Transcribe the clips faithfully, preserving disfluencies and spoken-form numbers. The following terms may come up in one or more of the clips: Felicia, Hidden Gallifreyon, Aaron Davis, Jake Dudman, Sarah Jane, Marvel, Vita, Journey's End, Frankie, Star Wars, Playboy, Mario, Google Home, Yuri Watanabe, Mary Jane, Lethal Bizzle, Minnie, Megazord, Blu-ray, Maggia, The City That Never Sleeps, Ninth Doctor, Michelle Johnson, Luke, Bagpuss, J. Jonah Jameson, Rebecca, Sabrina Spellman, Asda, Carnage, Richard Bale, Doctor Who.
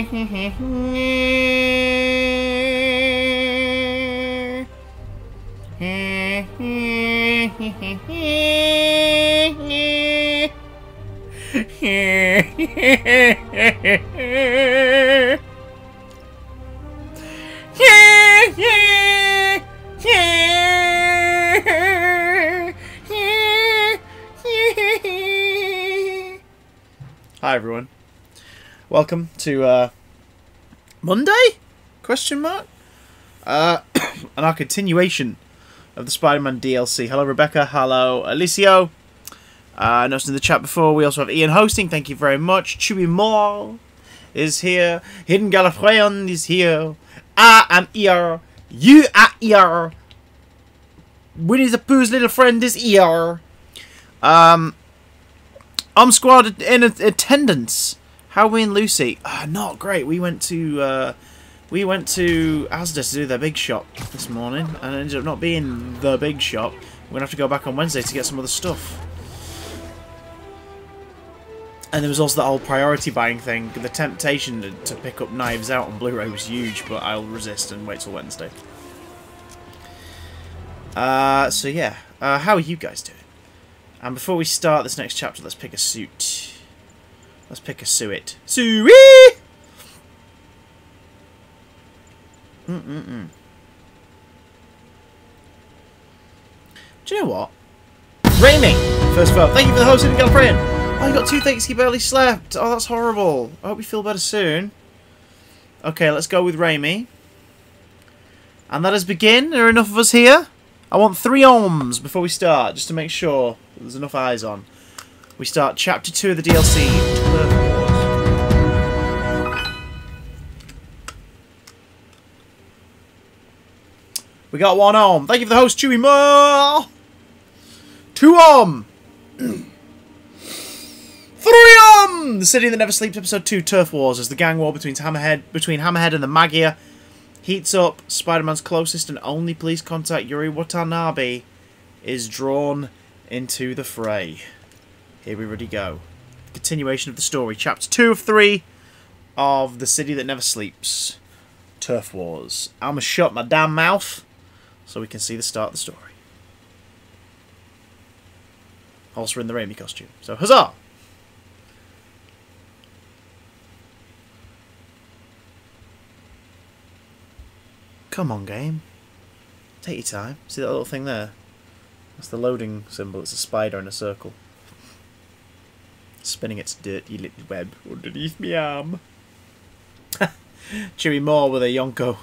Hi everyone. Welcome to uh, Monday? Question mark? Uh, and our continuation of the Spider-Man D L C. Hello Rebecca, hello Alicio. Uh, I noticed in the chat before, we also have Ian hosting, thank you very much. Chewie Maul is here. Hidden Gallifreyon is here. I am here. You are here. Winnie the Pooh's little friend is here. Um, um squad in attendance. Halloween Lucy, oh, not great. We went to uh, we went to Asda to do their big shop this morning, and it ended up not being the big shop. We're gonna have to go back on Wednesday to get some other stuff. And there was also that whole priority buying thing. The temptation to, to pick up Knives Out on Blu-ray was huge, but I'll resist and wait till Wednesday. Uh, so yeah, uh, how are you guys doing? And before we start this next chapter, let's pick a suit. Let's pick a suet. Suey! Mm mm mm. Do you know what? Raimi! First vote. Thank you for the host, Hidden Gallifreyon! Oh, you got two thanks, he barely slept! Oh, that's horrible. I hope you feel better soon. Okay, let's go with Raimi. And let us begin. There are enough of us here. I want three arms before we start, just to make sure that there's enough eyes on. We start chapter two of the D L C. We got one arm. Thank you for the host, Chewie Maul. Two arm. Three arm. The City That Never Sleeps, episode two, Turf Wars, as the gang war between Hammerhead between Hammerhead and the Maggia heats up. Spider-Man's closest and only police contact, Yuri Watanabe, is drawn into the fray. Here we already go. Continuation of the story. Chapter two of three of The City That Never Sleeps. Turf Wars. I'm going to shut my damn mouth so we can see the start of the story. Also in the Raimi costume. So, huzzah! Come on, game. Take your time. See that little thing there? That's the loading symbol. It's a spider in a circle. Spinning its dirty little web underneath me arm. Chewie Maul with a yonko.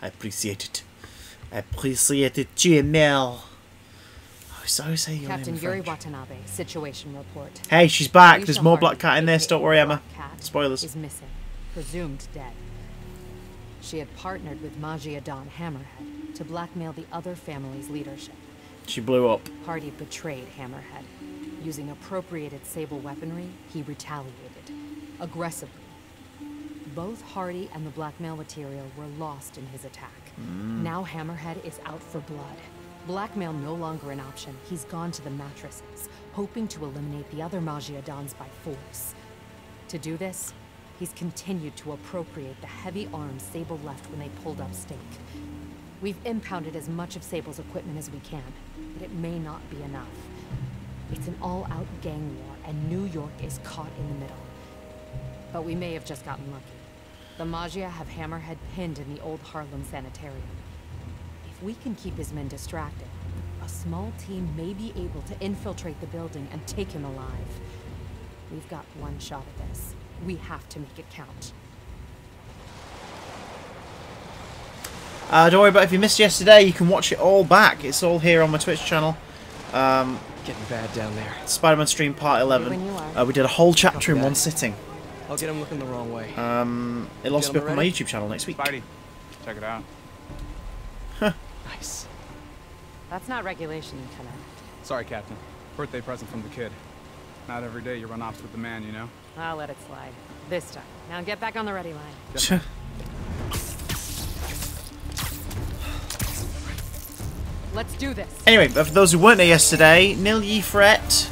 I appreciate it. I appreciate it, Chewie Maul. I was always saying your name in French. Captain Yuri Watanabe, situation report. Hey, she's back. There's more Black Cat in this. Don't worry, Emma. Spoilers. Is missing, presumed dead. She had partnered with Maggia Don Hammerhead to blackmail the other family's leadership. She blew up. Party betrayed Hammerhead. Using appropriated Sable weaponry, he retaliated, aggressively. Both Hardy and the blackmail material were lost in his attack. Mm. Now Hammerhead is out for blood. Blackmail no longer an option. He's gone to the mattresses, hoping to eliminate the other Maggia Dons by force. To do this, he's continued to appropriate the heavy arms Sable left when they pulled up stake. We've impounded as much of Sable's equipment as we can, but it may not be enough. It's an all-out gang war, and New York is caught in the middle. But we may have just gotten lucky. The Maggia have Hammerhead pinned in the old Harlem sanitarium. If we can keep his men distracted, a small team may be able to infiltrate the building and take him alive. We've got one shot at this. We have to make it count. Uh, don't worry about if you missed yesterday, you can watch it all back. It's all here on my Twitch channel. Um... Getting bad down there. Spider-Man stream part eleven. Uh, we did a whole chapter in one sitting. I'll get him looking the wrong way. Um, it'll also be up on my YouTube channel next week. Spidey, check it out. Huh. Nice. That's not regulation, Lieutenant. Sorry, Captain. Birthday present from the kid. Not every day you run ops with the man, you know. I'll let it slide this time. Now get back on the ready line. Sure. Let's do this. Anyway, for those who weren't there yesterday, nil ye fret.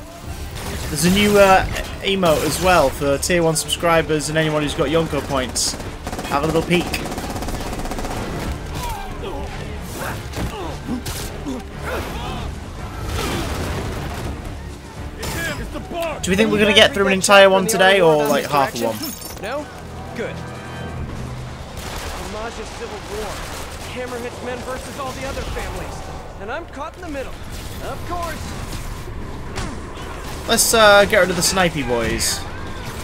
There's a new uh, emote as well for tier one subscribers and anyone who's got Yonko points. Have a little peek. Do we think we're going to get through an entire one today, or like half of one? No? Good. Homage's civil war. Hammerhead's men versus all the other families. And I'm caught in the middle. Of course. Let's uh, get rid of the snipey boys.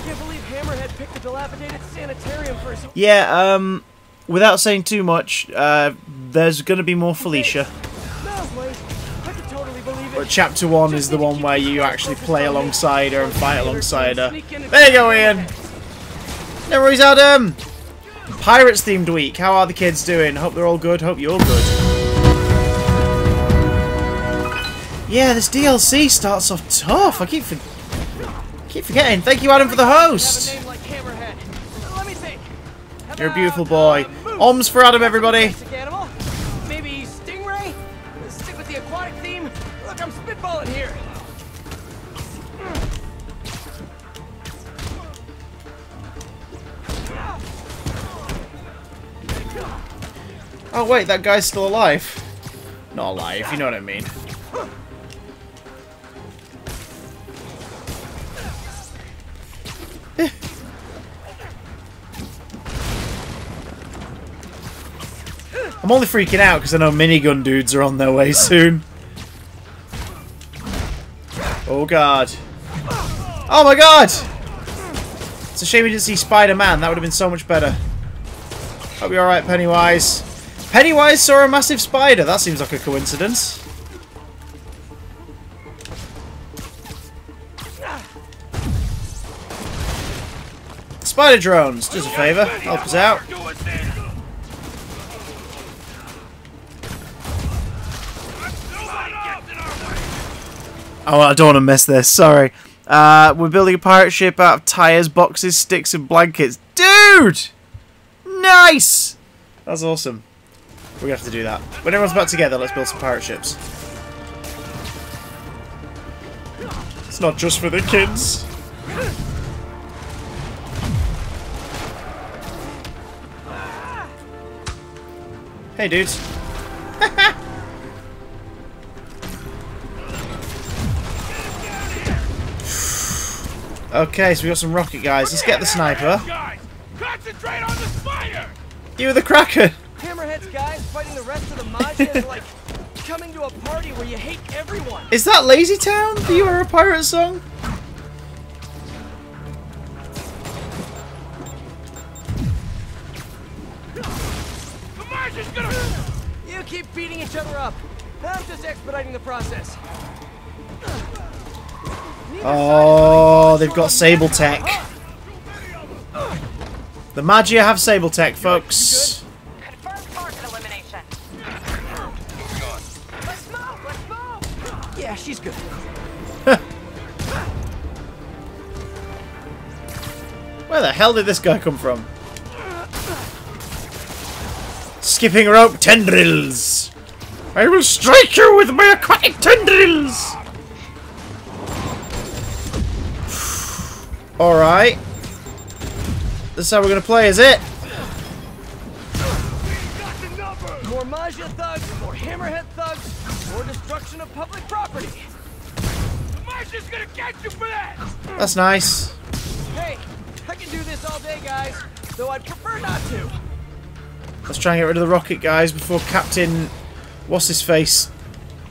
Can't believe Hammerhead picked a dilapidated sanitarium for his... Yeah, um, without saying too much, uh, there's going to be more Felicia. But chapter one is the one where you actually play alongside her and fight alongside her. There you go, Ian! No worries, Adam! Pirates themed week. How are the kids doing? Hope they're all good. Hope you're all good. Yeah, this D L C starts off tough. I keep for keep forgetting. Thank you, Adam, for the host! You're a beautiful boy. Oms for Adam, everybody! Oh wait, that guy's still alive. Not alive, you know what I mean. I'm only freaking out because I know minigun dudes are on their way soon. Oh god. Oh my god! It's a shame we didn't see Spider-Man, that would have been so much better. Hope you're alright, Pennywise. Pennywise saw a massive spider. That seems like a coincidence. Spider drones, do us a favour, help us out. Oh, I don't want to miss this. Sorry. Uh, we're building a pirate ship out of tires, boxes, sticks, and blankets. Dude, nice. That's awesome. We have to do that. When everyone's back together, let's build some pirate ships. It's not just for the kids. Hey, dudes. Okay, so we got some rocket guys. Let's get the sniper. Concentrate on the spider. You were the Kraken. Hammerhead's guys fighting the rest of the Maggia is like coming to a party where you hate everyone. Is that Lazy Town? The You Are a Pirate song? The Maggia's gonna... You keep beating each other up. I'm just expediting the process. Oh, they've got Sable Tech. The Maggia have Sable Tech, folks. Yeah, she's good. Where the hell did this guy come from? Skipping rope tendrils. I will strike you with my aquatic tendrils. All right. This is how we're gonna play, is it? More Maggia thugs, more Hammerhead thugs. Or destruction of public property. The Maggia's gonna get you for that. That's nice. Hey, I can do this all day, guys. Though I'd prefer not to. Let's try and get rid of the rocket guys before Captain What's His Face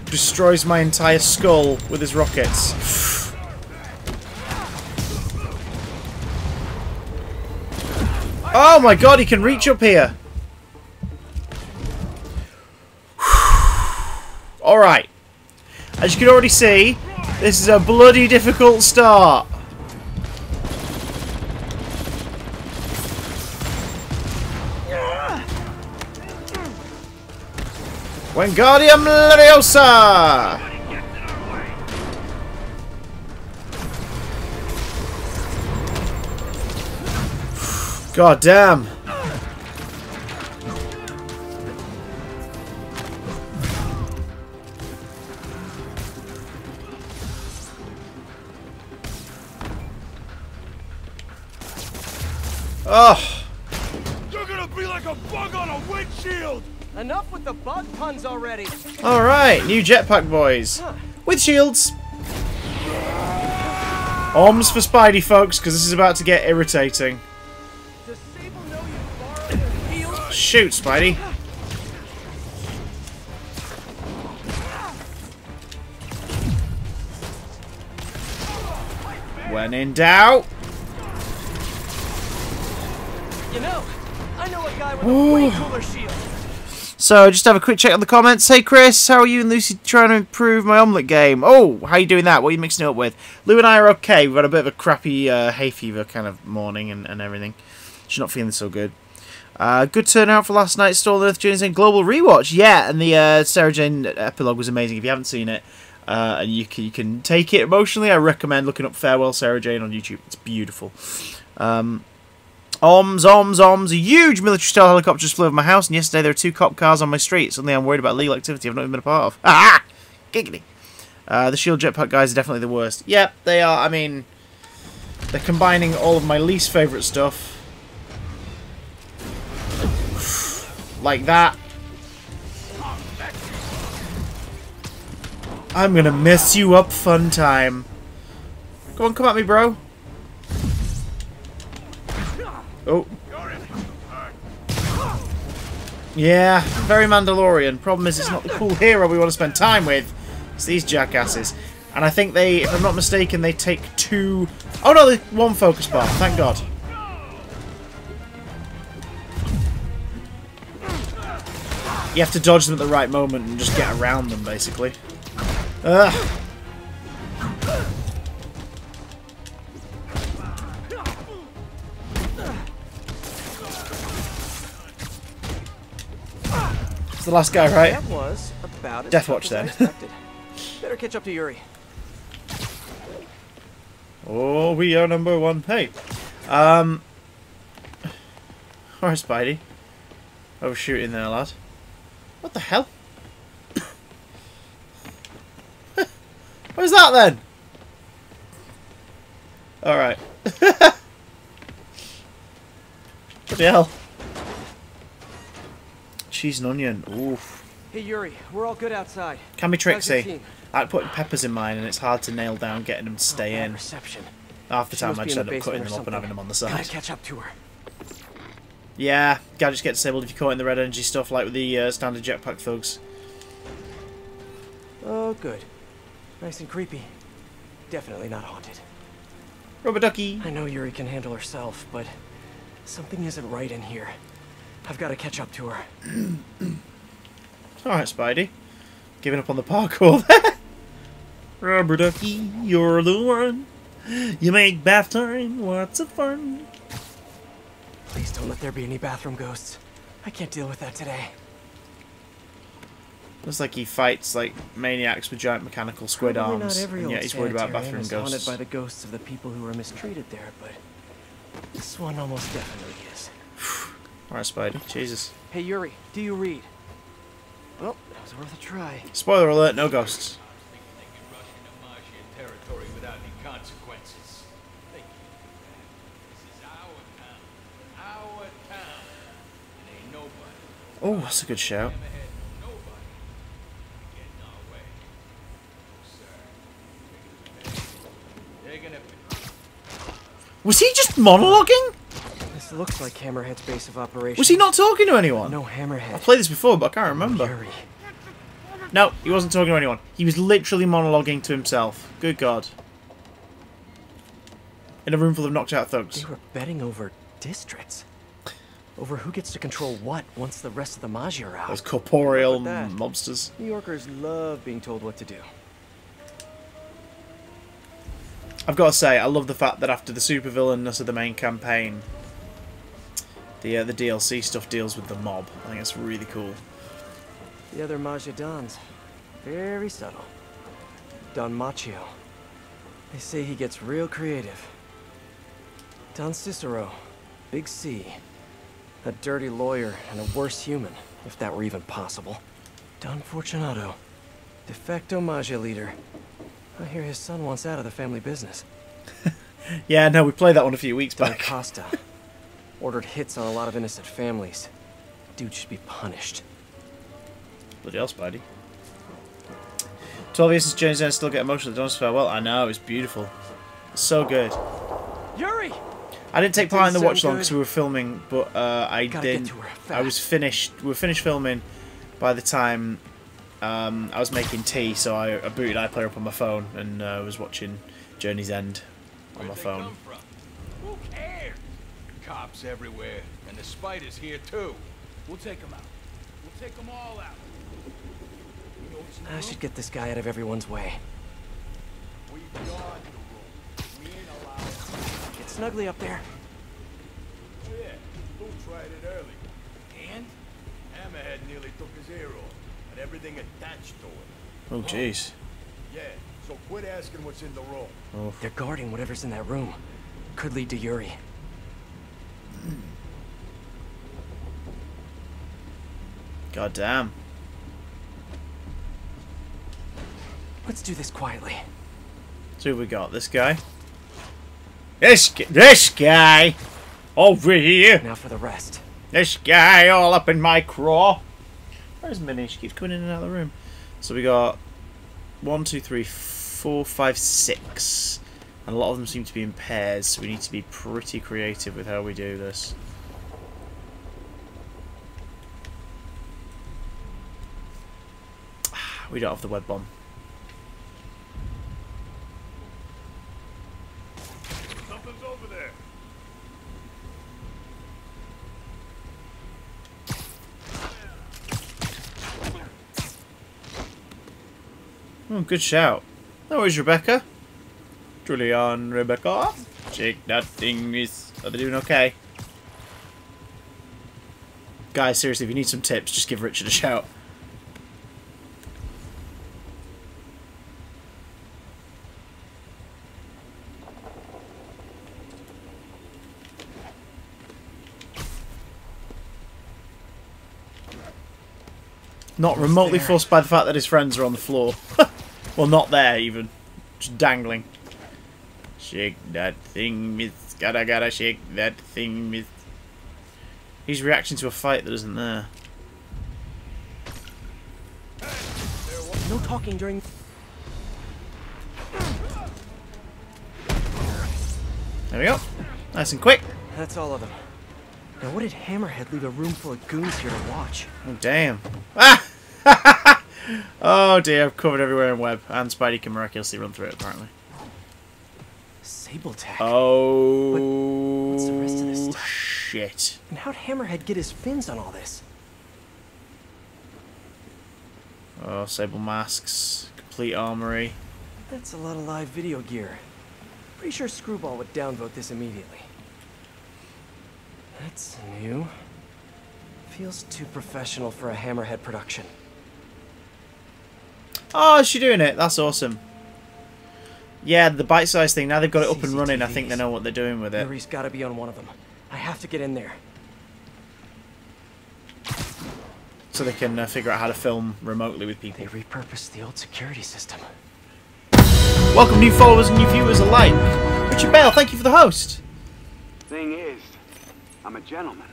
destroys my entire skull with his rockets. Oh my god, he can reach up here. Alright, as you can already see, this is a bloody difficult start. Wingardium Leviosa! God damn. Oh. You're gonna be like a bug on a windshield. Enough with the bug puns already. All right, new jetpack boys huh. with shields. Arms for Spidey, folks, because this is about to get irritating. Does Sable know you're borrowing a shield? Shoot, Spidey. When in doubt. You know, I know a guy with a way cooler shield. So, just have a quick check on the comments. Hey Chris, how are you and Lucy trying to improve my omelette game? Oh, how are you doing that? What are you mixing it up with? Lou and I are okay. We've had a bit of a crappy uh, hay fever kind of morning and, and everything. She's not feeling so good. Uh, good turnout for last night's Stolen Earth Journey's End Global Rewatch. Yeah, and the uh, Sarah Jane epilogue was amazing. If you haven't seen it, uh, and you can, you can take it emotionally, I recommend looking up Farewell Sarah Jane on YouTube. It's beautiful. Um... Oms, oms, oms. A huge military-style helicopter just flew over my house, and yesterday there were two cop cars on my street. Suddenly I'm worried about legal activity I've not even been a part of. Ah! Giggity. Uh, the shield jetpack guys are definitely the worst. Yep, they are. I mean, they're combining all of my least favourite stuff. Like that. I'm gonna mess you up fun time. Come on, come at me, bro. Oh. Yeah, very Mandalorian. Problem is, it's not the cool hero we want to spend time with. It's these jackasses. And I think they, if I'm not mistaken, they take two... Oh no, they one focus bar. Thank God. You have to dodge them at the right moment and just get around them, basically. Ugh. The last guy, right? That was about Death Watch then. Better catch up to Yuri. Oh, we are number one. Hey, um, alright, Spidey. Overshooting there, lad. What the hell? What was that then? All right. What the hell? Cheese and onion. Oof. Hey Yuri, we're all good outside. Can be tricksy. Like putting peppers in mine, and it's hard to nail down getting them to stay oh, in. Reception. Half the time I just end up cutting them up and having them on the side. Gotta catch up to her. Yeah, gadgets get disabled if you're caught in the red energy stuff, like with the uh, standard jetpack thugs. Oh, good. Nice and creepy. Definitely not haunted. Rubber ducky. I know Yuri can handle herself, but something isn't right in here. I've got to catch up to her. Alright, Spidey. Giving up on the parkour there. Rubber ducky, you're the one. You make bath time lots of fun. Please don't let there be any bathroom ghosts. I can't deal with that today. Looks like he fights like maniacs with giant mechanical squid Probably arms. And yet he's worried about bathroom ghosts. Haunted by the ghosts of the people who were mistreated there, but this one almost definitely is. Alright, Spidey. Jesus. Hey, Yuri, do you read? Well, that was worth a try. Spoiler alert, no ghosts. Oh, that's a good shout. Was he just monologuing? This looks like Hammerhead's base of operations. Was he not talking to anyone? No, Hammerhead. I played this before, but I can't remember. Yuri. No, he wasn't talking to anyone. He was literally monologuing to himself. Good God. In a room full of knocked-out thugs. They were betting over districts. Over who gets to control what once the rest of the Maggia are out. Those corporeal mobsters. New Yorkers love being told what to do. I've got to say, I love the fact that after the supervillainness of the main campaign... The, uh, the D L C stuff deals with the mob. I think it's really cool. The other Maggia Dons. Very subtle. Don Macchio. They say he gets real creative. Don Cicero. Big C. A dirty lawyer and a worse human, if that were even possible. Don Fortunato. De facto Maggia leader. I hear his son wants out of the family business. Yeah, no, we played that one a few weeks Don back. Costa. Ordered hits on a lot of innocent families. Dude should be punished. Bloody hell, Spidey. twelve years since Journey's End, still get emotional. Don't spell well. I know, it's beautiful. It's so good. Yuri! I didn't take part in the watch long because we were filming, but uh, I did. I was finished. We were finished filming by the time um, I was making tea, so I, I booted iPlayer up on my phone and uh, was watching Journey's End on my phone. Who cares? Cops everywhere, and the spider's here too. We'll take them out. We'll take them all out. You know I should get this guy out of everyone's way. We the rule. We ain't allowed. Get snugly up there. Yeah, Boo tried it early. And Hammerhead nearly took his ear off, and everything attached to it. Oh jeez. Yeah. So quit asking what's in the room. Oh. They're guarding whatever's in that room. Could lead to Yuri. God damn. Let's do this quietly. So who we got? This guy? This this guy over here. Now for the rest. This guy all up in my craw. Where's Minnie? She keeps coming in and out of the room. So we got one, two, three, four, five, six. And a lot of them seem to be in pairs, so we need to be pretty creative with how we do this. We don't have the web bomb. Something's over there. Oh, good shout. That was Rebecca. Truly on Rebecca. Shake that thing is. Are they doing okay? Guys, seriously, if you need some tips, just give Richard a shout. Not remotely forced by the fact that his friends are on the floor. Well, not there even. Just dangling. Shake that thing, myth. Gotta, gotta shake that thing, myth. He's reacting to a fight that isn't there. No talking during. There we go. Nice and quick. That's all of them. Now, what did Hammerhead leave a room full of goons here to watch? Oh, damn. Ah! Oh, dear. I've covered everywhere in web. And Spidey can miraculously run through it, apparently. Sable tech. Oh, what's the rest of this stuff? Shit. And how'd Hammerhead get his fins on all this? Oh, Sable masks, complete armory. That's a lot of live video gear. Pretty sure Screwball would downvote this immediately. That's new. Feels too professional for a Hammerhead production. Oh, is she doing it? That's awesome. Yeah, the bite-sized thing. Now they've got it up and running. I think they know what they're doing with it. Yuri's got to be on one of them. I have to get in there. So they can uh, figure out how to film remotely with people. They repurposed the old security system. Welcome, new followers and new viewers alike. Richard Bale, thank you for the host. Thing is, I'm a gentleman.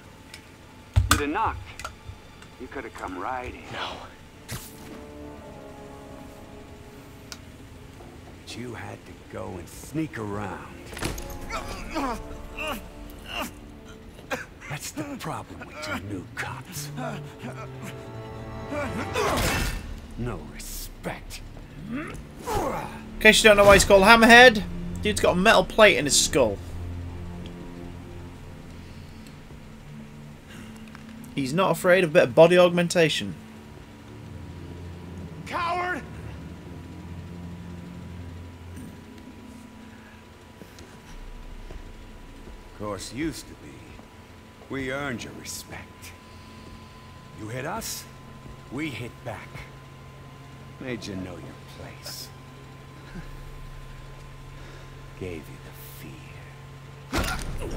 You'd have knocked. You could have come right in. No. You had to go and sneak around. That's the problem with you new cops. No respect. In case you don't know why he's called Hammerhead, dude's got a metal plate in his skull. He's not afraid of a bit of body augmentation. Coward! Of course, used to be. We earned your respect. You hit us, we hit back. Made you know your place. Gave you the fear.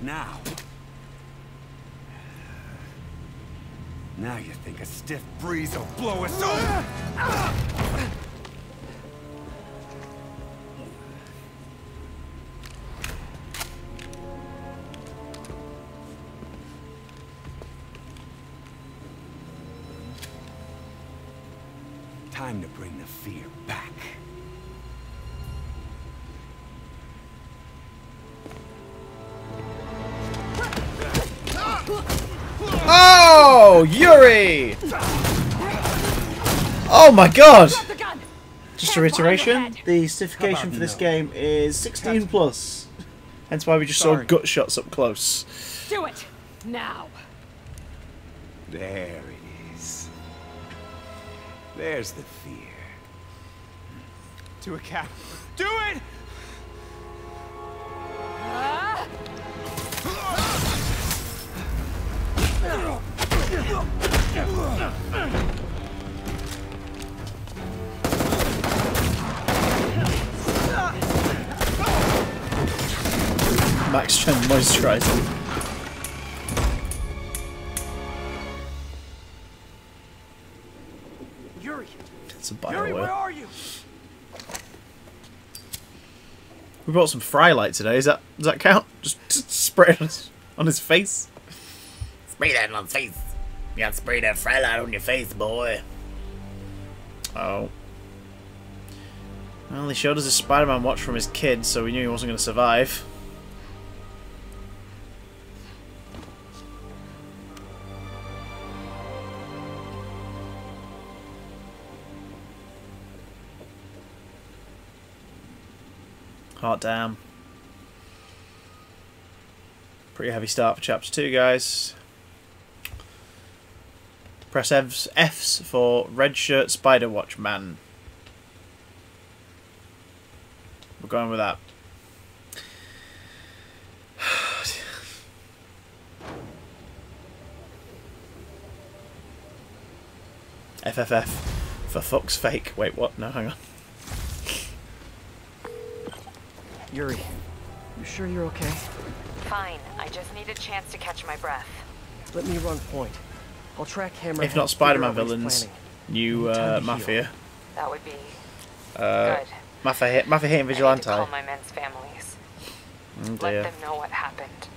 Now. Now you think a stiff breeze will blow us over? Time to bring the fear back. Oh, Yuri! Oh my god! Just a reiteration, the certification for this game is sixteen plus. Hence why we just saw gut shots up close. Do it! Now! There it is. There's the fear. To a cap. Do it! Uh. Max Chen moisturizing. Yuri, it's a Yuri, where are you? We bought some fry light today. Is that does that count? Just, just spray it on his, on his face. Spray that on his face. You gotta spray that fry light on your face, boy. Oh. Well, they showed us a Spider-Man watch from his kid, so we knew he wasn't going to survive. Hot damn. Pretty heavy start for chapter two, guys. Press F's, F's for Red Shirt Spider Watch Man. We're going with that. F F F. For fuck's sake. Wait, what? No, hang on. Yuri, you sure you're okay? Fine. I just need a chance to catch my breath. Let me run point. I'll track Hammerhead. If not Spider-Man villains, new uh, mafia. That would be uh, good. Mafia, mafia hating vigilante. I need to call my men's families. Oh dear. Let them know what happened.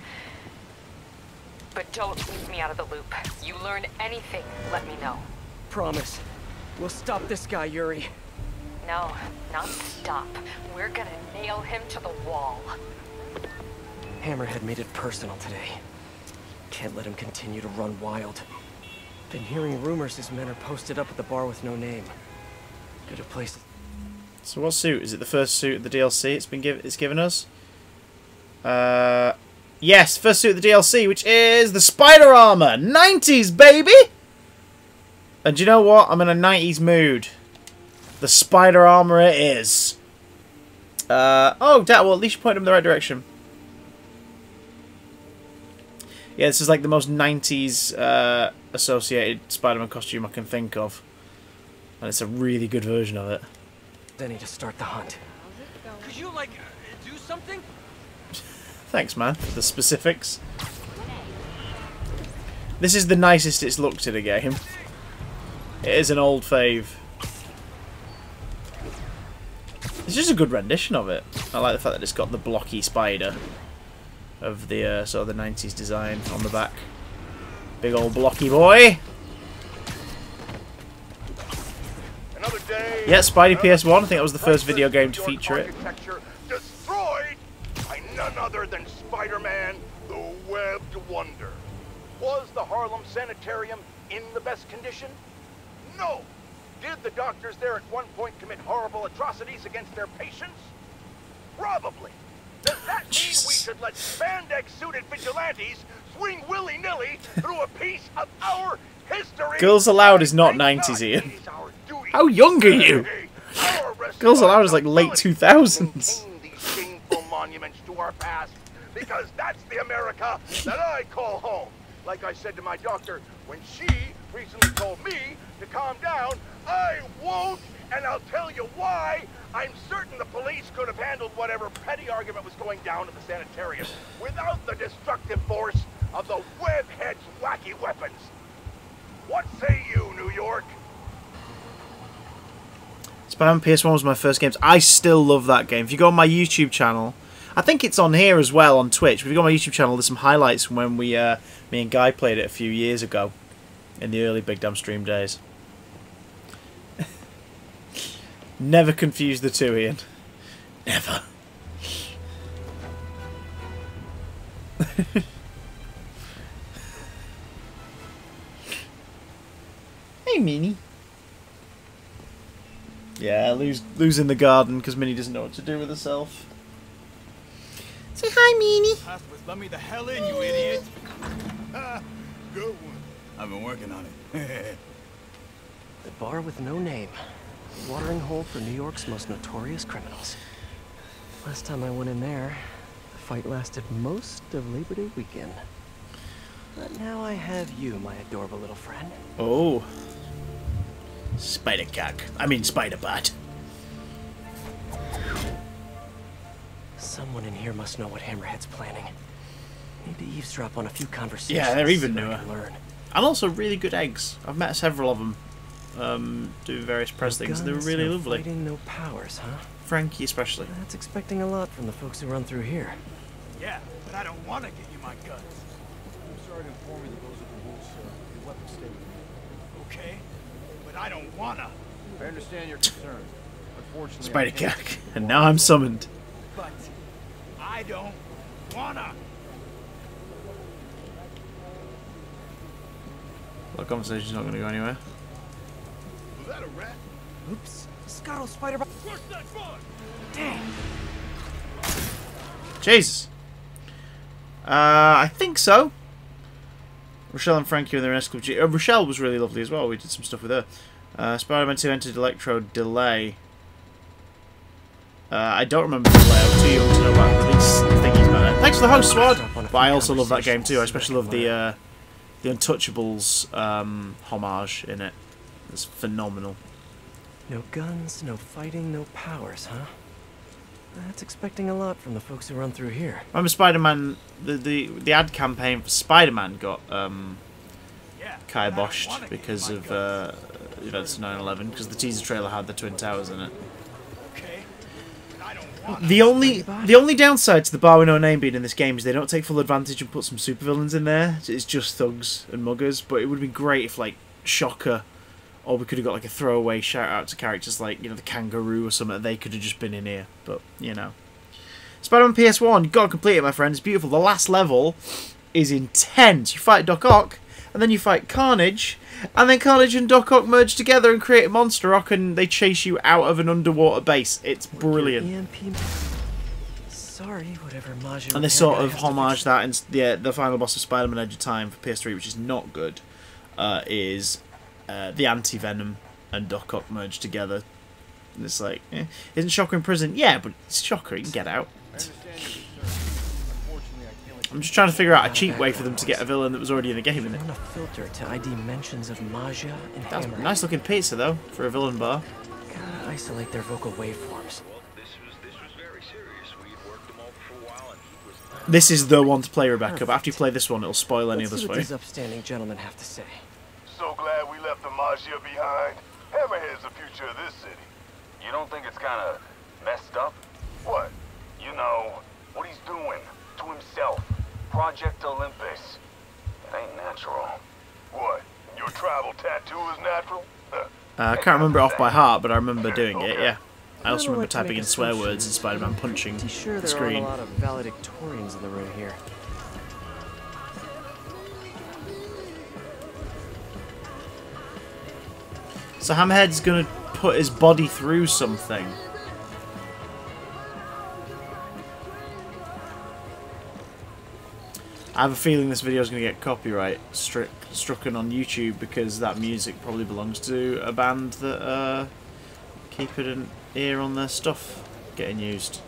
But don't leave me out of the loop. You learn anything, let me know. Promise. We'll stop this guy, Yuri. No, not stop. We're gonna nail him to the wall. Hammerhead made it personal today. Can't let him continue to run wild. Been hearing rumors his men are posted up at the bar with no name. Good a place. So what suit? Is it the first suit of the D L C it's been given it's given us? Uh yes, first suit of the D L C, which is the spider armor! nineties baby! And do you know what? I'm in a nineties mood. The spider armor it is. Uh oh that well at least you pointed him in the right direction. Yeah, this is like the most nineties uh, associated Spider-Man costume I can think of. And it's a really good version of it. They need to start the hunt. Could you, like, do something? Thanks, man, for the specifics. This is the nicest it's looked at a game. It is an old fave. It's just a good rendition of it. I like the fact that it's got the blocky spider of the uh, sort of the nineties design on the back. Big old blocky boy. Another day. Yeah, Spidey P S one. I think that was the first video game to feature it. Destroyed by none other than Spider-Man, the Webbed Wonder. Was the Harlem Sanitarium in the best condition? No. Did the doctors there at one point commit horrible atrocities against their patients? Probably. Does that mean Jesus. We should let spandex-suited vigilantes swing willy-nilly through a piece of our history? Girls Aloud is not nineties, Ian. How young are you? Girls Aloud is like late two thousands. These shameful monuments to our past, because that's the America that I call home. Like I said to my doctor when she recently told me to calm down, I won't. And I'll tell you why. I'm certain the police could have handled whatever petty argument was going down at the sanitarium without the destructive force of the webhead's wacky weapons. What say you, New York? Spider-Man P S one was my first game. I still love that game. If you go on my YouTube channel, I think it's on here as well on Twitch. If you go on my YouTube channel, there's some highlights from when we, uh, me and Guy played it a few years ago in the early Big Damn Stream days. Never confuse the two, Ian. Never. Hey, Minnie. Yeah, lose, lose in the garden because Minnie doesn't know what to do with herself. Say hi, Minnie. Let me the hell in, you idiot. Good one. I've been working on it. The bar with no name. Watering hole for New York's most notorious criminals. Last time I went in there, the fight lasted most of Labor Day weekend. But now I have you, my adorable little friend. Oh. Spider-cock. I mean Spider-bot. Someone in here must know what Hammerhead's planning. Need to eavesdrop on a few conversations. Yeah, they're even newer. Learn. And also really good eggs. I've met several of them. Um, do various press no things. Guns, they're really no lovely. Fighting, no powers, huh? Frankie especially. That's expecting a lot from the folks who run through here. Yeah, but I don't want to give you my guns. I'm sorry to inform you that those are the rules, sir. Your weapons stay with me. Okay, but I don't wanna. I understand your concern. Unfortunately, Spider Cack, and now I'm summoned. But I don't wanna. That conversation's not going to go anywhere. Was that a rat? Oops. Scuttle spider. What's that for? Damn. Jesus. Uh, I think so. Rochelle and Frankie in their escort. Uh, Rochelle was really lovely as well. We did some stuff with her. Uh, Spider-Man two entered Electro delay. Uh, I don't remember the layout. Too young to know about release thingies about that. Thanks for the host, Sword. But I also love that game too. I especially love the. Uh, The Untouchables um, homage in it. It's phenomenal. No guns, no fighting, no powers, huh? That's expecting a lot from the folks who run through here. Remember Spider-Man, the, the the ad campaign for Spider-Man got um, yeah, kiboshed because of uh, events nine eleven, because the teaser trailer had the Twin Towers in it. Okay. I don't the only the only downside to the bar with no name being in this game is they don't take full advantage and put some supervillains in there. It's just thugs and muggers. But it would be great if like Shocker, or we could have got like a throwaway shout out to characters like you know the Kangaroo or something. They could have just been in here. But you know, Spider-Man P S one, gotta complete it, my friend. It's beautiful. The last level is intense. You fight Doc Ock, and then you fight Carnage, and then Carnage and Doc Ock merge together and create a Monster Ock, and they chase you out of an underwater base. It's brilliant. Sorry, whatever. And they sort of homage that, and yeah, the final boss of Spider-Man Edge of Time for P S three, which is not good, uh, is uh, the Anti-Venom and Doc Ock merge together. And it's like, eh. Isn't Shocker in prison? Yeah, but it's Shocker. He can get out. I'm just trying to figure out a cheap way for them to get a villain that was already in the game, innit? Filter to I D mentions of Maggia and that's Hammerhead. Nice looking pizza though for a villain bar. Gotta isolate their vocal waveforms. Well, this was this was very serious. We had worked them all for a while, and he was... This is the one to play, Rebecca. Perfect. But after you play this one, it'll spoil Let's any of us for you. These upstanding gentlemen have to say. So glad we left the Maggia behind. Hammerhead's the future of this city. You don't think it's kind of messed up? What? You know what he's doing to himself. Project Olympus. It ain't natural. What? Your tribal tattoo is natural? Uh, I can't remember it off by heart, but I remember doing okay. it, yeah. I also I remember typing in swear words and Spider-Man punching the sure screen. There are a lot of valedictorians in the room here. So Hammerhead's gonna put his body through something. I have a feeling this video is going to get copyright struck strucken on YouTube because that music probably belongs to a band that uh, keep an ear on their stuff getting used.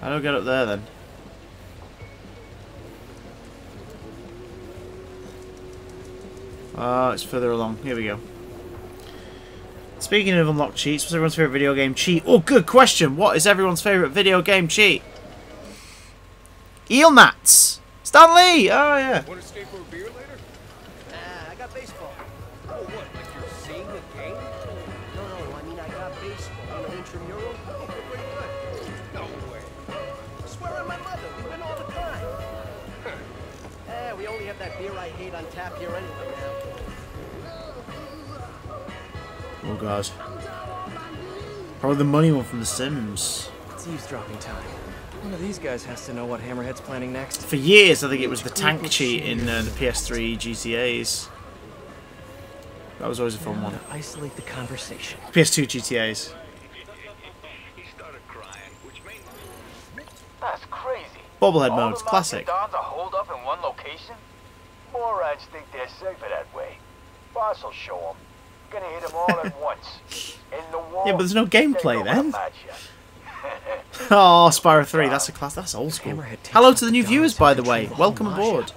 I don't get up there then. Ah, uh, it's further along. Here we go. Speaking of unlocked cheats, what's everyone's favourite video game cheat? Oh, good question! What is everyone's favourite video game cheat? Eel Nats! Stan Lee! Oh, yeah. Want to stay for a beer later? Nah, I got baseball. Oh, what? Like you're seeing the game? No, no, I mean I got baseball. On an intramural? Oh, wait, what? No way. I swear on my mother, we win all the time. Eh, we only have that beer I hate on tap here anyway now. Oh gosh. Probably the money one from The Sims. It's eavesdropping time. One of these guys has to know what Hammerhead's planning next. For years, I think it was the tank cheat in uh, the P S three G T As. That was always a fun one. Isolate the conversation. P S two G T As. He started crying, which made me... That's crazy. Bobblehead modes, classic. All the Macedons are holed up in one location? Morons think they're safer that way. Boss will show them. Gonna hit them all at once. In the wall. Yeah, but there's no gameplay then. Oh, Spyro three, that's a class, that's old school. Hello to the new viewers, by the way. Welcome aboard.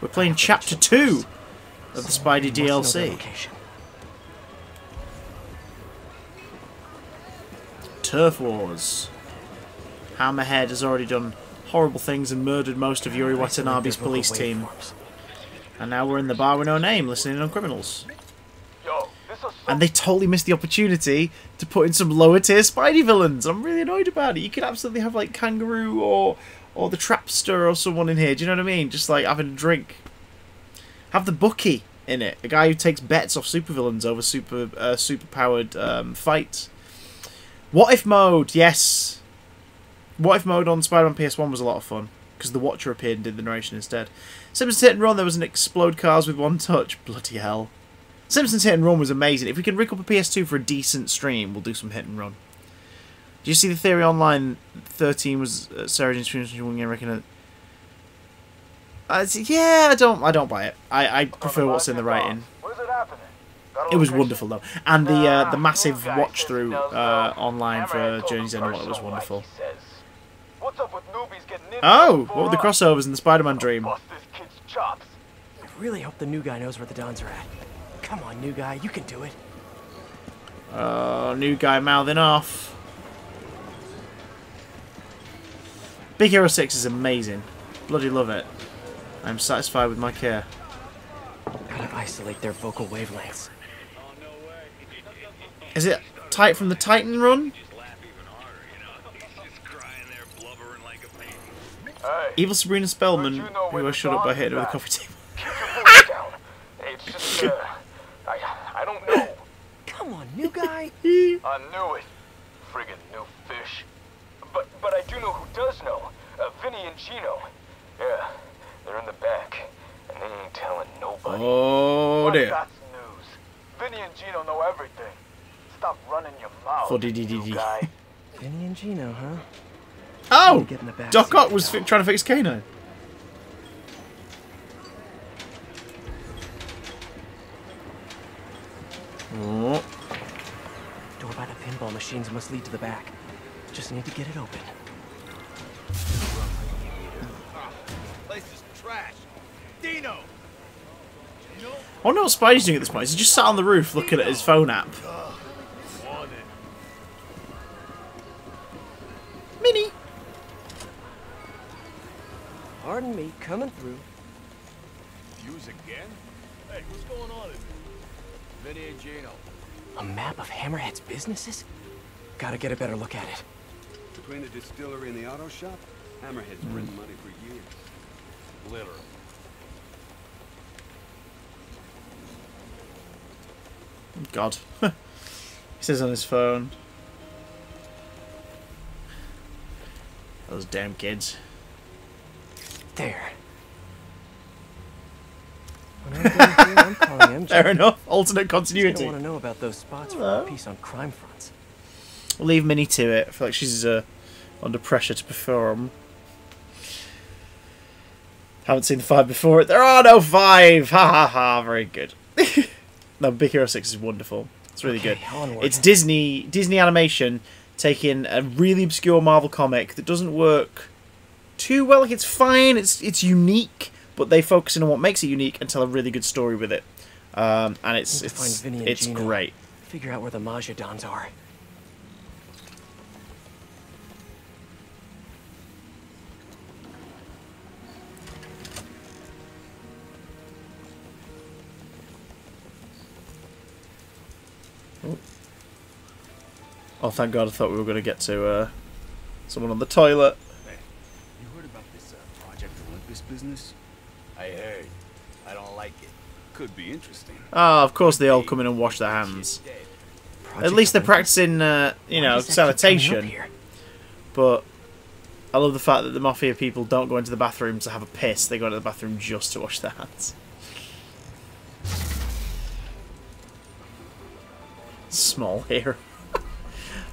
We're playing Chapter two of the Spidey D L C. Turf Wars. Hammerhead has already done horrible things and murdered most of Yuri Watanabe's police team. And now we're in the bar with no name, listening on criminals. And they totally missed the opportunity to put in some lower tier Spidey villains. I'm really annoyed about it. You could absolutely have like Kangaroo or or the Trapster or someone in here. Do you know what I mean? Just like having a drink. Have the bookie in it, a guy who takes bets off supervillains over super uh, superpowered um, fights. What if mode? Yes. What if mode on Spider-Man P S one was a lot of fun because the Watcher appeared and did the narration instead. Simpsons Hit and Run. There was an explode cars with one touch. Bloody hell. Simpsons Hit and Run was amazing. If we can rig up a P S two for a decent stream, we'll do some Hit and Run. Do you see the theory online? thirteen was uh, Sarah Jane's stream. I reckon. It... Uh, yeah, I don't. I don't buy it. I, I prefer what's in the writing. It was wonderful though, and the uh, the massive watch through uh, online for Journey's End. It was wonderful. Oh, what were the crossovers in the Spider-Man dream? I really hope the new guy knows where the Dons are at. Come on, new guy, you can do it. Oh, uh, new guy mouthing off. Big Hero six is amazing. Bloody love it. I'm satisfied with my care. Gotta isolate their vocal wavelengths. Is it tight from the Titan run? Hey, Evil Sabrina Spellman, you know who I shut up by hitting her with a coffee table. It's just, uh, I, I don't know. Come on, new guy. I knew it. Friggin' new fish. But but I do know who does know. Uh, Vinny and Gino. Yeah, they're in the back. And they ain't telling nobody. Oh, dear. That's news. Vinny and Gino know everything. Stop running your mouth, new guy. Vinny and Gino, huh? Oh! Doc Ock was trying to fix Kano. Door by the pinball machines must lead to the back. Just need to get it open. Place is trash. Dino. I wonder what Spidey's doing at this point. He's just sat on the roof looking at his phone app. Minnie. Pardon me, coming through. Use again? Hey, what's going on in here? Vinny and Gino. A map of Hammerhead's businesses? Gotta get a better look at it. Between the distillery and the auto shop, Hammerhead's mm. printing money for years. Literally. God. He says on his phone. Those damn kids. There. Fair enough. Alternate continuity. I want to know about those spots for a piece on crime fronts. We'll leave Minnie to it. I feel like she's uh, under pressure to perform. Haven't seen the five before it. There are no five. Ha ha ha. Very good. No, Big Hero six is wonderful. It's really okay, good. Onward. It's Disney Disney animation taking a really obscure Marvel comic that doesn't work too well. Like it's fine. It's it's unique. But they focus in on what makes it unique and tell a really good story with it, um, and it's it's find and it's Gino. Great. Figure out where the Maggia Dons are. Oh. Oh, thank God! I thought we were going to get to uh, someone on the toilet. Hey, you heard about this uh, Project Olympus business? I heard. I don't like it. Could be interesting. Ah, oh, of course they all come in and wash their hands. Project At least they're practicing, uh, you know, sanitation. But I love the fact that the Mafia people don't go into the bathroom to have a piss. They go into the bathroom just to wash their hands. Small hero.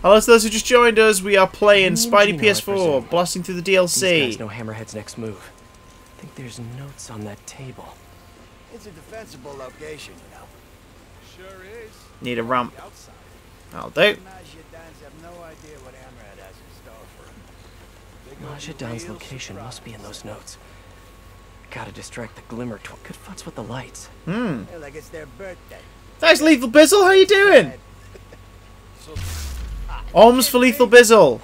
Hello to those who just joined us. We are playing Spidey P S four, blasting through the D L C. These guys know Hammerhead's next move. I think there's notes on that table. It's a defensible location, you know. Sure is. Need a ramp. That'll do. Maggia Dan's location must be in those notes. Gotta distract the glimmer. Good futz with the lights. Hmm. Like it's their birthday. Thanks, Lethal Bizzle. How you doing? Alms for Lethal Bizzle.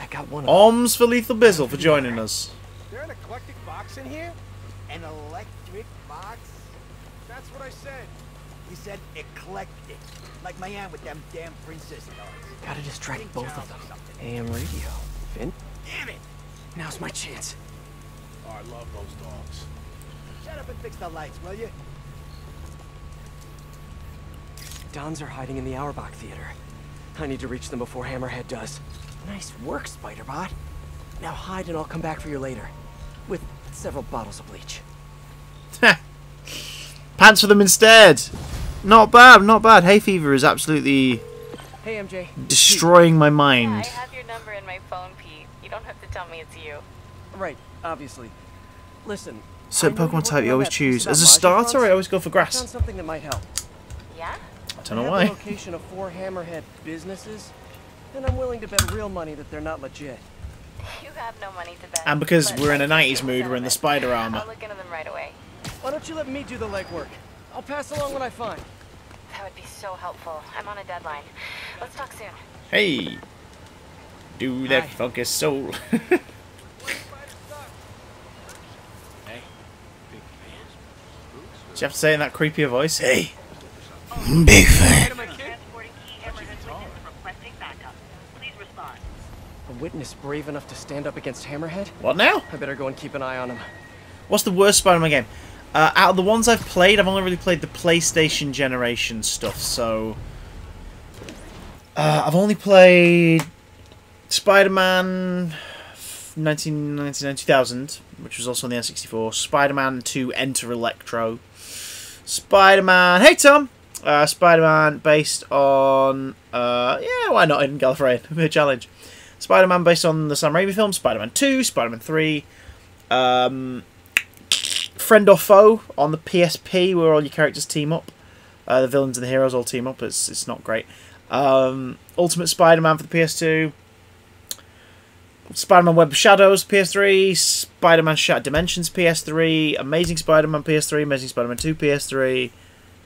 Alms for Lethal Bizzle for joining us. Is there an eclectic box in here? An electric box? That's what I said. You said eclectic. Like my aunt with them damn princess dolls. Gotta distract both of them. A M radio. Finn? Damn it! Now's my chance. Oh, I love those dogs. Shut up and fix the lights, will you? Dons are hiding in the Auerbach Theater. I need to reach them before Hammerhead does. Nice work, Spiderbot. Now hide and I'll come back for you later. With several bottles of bleach. Pants for them instead. Not bad, not bad. Hay fever is absolutely hey, M J. destroying my mind. Yeah, I have your number in my phone, Pete. You don't have to tell me it's you. Right, obviously. Listen. So Pokemon type you always choose. As a starter, I always go for grass. I found something that might help. Yeah? I don't know why. I have the location of four Hammerhead businesses, and I'm willing to bet real money that they're not legit. You have no money to bet. And because we're in a nineties mood, we're in the spider armor. I'll look into them right away. Why don't you let me do the legwork? I'll pass along what I find. That would be so helpful. I'm on a deadline. Let's talk soon. Hey. Do that funky soul. Hey, big man. Did you have to say in that creepier voice? Hey. Big fan. A witness brave enough to stand up against Hammerhead? What now? I better go and keep an eye on him. What's the worst Spider-Man game? Uh, out of the ones I've played, I've only really played the PlayStation generation stuff, so uh, I've only played Spider-Man nineteen ninety-nine two thousand, which was also on the N sixty-four, Spider-Man two Enter Electro, Spider-Man... Hey, Tom! Uh, Spider-Man based on... Uh, yeah, why not? Hidden Gallifreyon. A challenge. Spider-Man based on the Sam Raimi film. Spider-Man two. Spider-Man three. Um, Friend or Foe on the P S P, where all your characters team up. Uh, the villains and the heroes all team up. It's, it's not great. Um, Ultimate Spider-Man for the P S two. Spider-Man Web of Shadows, P S three. Spider-Man Shattered Dimensions, P S three. Amazing Spider-Man, P S three. Amazing Spider-Man two, P S three.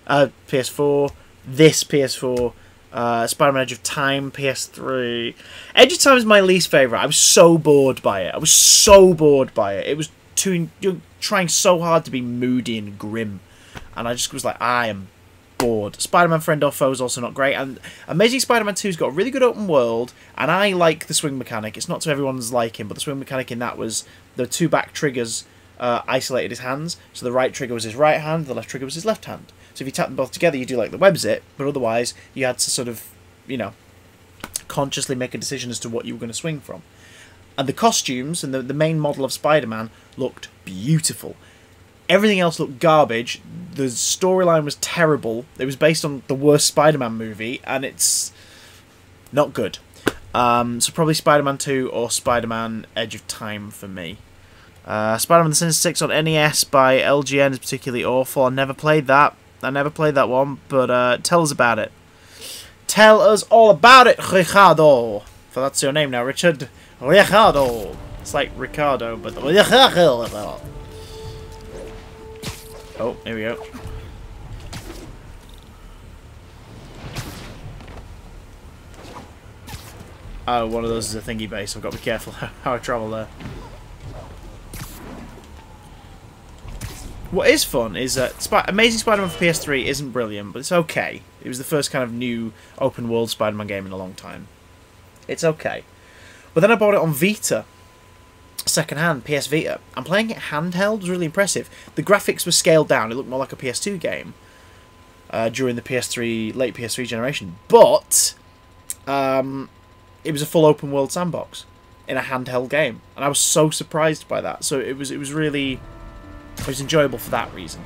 Uh, P S four, this P S four, uh, Spider-Man Edge of Time, P S three. Edge of Time is my least favourite. I was so bored by it. I was so bored by it. It was too, you're trying so hard to be moody and grim. And I just was like, I am bored. Spider-Man Friend or Foe is also not great. And Amazing Spider-Man two's got a really good open world. And I like the swing mechanic. It's not to everyone's liking, but the swing mechanic in that was the two back triggers uh, isolated his hands. So the right trigger was his right hand, the left trigger was his left hand. So if you tap them both together, you do like the web zip, but otherwise you had to sort of, you know, consciously make a decision as to what you were going to swing from. And the costumes and the, the main model of Spider-Man looked beautiful. Everything else looked garbage. The storyline was terrible. It was based on the worst Spider-Man movie, and it's not good. Um, so probably Spider-Man two or Spider-Man Edge of Time for me. Uh, Spider-Man the Sinister Six on N E S by L G N is particularly awful. I never played that. I never played that one, but uh, tell us about it. Tell us all about it, Ricardo. So that's your name now, Richard. Ricardo. It's like Ricardo, but... Oh, here we go. Oh, one of those is a thingy base. I've got to be careful how I travel there. What is fun is that Sp Amazing Spider-Man for P S three isn't brilliant, but it's okay. It was the first kind of new open-world Spider-Man game in a long time. It's okay. But then I bought it on Vita, secondhand P S Vita, and playing it handheld was really impressive. The graphics were scaled down, it looked more like a P S two game uh, during the P S three, late P S three generation, but um, it was a full open world sandbox in a handheld game, and I was so surprised by that. So it was it was really it was enjoyable for that reason.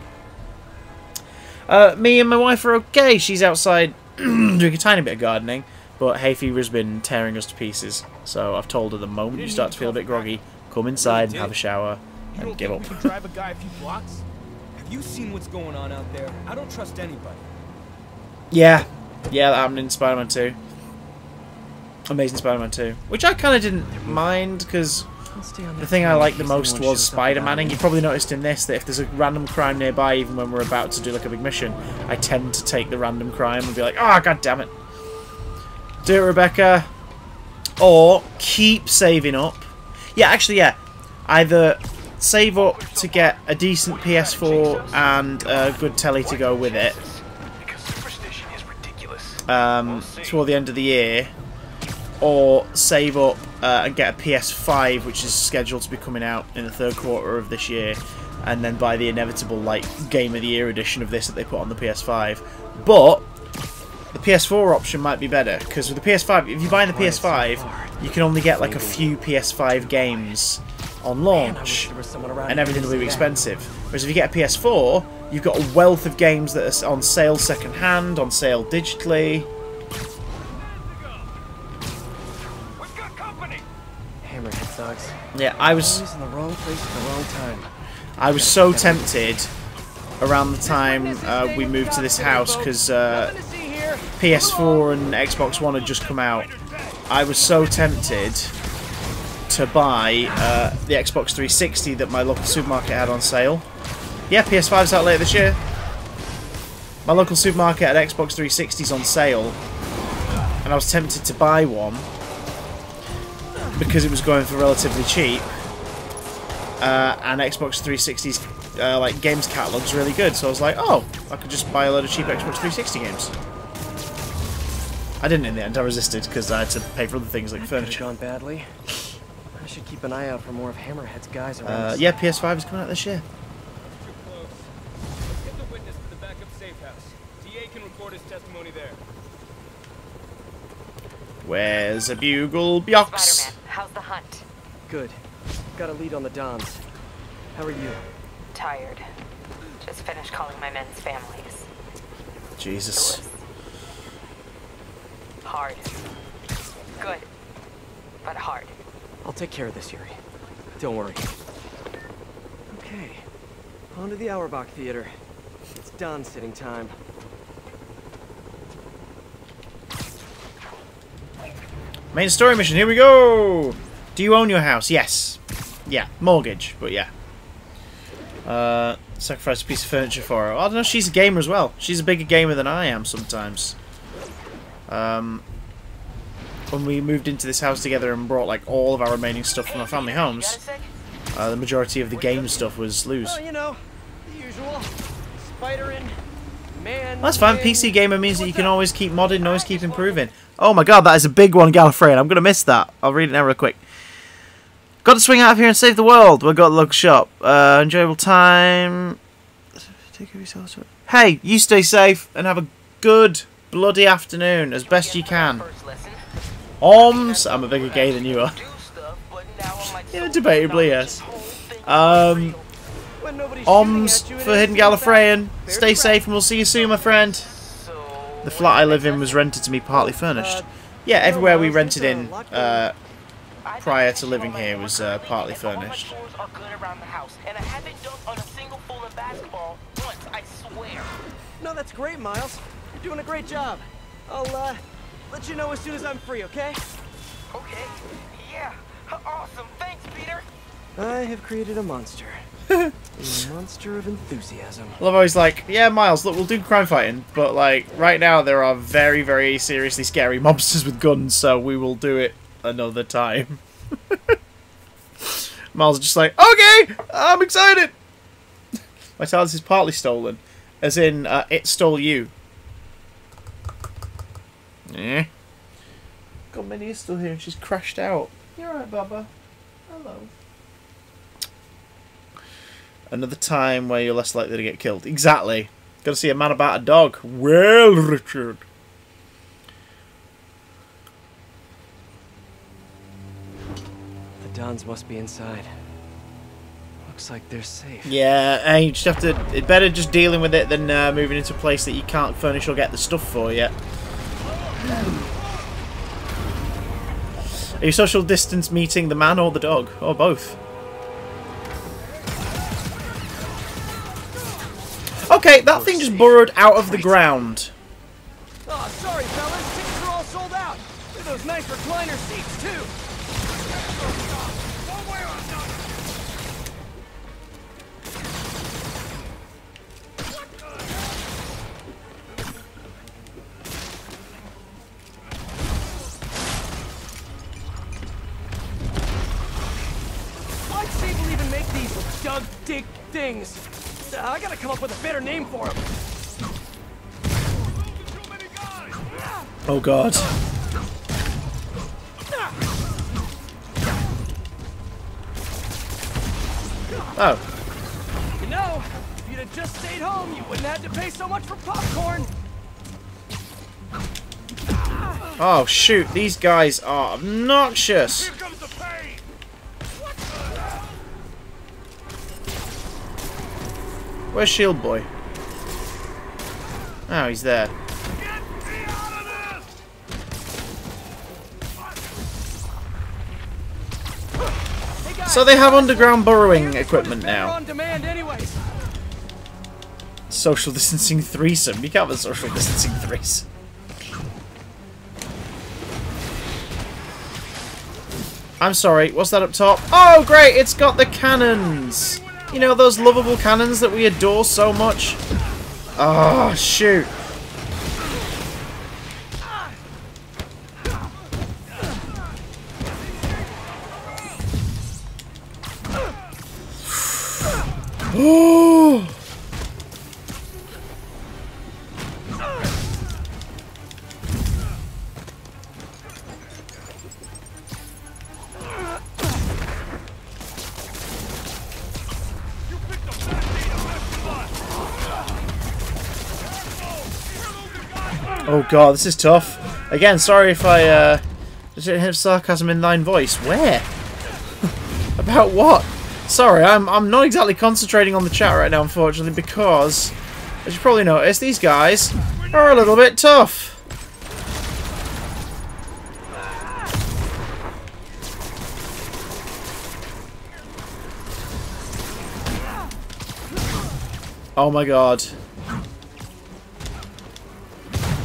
Uh, me and my wife are okay. She's outside doing a tiny bit of gardening, but hay fever's been tearing us to pieces. So I've told her the moment you start to feel a bit groggy, come inside and have a shower and give up. You don't think we can drive a guy a few blocks? Have you seen what's going on out there? I don't trust anybody. Yeah, yeah, that happened in Spider-Man two. Amazing Spider-Man two, which I kind of didn't mind, because the thing I liked the most was Spider-Manning. You probably noticed in this that if there's a random crime nearby, even when we're about to do like a big mission, I tend to take the random crime and be like, ah, oh, god damn it. Do it, Rebecca. Or keep saving up. Yeah, actually, yeah. Either save up to get a decent P S four and a good telly to go with it um, toward the end of the year, or save up uh, and get a P S five, which is scheduled to be coming out in the third quarter of this year, and then buy the inevitable like Game of the Year edition of this that they put on the P S five. But the P S four option might be better, because with the P S five, if you buy the P S five, you can only get like a few P S five games on launch, and everything will be expensive. Whereas if you get a P S four, you've got a wealth of games that are on sale secondhand, on sale digitally. Yeah, I was in the wrong place at the wrong time. I was so tempted around the time uh, we moved to this house, because uh, P S four and Xbox One had just come out. I was so tempted to buy uh, the Xbox three sixty that my local supermarket had on sale. Yeah, P S five's out later this year. My local supermarket had Xbox three sixties on sale, and I was tempted to buy one, because it was going for relatively cheap, uh, and Xbox three sixty's uh, like games catalog's really good, so I was like, oh, I could just buy a load of cheap Xbox three sixty games. I didn't in the end. I resisted, because I had to pay for other things like that furniture. Gone badly. I should keep an eye out for more of Hammerhead's guys around. Uh, yeah, P S five is coming out this year. Let's get the witness to the backup safe house. T A can record his testimony there. Where's a bugle box? Spider-Man, how's the hunt? Good. Got a lead on the Dons. How are you? Tired. Just finished calling my men's families. Jesus. Hard. Good. But hard. I'll take care of this, Yuri. Don't worry. Okay. On to the Auerbach Theater. It's Don sitting time. Main story mission, here we go! Do you own your house? Yes. Yeah, mortgage, but yeah. Uh, sacrifice a piece of furniture for her. I don't know, she's a gamer as well. She's a bigger gamer than I am sometimes. Um, when we moved into this house together and brought like all of our remaining stuff from our family homes, uh, the majority of the game stuff was loose. Well, you know, the usual. Spider-Man. Well, that's fine. P C gamer means that you can always keep modding and always keep improving. Oh my god, that is a big one, Gallifreyan. I'm going to miss that. I'll read it now real quick. Got to swing out of here and save the world. We've got the local shop. Uh, enjoyable time. Take care of yourself. Hey, you stay safe and have a good bloody afternoon as best you can. Oms. I'm a bigger gay than you are. Yeah, debatably, yes. Um... Oms for Hidden Gallifreyan. Stay safe and we'll see you soon, my friend. The flat I live in was rented to me, partly furnished. Yeah, everywhere we rented in uh, prior to living here was uh, partly furnished. No, that's great, Miles. You're doing a great job. I'll uh, let you know as soon as I'm free, okay? Okay. Yeah. Awesome. Thanks, Peter. I have created a monster. A monster of enthusiasm. Well, I've always like, yeah, Miles, look, we'll do crime fighting, but like right now there are very, very seriously scary mobsters with guns, so we will do it another time. Miles is just like, okay, I'm excited. My talent is partly stolen, as in uh, it stole you. Yeah. God, Minnie is still here and she's crashed out. You're right, Bubba. Hello. another time where you're less likely to get killed. Exactly. Got to see a man about a dog. Well, Richard. The Dons must be inside. Looks like they're safe. Yeah, and you just have to. It's better just dealing with it than uh, moving into a place that you can't furnish or get the stuff for yet. Are you social distance meeting the man or the dog? Or both? Okay, that thing just burrowed out of the ground. Oh, sorry, fellas. Seats are all sold out. Look at those nice recliner seats, too. Why'd Sable even make these dug dick things? I gotta come up with a better name for him. Oh god. Oh. You know, if you'd have just stayed home, you wouldn't have had to pay so much for popcorn. Oh shoot, these guys are obnoxious. Where's Shield Boy? Oh, he's there. Get me out of this! So they have underground burrowing equipment now. Social distancing threesome. You can't have a social distancing threesome. I'm sorry, what's that up top? Oh, great, it's got the cannons! You know, those lovable cannons that we adore so much? Oh, shoot. Ooh. Oh god, this is tough. Again, sorry if I uh, just didn't have sarcasm in thine voice. Where? About what? Sorry, I'm I'm not exactly concentrating on the chat right now, unfortunately, because as you probably noticed, these guys are a little bit tough. Oh my god.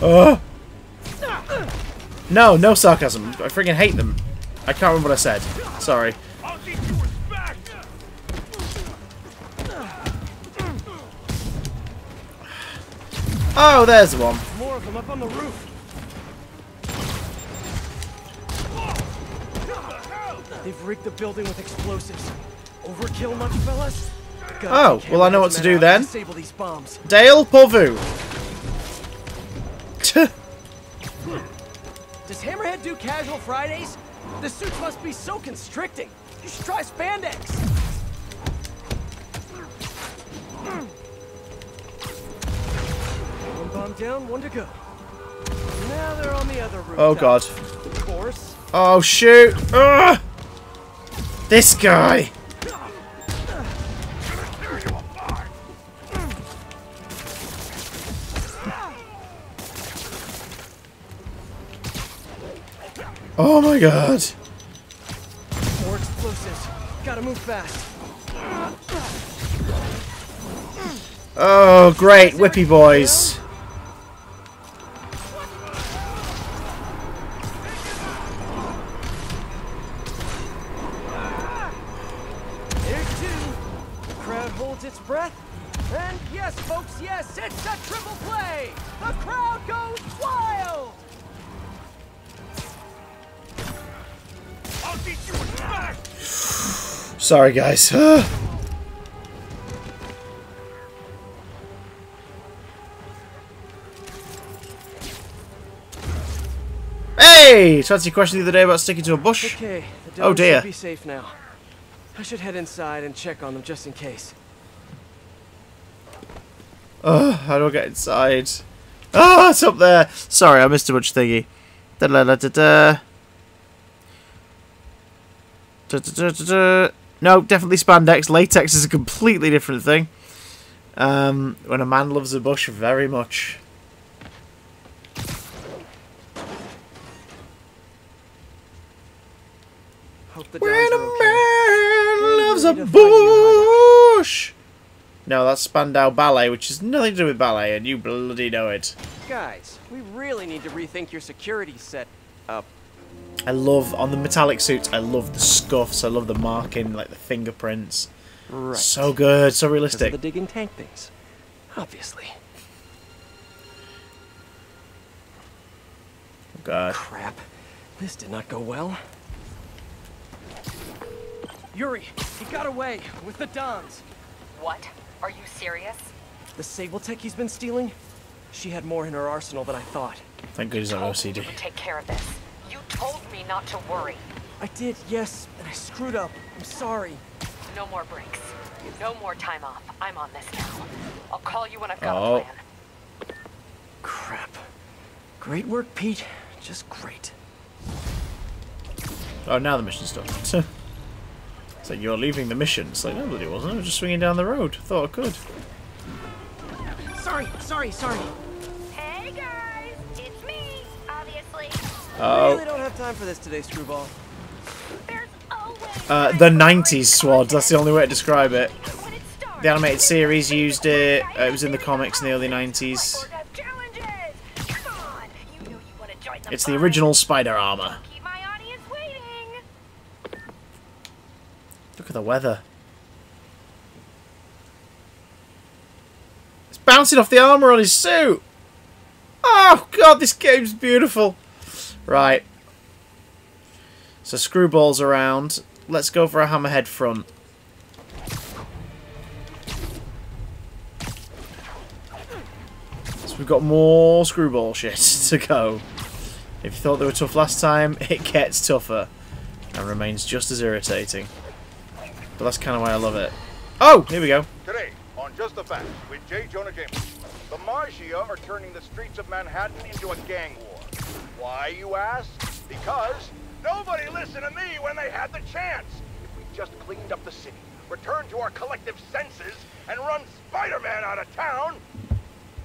Oh. No, no sarcasm. I freaking hate them. I can't remember what I said. Sorry. Oh, there's the one. More of them up on the roof. They've rigged the building with explosives. Overkill much, fellas? Oh, well I know what to do then. Dale Povu. Does Hammerhead do casual Fridays? The suits must be so constricting. You should try spandex. One bomb down, one to go. Now they're on the other rooftop. Oh god. Of course. Oh shoot! Ugh! This guy. Oh my god! More explosives. Gotta move fast. Oh great, whippy boys! There's two. The crowd holds its breath, and yes, folks, yes, it's a triple play. The crowd goes wild. Sorry, guys. Hey! To answer your question the other day about sticking to a bush. Okay, the oh dear. Should be safe now. I should head inside and check on them just in case. Oh, how do I get inside? Ah, oh, it's up there! Sorry, I missed a bunch of thingy. Da da da da da. Da da da da da. No, definitely spandex. Latex is a completely different thing. Um, when a man loves a bush very much. When a man loves a bush. No, that's Spandau Ballet, which is nothing to do with ballet, and you bloody know it. Guys, we really need to rethink your security set up. I love, on the metallic suits, I love the scuffs, I love the marking, like the fingerprints. Right. So good, so realistic. Because of the digging tank things, obviously. Oh God. Crap, this did not go well. Yuri, he got away with the Dons. What? Are you serious? The Sable tech he's been stealing? She had more in her arsenal than I thought. Thank goodness I'm O C D. You take care of this. You told me not to worry. I did, yes, and I screwed up. I'm sorry. No more breaks. No more time off. I'm on this now. I'll call you when I've got oh. a plan. Crap. Great work, Pete. Just great. Oh, now the mission's done. So. So you're leaving the mission. It's like, no, bloody wasn't. I was just swinging down the road. Thought I could. Sorry, sorry, sorry. Hey guys, it's me, obviously. Oh. We really don't have time for this today, Screwball. There's always uh, the nineties swads. That's the only way to describe it. The animated series used it. Uh, it was in the comics in the early nineties. It's the original spider armor. Look at the weather. It's bouncing off the armour on his suit. Oh God, this game's beautiful. Right. So Screwball's around. Let's go for a Hammerhead front. So we've got more Screwball shit to go. If you thought they were tough last time, it gets tougher. And remains just as irritating. But that's kind of why I love it. Oh, here we go. Today on Just the Facts with J. Jonah Jameson, the Maggia are turning the streets of Manhattan into a gang war. Why, you ask? Because nobody listened to me when they had the chance. If we just cleaned up the city, returned to our collective senses, and run Spider-Man out of town,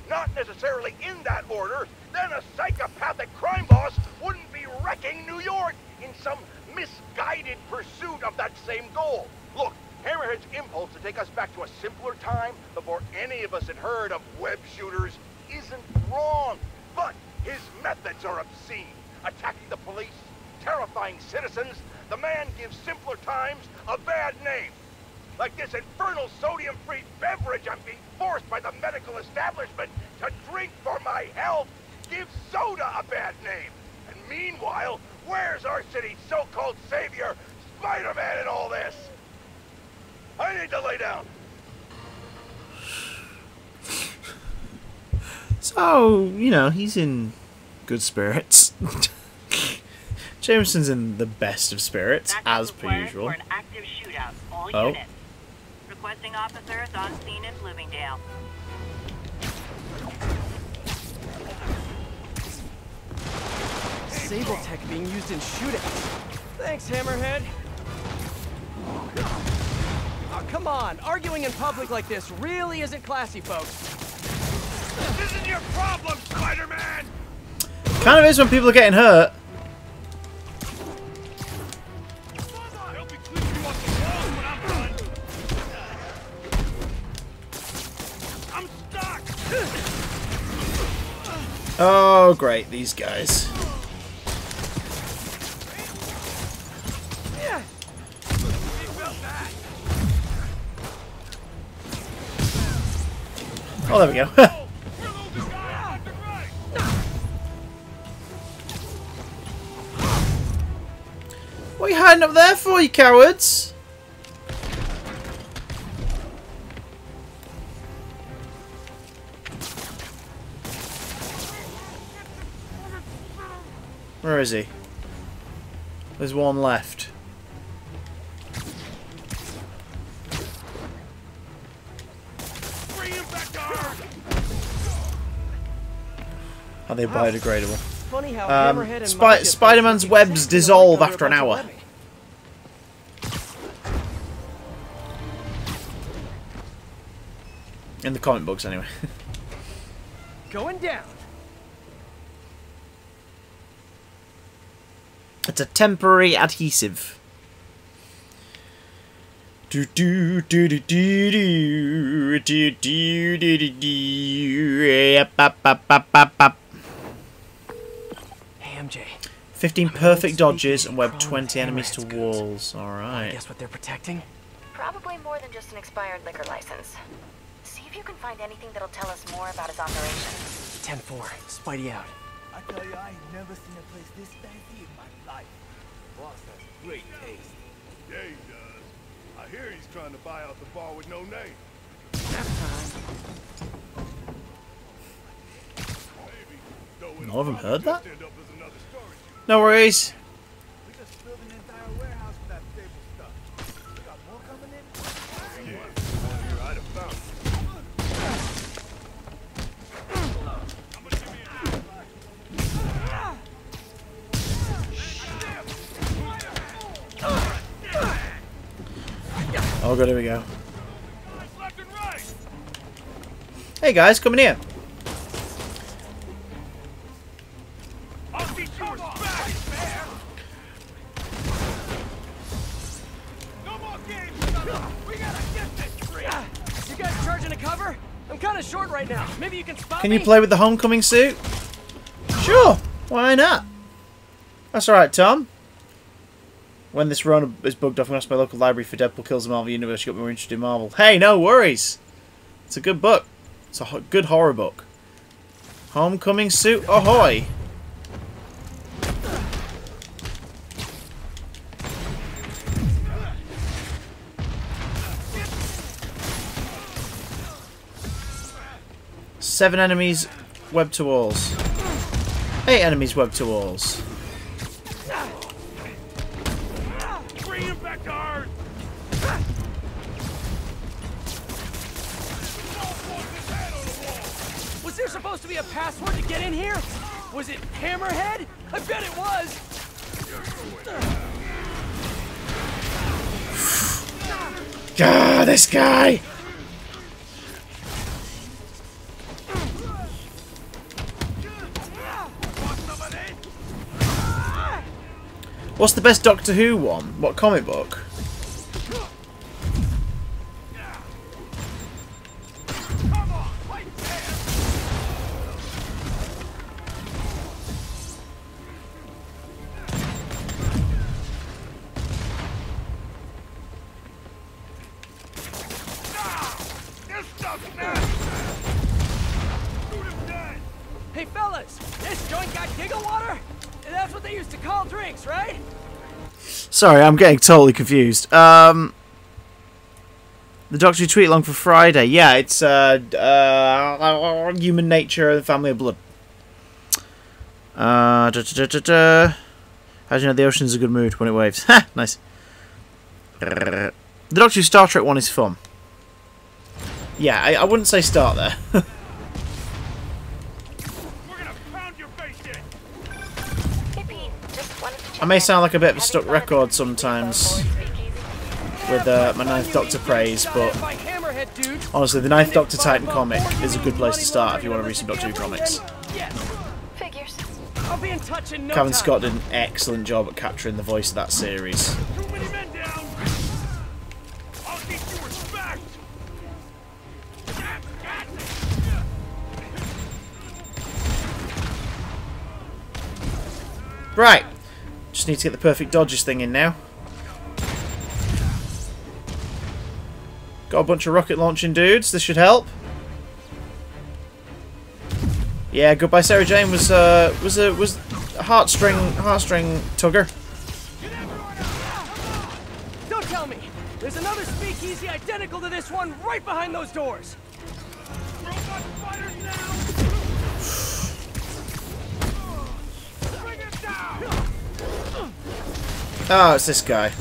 not necessarily in that order, then a psychopathic crime boss wouldn't be wrecking New York in some misguided pursuit of that same goal. Look, Hammerhead's impulse to take us back to a simpler time before any of us had heard of web shooters isn't wrong, but his methods are obscene. Attacking the police, terrifying citizens, the man gives simpler times a bad name. Like this infernal sodium-free beverage I'm being forced by the medical establishment to drink for my health gives soda a bad name. And meanwhile, where's our city's so-called savior, Spider-Man, in all this? I need to lay down. So, you know, he's in good spirits. Jameson's in the best of spirits, active as per usual. For an active shootout, all oh. Units. Requesting officers on scene in Bloomingdale. Sable tech being used in shootouts. Thanks, Hammerhead. Oh, come on, arguing in public like this really isn't classy, folks. This isn't your problem, Spider-Man! Kind of is when people are getting hurt. I'm stuck! Oh, great, these guys. Oh, there we go. What are you hiding up there for, you cowards? Where is he? There's one left. Are they biodegradable? Funny how Hammerhead and Spi Spider-Man's webs dissolve after an hour. In the comic books, anyway. Going down. It's a temporary adhesive. Do do do do do do do do do. Bap bap bap bap bap. Hey M J. Fifteen perfect dodges and web twenty enemies to walls. All right. Guess what they're protecting? Probably more than just an expired liquor license. See if you can find anything that'll tell us more about his operations. Ten four. Spidey out. I tell you, I ain't never seen a place this fancy in my life. Boss has great taste. Yeah, he does. I hear he's trying to buy out the bar with no name. None of them heard that? No worries. We just filled an entire warehouse with that Sable stuff. We got more coming in? Yeah, here I'd have found it. Oh god, here we go. Hey guys, come in here. You guys charging a cover? I'm kind of short right now. Maybe you can spot me. Can you play with the homecoming suit? Sure. Why not? That's all right, Tom. When this run is bugged off, I'm going to ask my local library for Deadpool Kills the Marvel Universe. You got me more interested in Marvel. Hey, no worries. It's a good book. It's a ho good horror book. Homecoming suit, ahoy! Seven enemies webbed to walls. Eight enemies webbed to walls. Was there supposed to be a password to get in here? Was it Hammerhead? I bet it was. God, this guy. What's the best Doctor Who one? What comic book? Sorry, I'm getting totally confused. Um, the Doctor Who tweet along for Friday. Yeah, it's uh, uh, Human Nature and the Family of Blood. Uh, da, da, da, da, da. How do you know the ocean's a good mood when it waves? Ha! Nice. The Doctor Who Star Trek one is fun. Yeah, I, I wouldn't say start there. I may sound like a bit of a stuck record sometimes with uh, my Ninth Doctor praise, but honestly, the Ninth Doctor Titan comic is a good place to start if you want to read some Doctor Who comics. Kevin Scott did an excellent job at capturing the voice of that series. Right. Just need to get the perfect dodges thing in now. Got a bunch of rocket launching dudes. This should help. Yeah, Goodbye Sarah Jane was uh, was a was a heartstring heartstring tugger. Don't tell me there's another speakeasy identical to this one right behind those doors. Robot fighters now. Bring it down. Oh, it's this guy.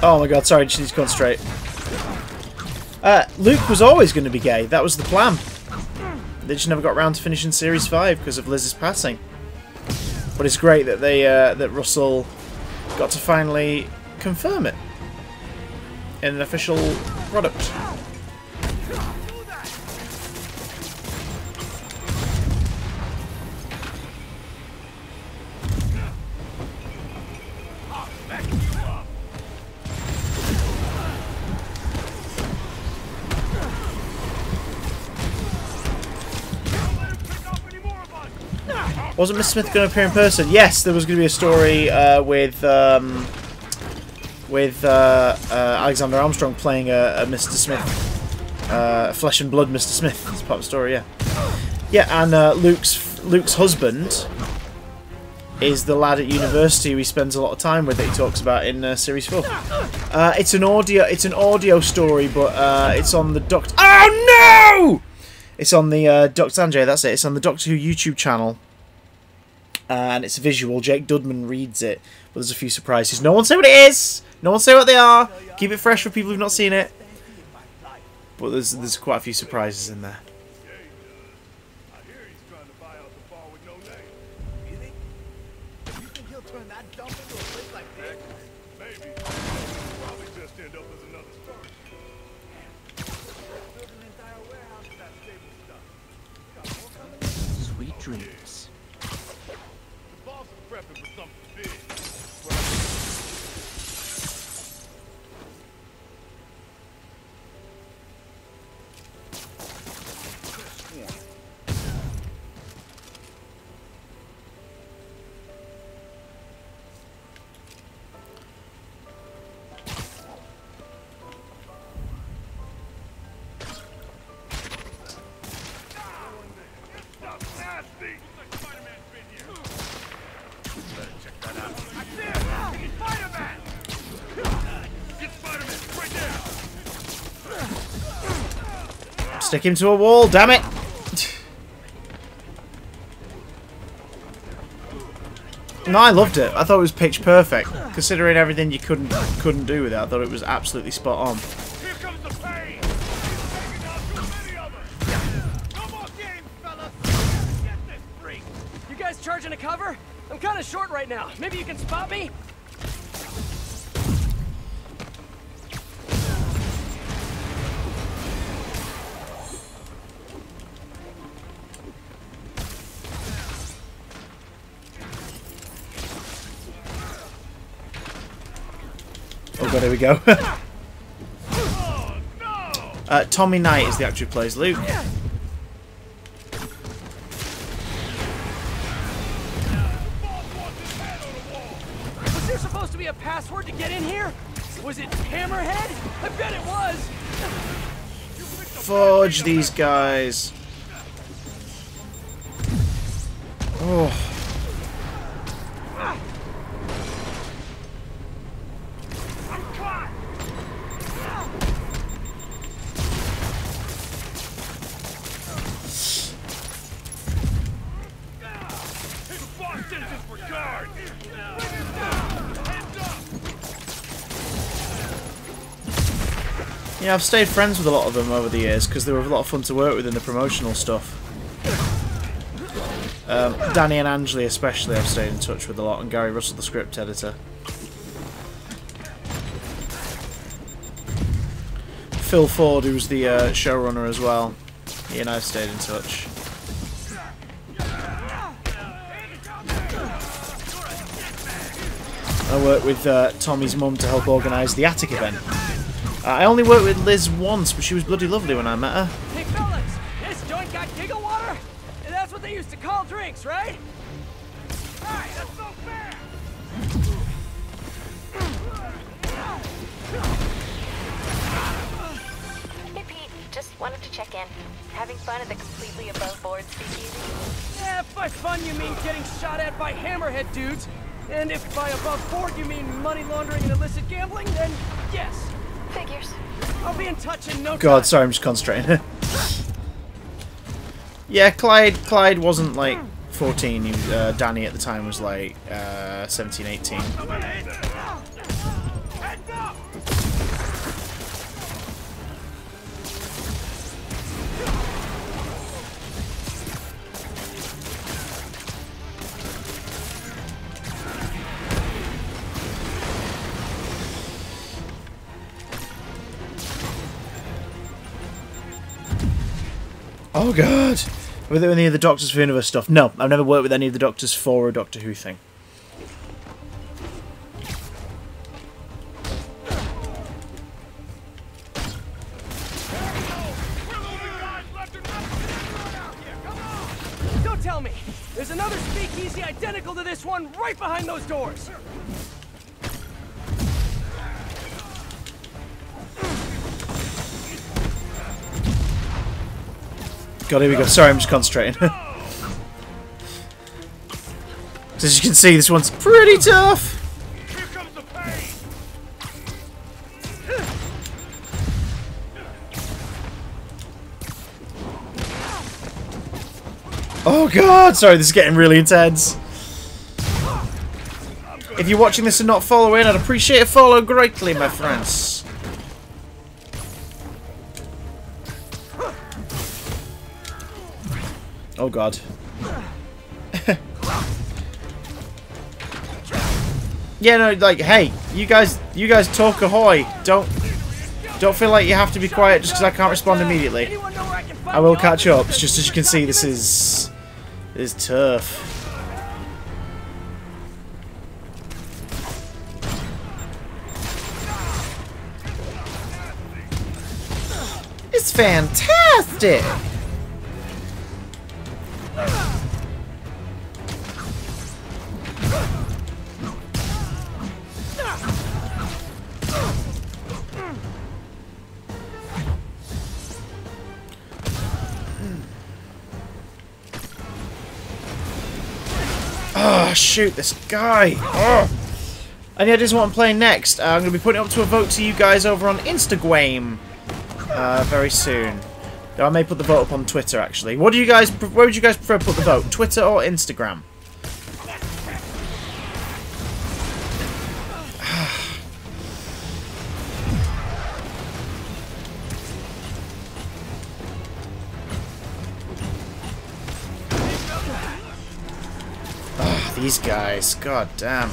Oh my god, sorry, just need to concentrate. Uh, Luke was always going to be gay. That was the plan. They just never got around to finishing Series five because of Liz's passing. But it's great that they uh, that Russell got to finally confirm it in an official product. Wasn't Miss Smith going to appear in person? Yes, there was going to be a story uh, with um, with uh, uh, Alexander Armstrong playing a, a Mister Smith, uh, flesh and blood Mister Smith. That's part of the story, yeah. Yeah, and uh, Luke's Luke's husband is the lad at university who he spends a lot of time with that he talks about in uh, series four. Uh, it's an audio it's an audio story, but uh, it's on the Doctor. Oh no! It's on the uh, Doctor Sanjay. That's it. It's on the Doctor Who YouTube channel. And it's visual. Jake Dudman reads it, but there's a few surprises. No one say what it is. No one say what they are. Keep it fresh for people who've not seen it. But there's there's quite a few surprises in there. Sweet dreams. Stick him to a wall, damn it! No, I loved it. I thought it was pitch perfect. Considering everything you couldn't couldn't do with it, I thought it was absolutely spot on. Here comes the pain. No more game, fellas. Get this freak. You guys charging a cover? I'm kind of short right now. Maybe you can spot me? But here we go. uh, Tommy Knight is the actor who plays Luke. Was there supposed to be a password to get in here? Was it Hammerhead? I bet it was. Forge these guys. Oh. Yeah, I've stayed friends with a lot of them over the years because they were a lot of fun to work with in the promotional stuff. Um, Danny and Angela especially I've stayed in touch with a lot, and Gary Russell, the script editor. Phil Ford, who's the uh, showrunner as well, he and I have stayed in touch. I worked with uh, Tommy's mum to help organise the attic event. I only worked with Liz once, but she was bloody lovely when I met her. Hey fellas, this joint got giggle water? That's what they used to call drinks, right? Hey, that's so fair! Hey Pete, just wanted to check in. Having fun at the completely above board speakeasy? Yeah, if by fun you mean getting shot at by Hammerhead dudes, and if by above board you mean money laundering and illicit gambling, then yes. Figures. I'll be in touch in no time. God, sorry, I'm just concentrating. Yeah, Clyde Clyde wasn't like fourteen. He was, uh, Danny at the time was like uh, seventeen, eighteen. Oh god! Were there any of the Doctors for Universe stuff? No, I've never worked with any of the Doctors for a Doctor Who thing. Don't tell me! There's another speakeasy identical to this one right behind those doors! God, here we go. Sorry, I'm just concentrating. So as you can see, this one's pretty tough. Here comes the pain. Oh god! Sorry, this is getting really intense. If you're watching this and not following, I'd appreciate a follow greatly, my friends. Oh god. Yeah, no, like, hey, you guys, you guys talk ahoy. Don't, don't feel like you have to be quiet just because I can't respond immediately. I will catch up. It's just as you can see, this is, this is tough. It's fantastic. Oh, shoot, this guy. Oh. Any ideas what I'm playing next? Uh, I'm going to be putting up to a vote to you guys over on Instagram uh, very soon. Though I may put the vote up on Twitter, actually. What do you guys, where would you guys prefer to put the vote? Twitter or Instagram? These guys, god damn.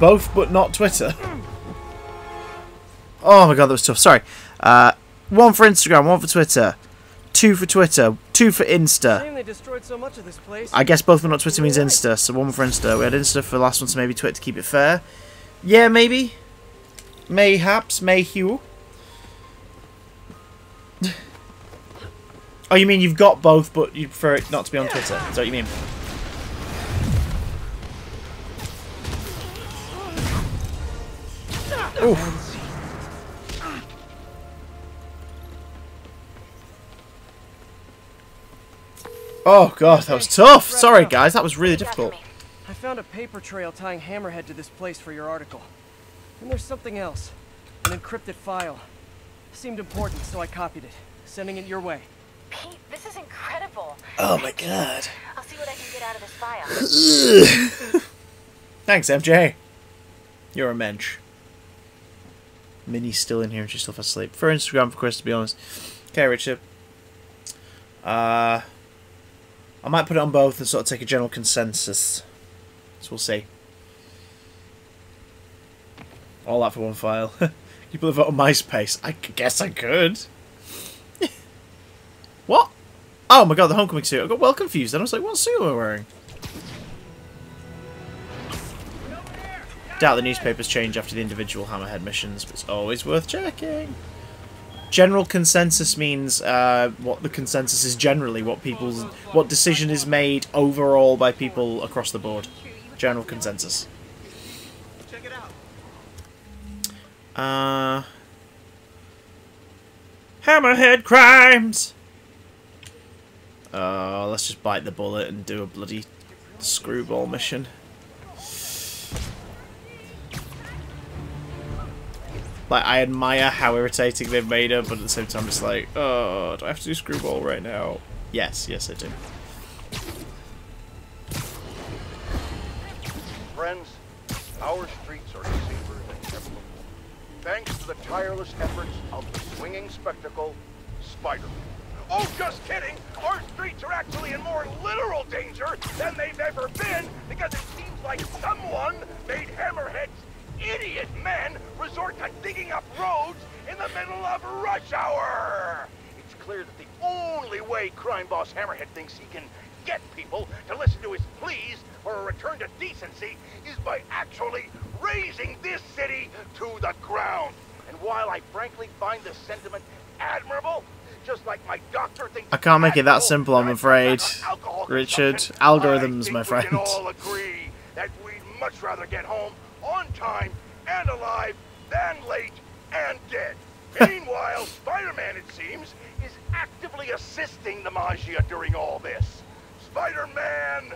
Both, but not Twitter. Oh my god, that was tough. Sorry. Uh, one for Instagram, one for Twitter. Two for Twitter, two for Insta. So much of this place. I guess both, but not Twitter means Insta, so one for Insta. We had Insta for the last one, so maybe Twitter to keep it fair. Yeah, maybe. Mayhaps, mayhew. Oh, you mean you've got both, but you prefer it not to be on Twitter? Is that what you mean? Oof. Oh god, that was tough! Sorry guys, that was really difficult. I found a paper trail tying Hammerhead to this place for your article. And there's something else. An encrypted file. It seemed important, so I copied it. Sending it your way. Pete, this is incredible. Oh my god. I'll see what I can get out of this file. Thanks, M J. You're a mensch. Minnie's still in here and she's still fast asleep. For Instagram, for Chris, to be honest. Okay, Richard. Uh... I might put it on both and sort of take a general consensus. So we'll see. All that for one file. You put a vote on MySpace. I guess I could. What? Oh my god, the homecoming suit. I got well confused. Then I was like, what suit am I wearing? Doubt the newspapers change after the individual Hammerhead missions, but it's always worth checking. General consensus means uh, what the consensus is generally, what people's, what decision is made overall by people across the board. General consensus. Check it out. Uh, Hammerhead crimes. Uh, let's just bite the bullet and do a bloody screwball mission. Like, I admire how irritating they've made her, but at the same time it's like, oh, do I have to do Screwball right now? Yes, yes I do. Friends, our streets are safer than ever before. thanks to the tireless efforts of the swinging spectacle, Spider-Man. Oh, just kidding! Our streets are actually in more literal danger than they've ever been because it seems like someone made Hammerhead's idiot men resort to digging up roads in the middle of rush hour! It's clear that the only way crime boss Hammerhead thinks he can get people to listen to his pleas for a return to decency is by actually raising this city to the ground. And while I frankly find the sentiment admirable, just like my doctor thinks I can't make it that simple, I'm afraid, Richard. Algorithms, my friend. We can all agree that we'd much rather get home on time and alive than late and dead. Meanwhile, Spider-Man, it seems, is actively assisting the Maggia during all this. Spider-Man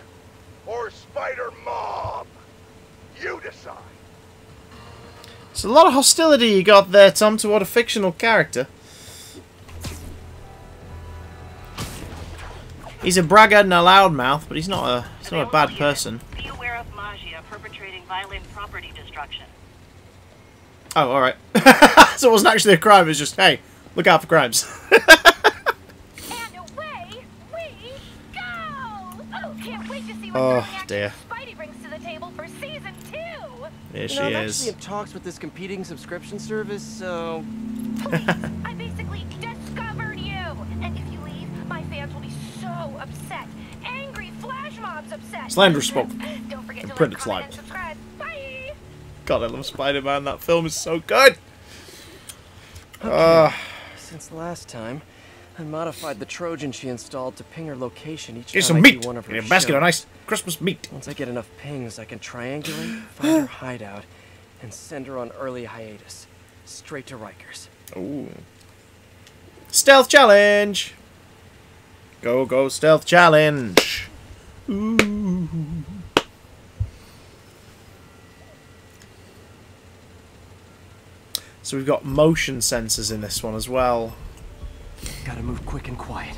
or Spider-Mob? You decide. It's a lot of hostility you got there, Tom, toward a fictional character. He's a braggart and a loudmouth, but he's not a he's not a bad person. Be aware of Maggia perpetrating violent property destruction. Oh, all right. So it wasn't actually a crime. It was just, hey, look out for crimes. And away we go! Oh, can't wait to see what oh, dear. Spidey brings to the table for season two. There she you know, I'm is. I'm actually in talks with this competing subscription service, so. Please, I basically discovered you, and if you leave, my fans will be so upset, angry flash mobs upset. Slander spoke. Don't forget and to print like, comment, and subscribe. Bye. God, I love Spider-Man. That film is so good. Okay. Uh, Since last time, I modified the Trojan she installed to ping her location each time some I meat. Do one of her shows. A basket of nice Christmas meat. Once I get enough pings, I can triangulate, find her hideout, and send her on early hiatus, straight to Rikers. Ooh. Stealth challenge. Go, go, stealth challenge. Ooh. So we've got motion sensors in this one as well. Gotta move quick and quiet.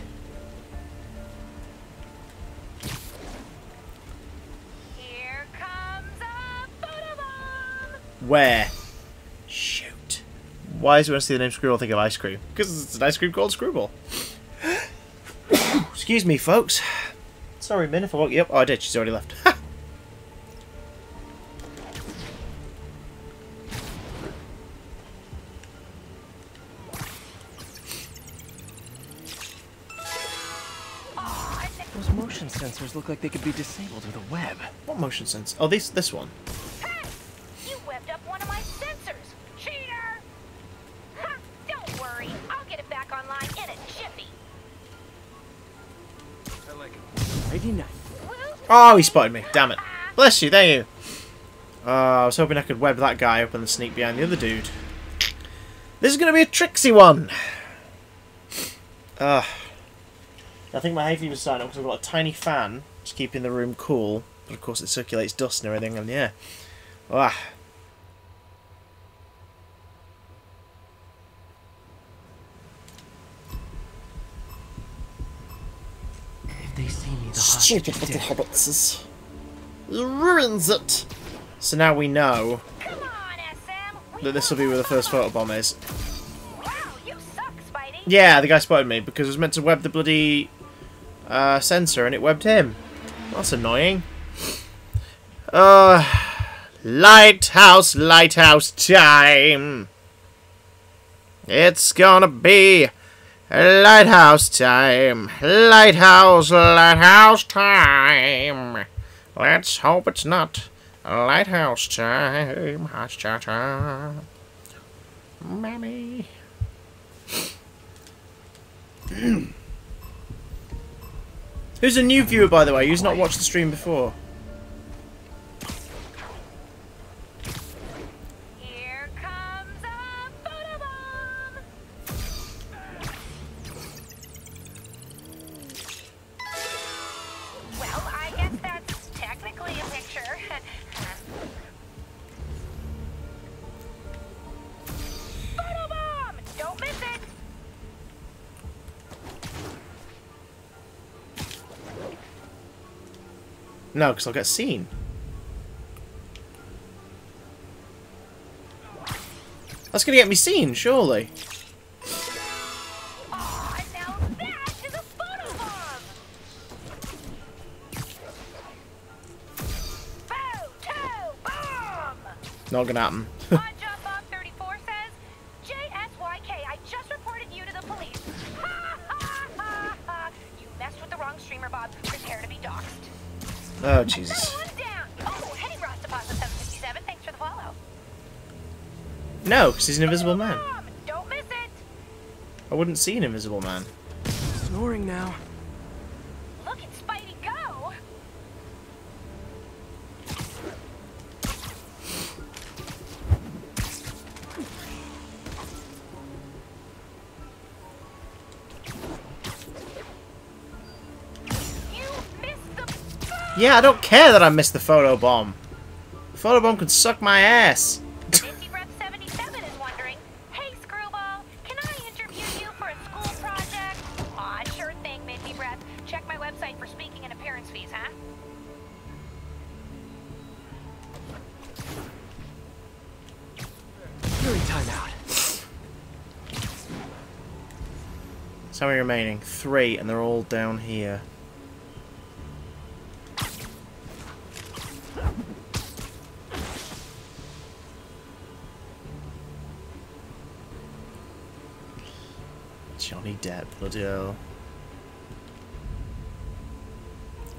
Here comes a photobomb! Where? Shoot. Why is when I see the name Screwball think of ice cream? Because it's an ice cream called Screwball. Excuse me, folks. Sorry, Min, if I woke you up. Oh, I did. She's already left. Sensors look like they could be disabled with a web. What motion sensor? Oh, this this one. Hey! You webbed up one of my sensors, cheater! Ha! Don't worry, I'll get it back online in a jiffy. I like it. eighty-nine. Oh, he spotted me. Damn it! Bless you. There you. Uh, I was hoping I could web that guy up and then sneak behind the other dude. This is gonna be a tricksy one. Ah. Uh. I think my hay fever is starting up because I've got a tiny fan just keeping the room cool, but of course it circulates dust and everything, and yeah. Ah. If they see me, the stupid little dead. Hobbitses. It ruins it! So now we know on, that this will be where the first photobomb is. Wow, you suck, Spidey. Yeah, the guy spotted me because it was meant to web the bloody Uh, sensor, and it webbed him. That's annoying. Uh, lighthouse, lighthouse time. It's gonna be lighthouse time. Lighthouse, lighthouse time. Let's hope it's not lighthouse time. Ha-cha-cha. Mammy. Who's a new viewer, by the way, who's not watched the stream before? Here comes a photobomb! Well, I guess that's technically a picture. Photobomb! Don't miss it! No, because I'll get seen. That's That's gonna get me seen, surely. Oh, and now that is a photobomb! Photobomb! Not gonna happen. Oddjob Bob thirty-four says, J S Y K, I just reported you to the police. Ha ha ha ha! You messed with the wrong streamer, Bob. Prepare to be doxxed. Oh, Jesus. No, because he's an invisible man. Don't miss it. I wouldn't see an invisible man. Snoring now. Look at Spidey go. You missed the bomb. Yeah, I don't care that I missed the photo bomb. The photo bomb could suck my ass. How many remaining? Three, and they're all down here. Johnny Depp, bloody hell.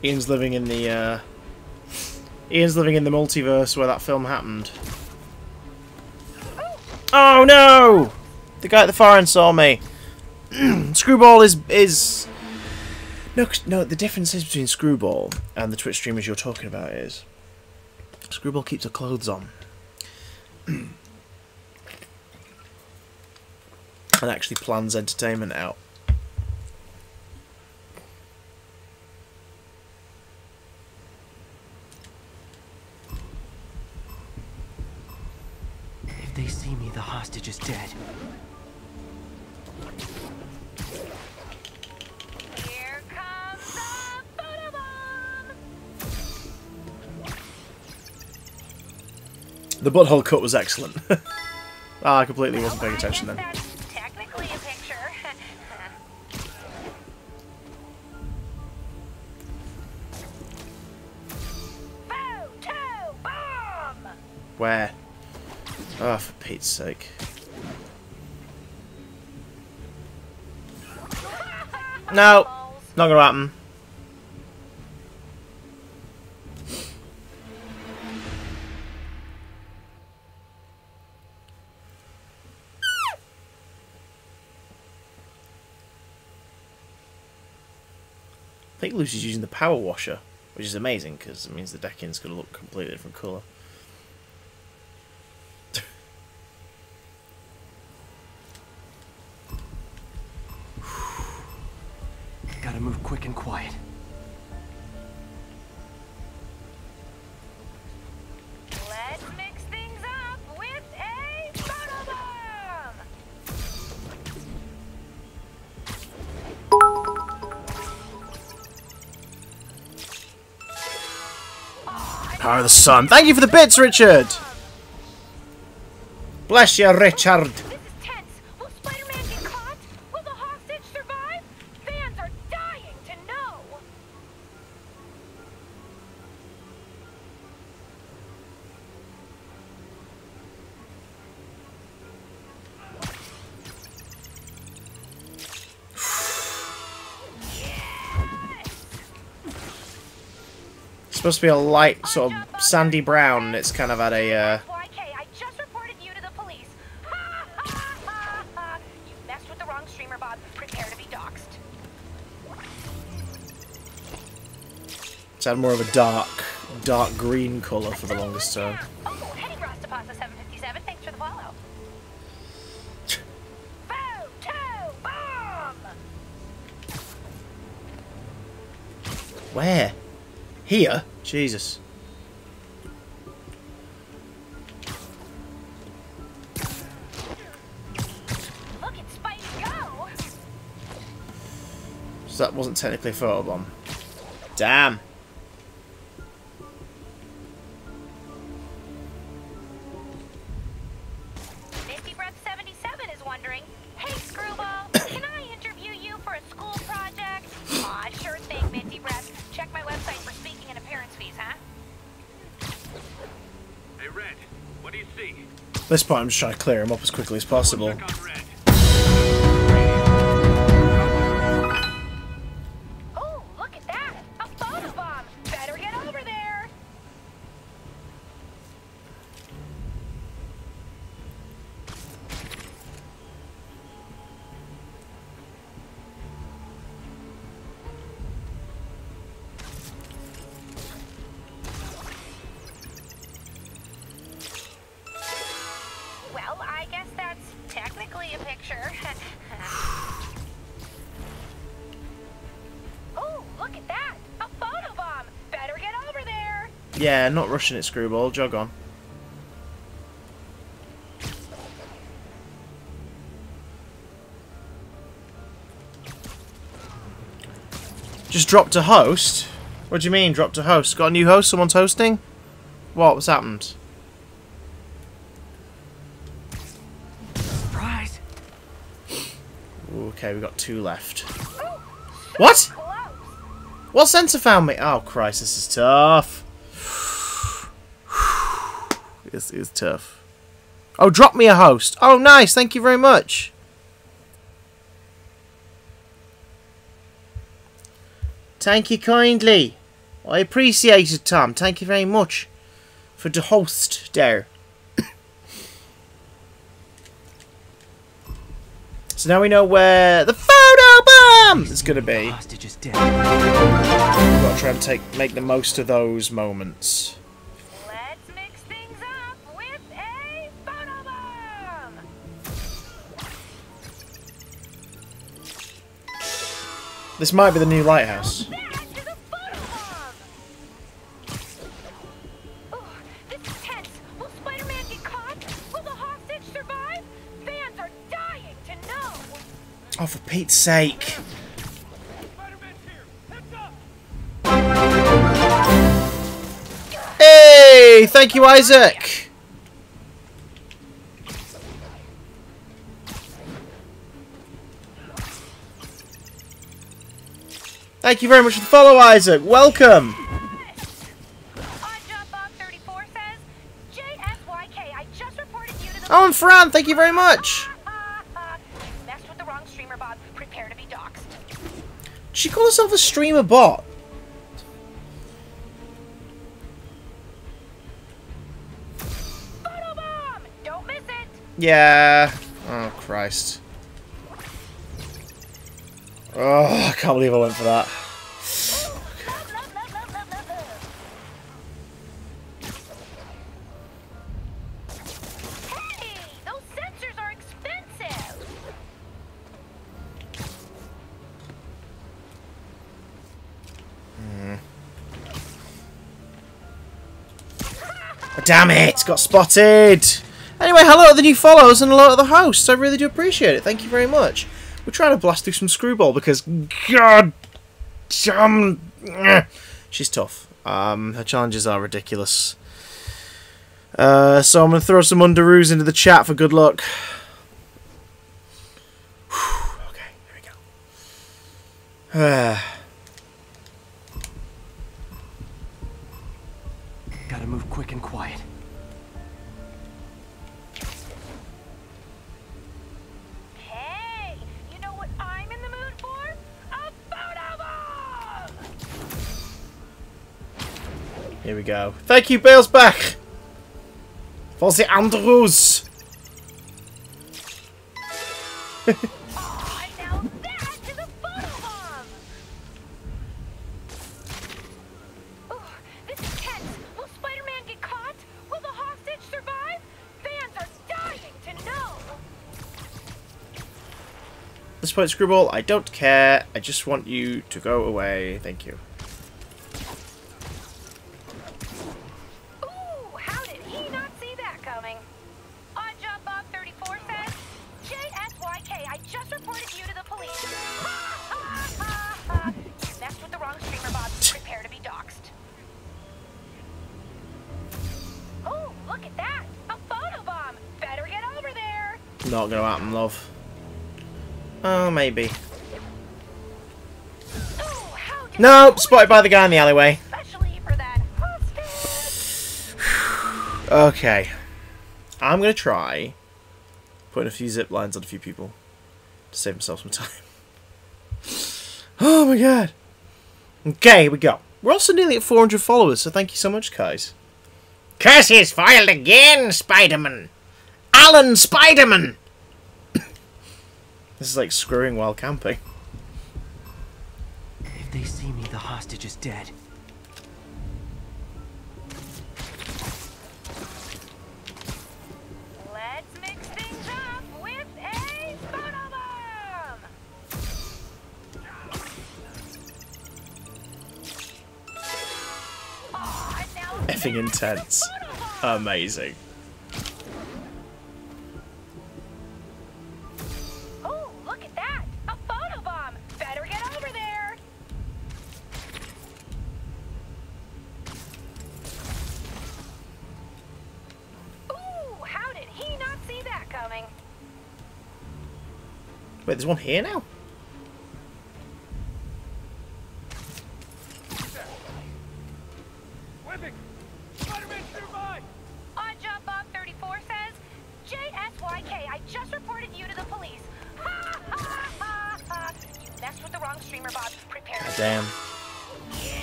Ian's living in the uh Ian's living in the multiverse where that film happened. Oh no! The guy at the far end saw me. Screwball is is no no. The difference is between Screwball and the Twitch streamers you're talking about is Screwball keeps her clothes on, and actually plans entertainment out. If they see me, the hostage is dead. The butthole cut was excellent. Ah, I completely well, wasn't paying attention then. That's technically a picture. Photobomb! Where? Oh, for Pete's sake. No! Not gonna happen. I think Lucy's using the power washer, which is amazing because it means the decking's going to look completely different colour. Gotta move quick and quiet. Let's mix things up with a photobomb! Power of the sun. Thank you for the bits, Richard! Bless you, Richard! This is tense. Will Spider-Man get caught? Will the hostage survive? Fans are dying to know! Supposed to be a light sort of sandy brown, and it's kind of at a uh... I just reported you to the police. Ha ha ha ha. You messed with the wrong streamer, Bob. Prepare to be doxxed. It's had more of a dark dark green colour for the longest time. Oh, hey Rastapasa seven fifty-seven, thanks for the follow. Photobomb! Where? Here? Jesus. Look at Spidey go. So that wasn't technically a photobomb. Damn. Misty Breath At this point, I'm just trying to clear him up as quickly as possible. Oh, look at that! A photo bomb! Better get over there! Yeah, not rushing it, Screwball. Jog on. Just dropped a host? What do you mean, dropped a host? Got a new host? Someone's hosting? What? What's happened? Surprise! Okay, we've got two left. What? What sensor found me? Oh, Christ, this is tough. This is tough. Oh, drop me a host. Oh, nice. Thank you very much. Thank you kindly. I appreciate it, Tom. Thank you very much for the host there. So now we know where the photo bomb is going to be. We've got to try and take, make the most of those moments. This might be the new lighthouse. Oh, for Pete's sake. Hey, thank you, Isaac. Thank you very much for the follow, Isaac. Welcome. Oh, and Fran, thank you very much. She called herself a streamer bot. Don't miss it. Yeah. Oh, Christ. Oh, I can't believe I went for that. Hey, those sensors are expensive. Mm. Oh, damn it, got spotted. Anyway, hello to the new followers and hello to the hosts. I really do appreciate it. Thank you very much. We're trying to blast through some Screwball because, god damn, she's tough. Um, her challenges are ridiculous. Uh, so I'm going to throw some underoos into the chat for good luck. Whew, okay, there we go. Uh. Gotta move quick and quiet. Here we go. Thank you, Bale's back! For the Andrews! At this point, Screwball, I don't care. I just want you to go away. Thank you. Not gonna happen, love. Oh, maybe. Nope, spotted by the guy in the alleyway. Okay. I'm going to try putting a few zip lines on a few people to save myself some time. Oh my god. Okay, here we go. We're also nearly at four hundred followers, so thank you so much, guys. Curse is filed again, Spider-Man. Alan Spider-Man. This is like screwing while camping. If they see me, the hostage is dead. Effing intense. Amazing. Oh, look at that! A photobomb! Better get over there! Ooh, how did he not see that coming? Wait, there's one here now? Damn. Yes!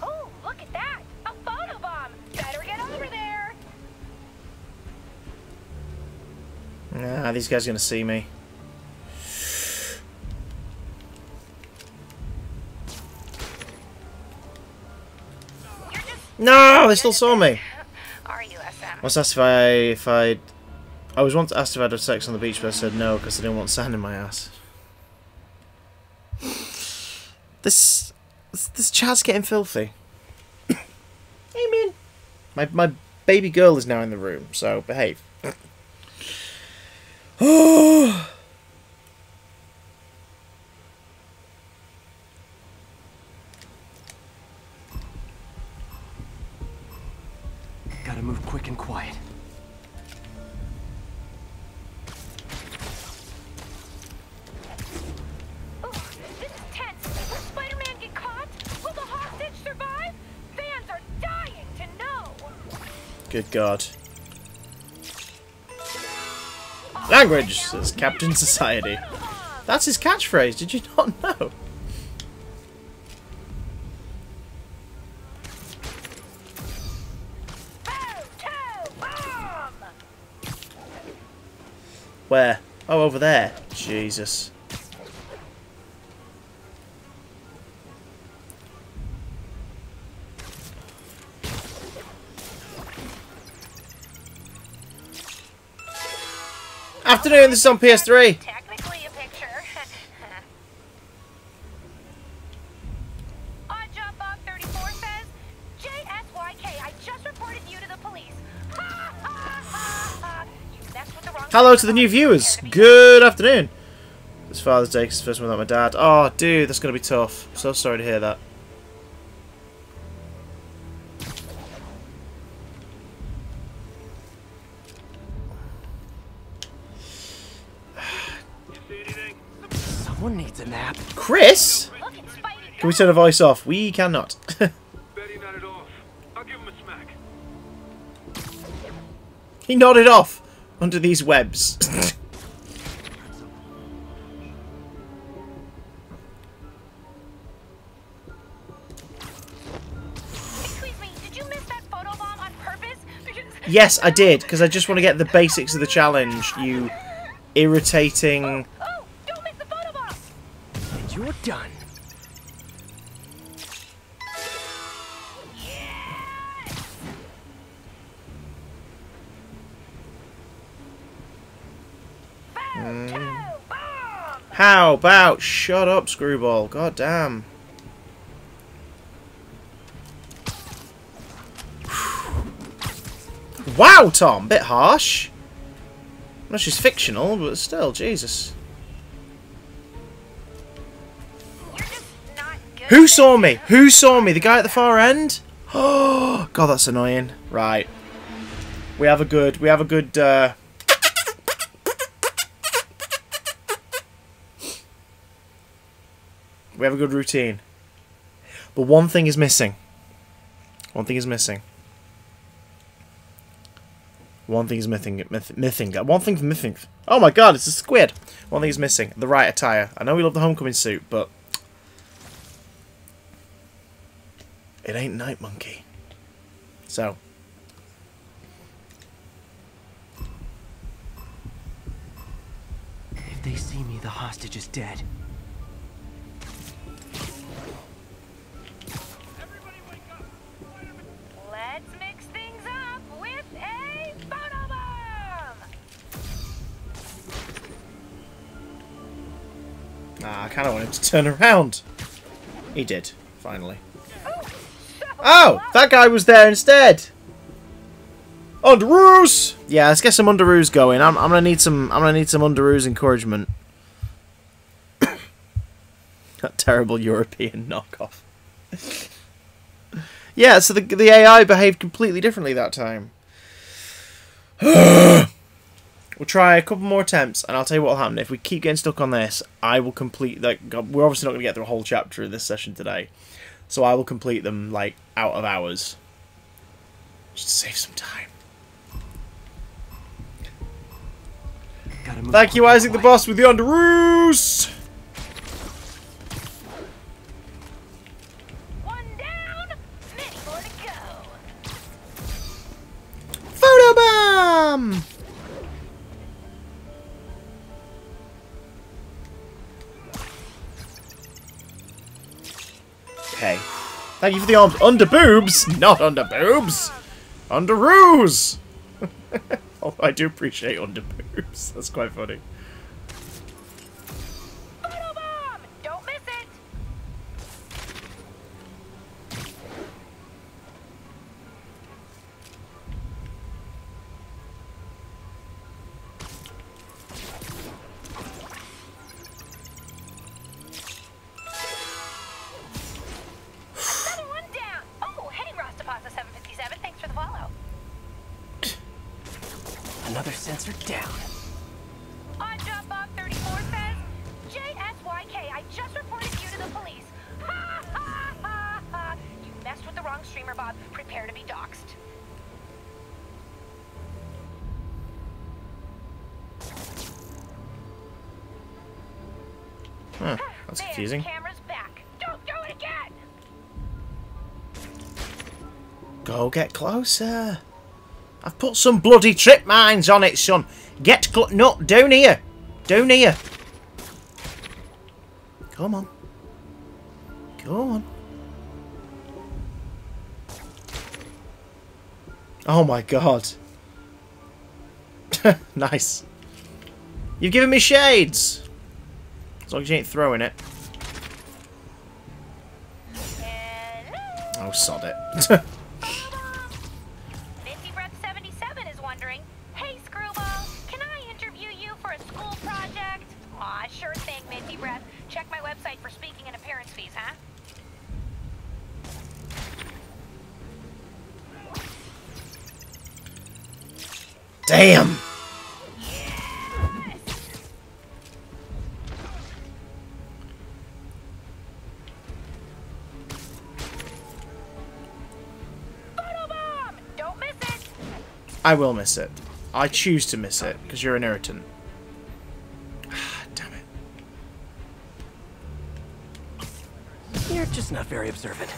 Oh, look at that! A photobomb! Better get over there! Nah, these guys are gonna see me. No! They still saw me! R U S M. What's that if I... if I... I was once asked if I'd have sex on the beach, but I said no because I didn't want sand in my ass. This this, this chat's getting filthy. I mean, my my baby girl is now in the room, so behave. Oh. Gotta move quick and quiet. Good God. Language, says Captain Society. That's his catchphrase, did you not know? Where? Oh, over there. Jesus. Afternoon, this is on P S three. Technically a picture. Oddjob Bob thirty-four says, J S Y K, I just reported you to the police. Ha ha ha ha. You messed with the wrong. Hello to the new viewers. Good afternoon. It's Father's Day, it's the first one without my dad. Oh, dude, that's going to be tough. I'm so sorry to hear that. Chris? Can we turn the voice off? We cannot. He nodded off under these webs. Excuse me, did you miss that photobomb on purpose? Yes, I did, because I just want to get the basics of the challenge, you irritating... You're done. Yes! Mm. How about shut up, Screwball? God damn. Wow, Tom, bit harsh. Well, she's fictional, but still, Jesus. Who saw me? Who saw me? The guy at the far end? Oh, God, that's annoying. Right. We have a good, we have a good, uh... we have a good routine. But one thing is missing. One thing is missing. One thing is missing. Myth, missing. One thing's missing. Oh my god, it's a squid. One thing is missing. The right attire. I know we love the homecoming suit, but... it ain't Night Monkey. So... if they see me, the hostage is dead. Ah, I kind of want him to turn around. He did, finally. Oh, that guy was there instead. Underoos. Yeah, let's get some underoos going. I'm, I'm gonna need some. I'm gonna need some underoos encouragement. That terrible European knockoff. Yeah, so the the A I behaved completely differently that time. We'll try a couple more attempts, and I'll tell you what will happen. If we keep getting stuck on this, I will complete... like, we're obviously not going to get through a whole chapter of this session today. So I will complete them, like, out of hours. Just to save some time. Thank you, Isaac the Boss, with the underoos! One down, many more to go. Photobomb! Okay. Thank you for the arms. Under boobs! Not under boobs! Under roos! Although I do appreciate under boobs. That's quite funny. Photobomb! Don't miss it! Huh, that's confusing. Camera's back. Don't do it again. Go get closer. I've put some bloody trip mines on it, son. Get cl- no, down here. Down here. Come on. Come on. Oh my god. Nice. You've given me shades. As long as you ain't throwing it. Hello. Oh, sod it. Breath seventy-seven is wondering, hey Screwball, can I interview you for a school project? Aw, sure thing, Minty Breath. Check my website for speaking and appearance fees, huh? Damn! I will miss it. I choose to miss it, because you're an irritant. Ah, damn it. You're just not very observant.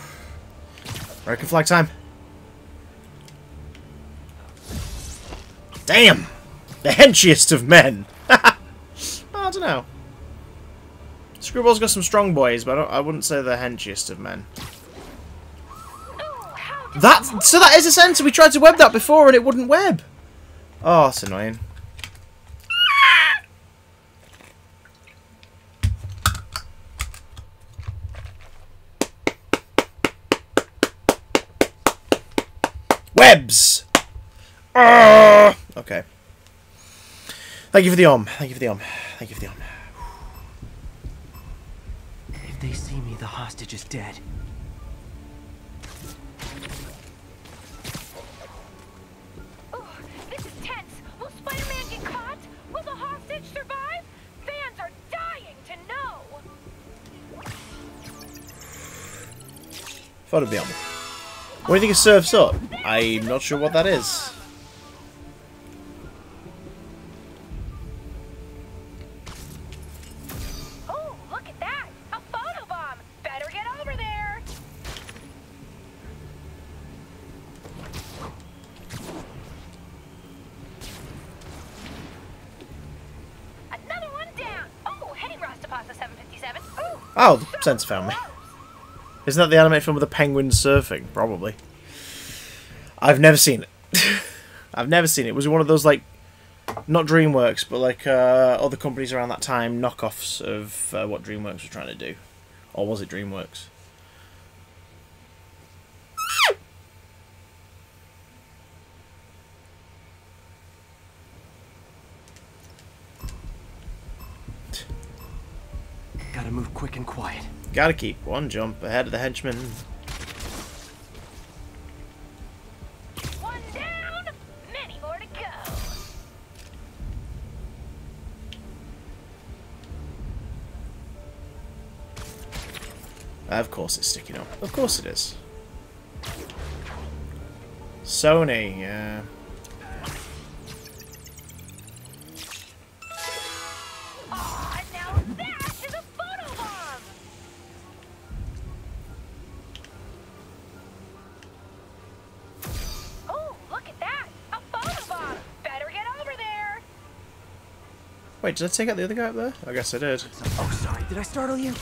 American flag time. Damn! The henchiest of men! I don't know. Screwball's got some strong boys, but I, don't, I wouldn't say they're henchiest of men. That, so that is a sensor. We tried to web that before and it wouldn't web. Oh, that's annoying. Webs. Uh, okay. Thank you for the arm. Thank you for the arm. Thank you for the arm. If they see me, the hostage is dead. Photo film. What do you think of Surf's Up? I'm not sure what that is. Oh, look at that! A photo bomb! Better get over there. Another one down. Oh, hey, Rastapasta seven fifty-seven. Ooh. Oh, the sense found me. Isn't that the anime film with the penguin surfing? Probably. I've never seen it. I've never seen it. It was one of those, like, not DreamWorks, but, like, uh, other companies around that time, knockoffs of uh, what DreamWorks was trying to do. Or was it DreamWorks? Gotta move quick and quiet. Gotta keep one jump ahead of the henchman. One down, many more to go. Of course it's sticking up. Of course it is. Sony, yeah. Wait, did I take out the other guy up there? I guess I did. Oh, sorry. Did I startle you?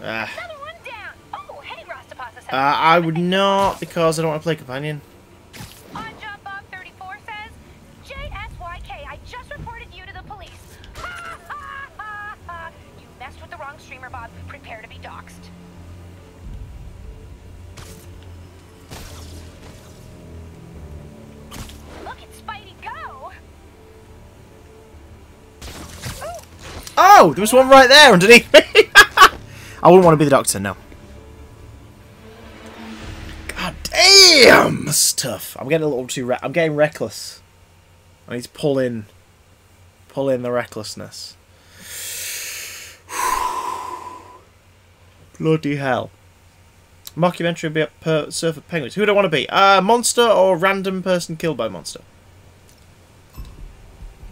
Ah. Another one down. Oh, hey, Rastapasta. Uh, I would not, because I don't want to play companion. On job Bob thirty-four says, J S Y K, I just reported you to the police. Ha ha ha ha. You messed with the wrong streamer, Bob. Prepare to be doxxed. Oh, there was one right there underneath me. I wouldn't want to be the doctor, no. God damn, that's tough. I'm getting a little too. Re I'm getting reckless. I need to pull in, pull in the recklessness. Bloody hell! Mockumentary would be up per Surfer Penguins. Who do I want to be? Uh, monster or random person killed by monster?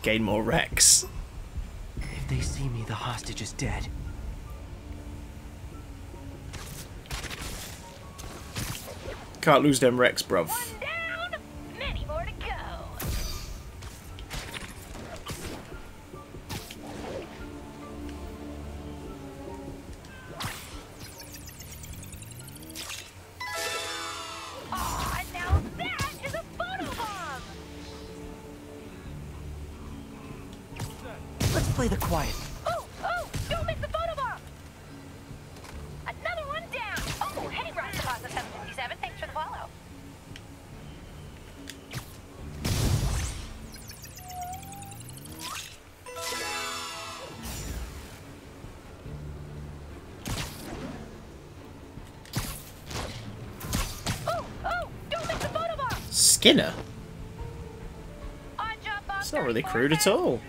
Gain more wrecks. They see me, the hostage is dead. Can't lose them Rex, bruv. One down, many more to go. Aw, now that is a photo bomb. Let's play the quiet. Oh, oh, don't miss the photo bomb. Another one down. Oh, hey, Rastapasta seven fifty-seven, thanks for the follow. Oh, oh, don't miss the photo bomb. Skinner? It's not really crude at all.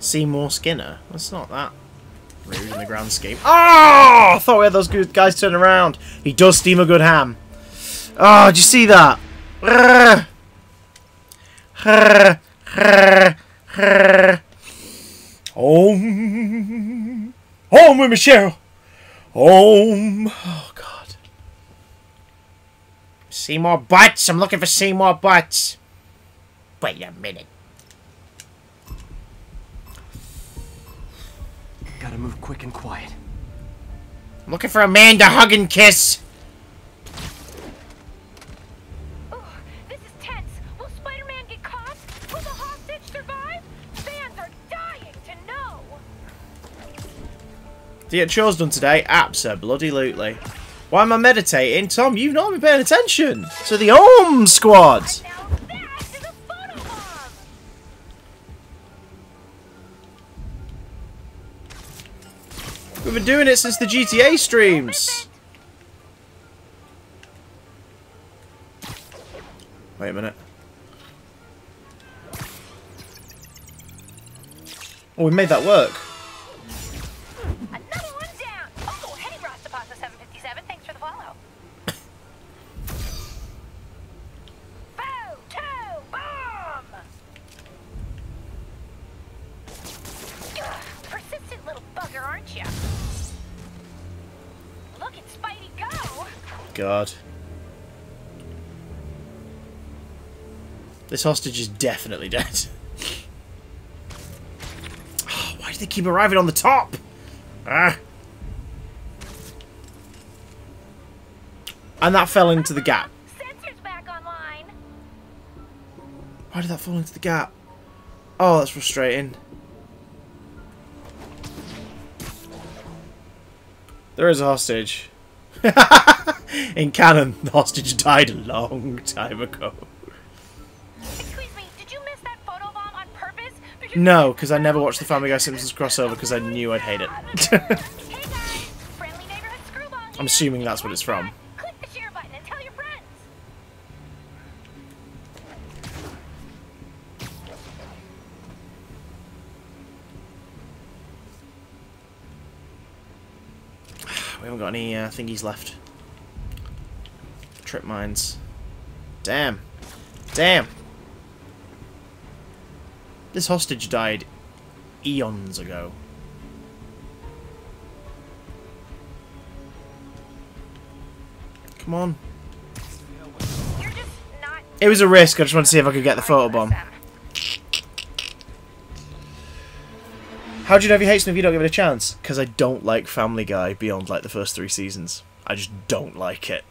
Seymour Skinner. That's not that rude in the grand scheme. Oh! I thought we had those good guys turn around. He does steam a good ham. Oh, did you see that? Home. Home with Michelle. Home. Oh, God. Seymour Butts. I'm looking for Seymour Butts. Wait a minute. Gotta move quick and quiet. I'm looking for a man to hug and kiss. Ooh, this is tense. Will Spider-Man get caught? Will the hostage survive? Fans are dying to know. to get chores done today? Abso-bloody-lutely. Why am I meditating? Tom, you've not been paying attention. So the O M squad. We've been doing it since the G T A streams. Wait a minute. Oh, we made that work. Another one down. Oh, hey, Rastapasa seven fifty-seven. Thanks for the follow. Bow, toe, bomb. Ugh, persistent little bugger, aren't you? Look at Spidey go. God. This hostage is definitely dead. Oh, why do they keep arriving on the top? Ah. And that fell into the gap. Sensor's back online. Why did that fall into the gap? Oh, that's frustrating. There is a hostage. In canon, the hostage died a long time ago. No, because I never watched the Family Guy Simpsons crossover because I knew I'd hate it. I'm assuming that's what it's from. Click the share button and tell your friends. We haven't got any uh, thingies left. Trip mines. Damn. Damn. This hostage died eons ago. Come on. You're just not it was a risk. I just wanted to see if I could get the photobomb. How do you know if you hate something if you don't give it a chance? Because I don't like Family Guy beyond like the first three seasons. I just don't like it.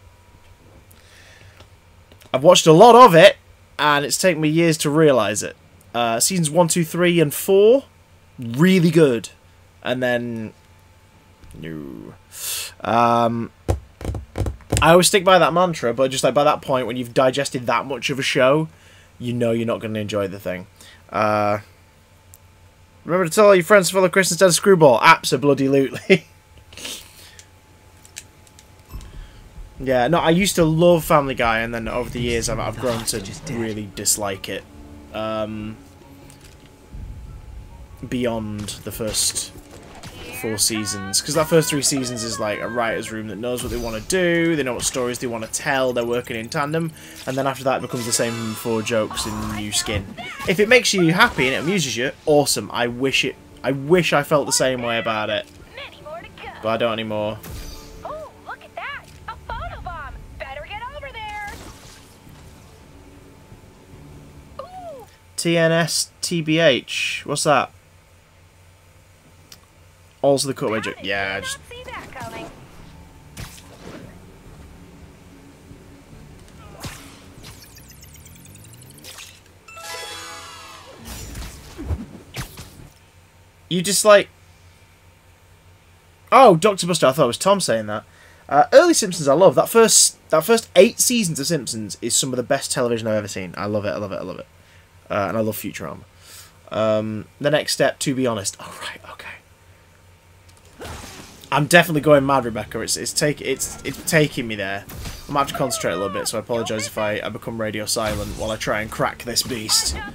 I've watched a lot of it, and it's taken me years to realise it. Uh, seasons one, two, three, and four, really good. And then... No. Um, I always stick by that mantra, but just like by that point, when you've digested that much of a show, you know you're not going to enjoy the thing. Uh, remember to tell all your friends to follow Chris instead of Screwball. Abso-bloody-lutely. Yeah, no, I used to love Family Guy, and then over the years I've, I've grown to really dislike it. Um, beyond the first four seasons, because that first three seasons is like a writer's room that knows what they want to do, they know what stories they want to tell, they're working in tandem, and then after that it becomes the same four jokes in new skin. If it makes you happy and it amuses you, awesome. I wish it. I wish I felt the same way about it, but I don't anymore. T N S T B H. What's that? Also the cutaway joke. Yeah, I just... You just like... Oh, Doctor Buster. I thought it was Tom saying that. Uh, early Simpsons I love. That first, that first eight seasons of Simpsons is some of the best television I've ever seen. I love it, I love it, I love it. Uh, and I love Futurama. Um, the next step, to be honest. Oh, right, okay. I'm definitely going mad, Rebecca. It's it's take it's it's taking me there. I'm gonna have to concentrate a little bit, so I apologise if I, I become radio silent while I try and crack this beast. Are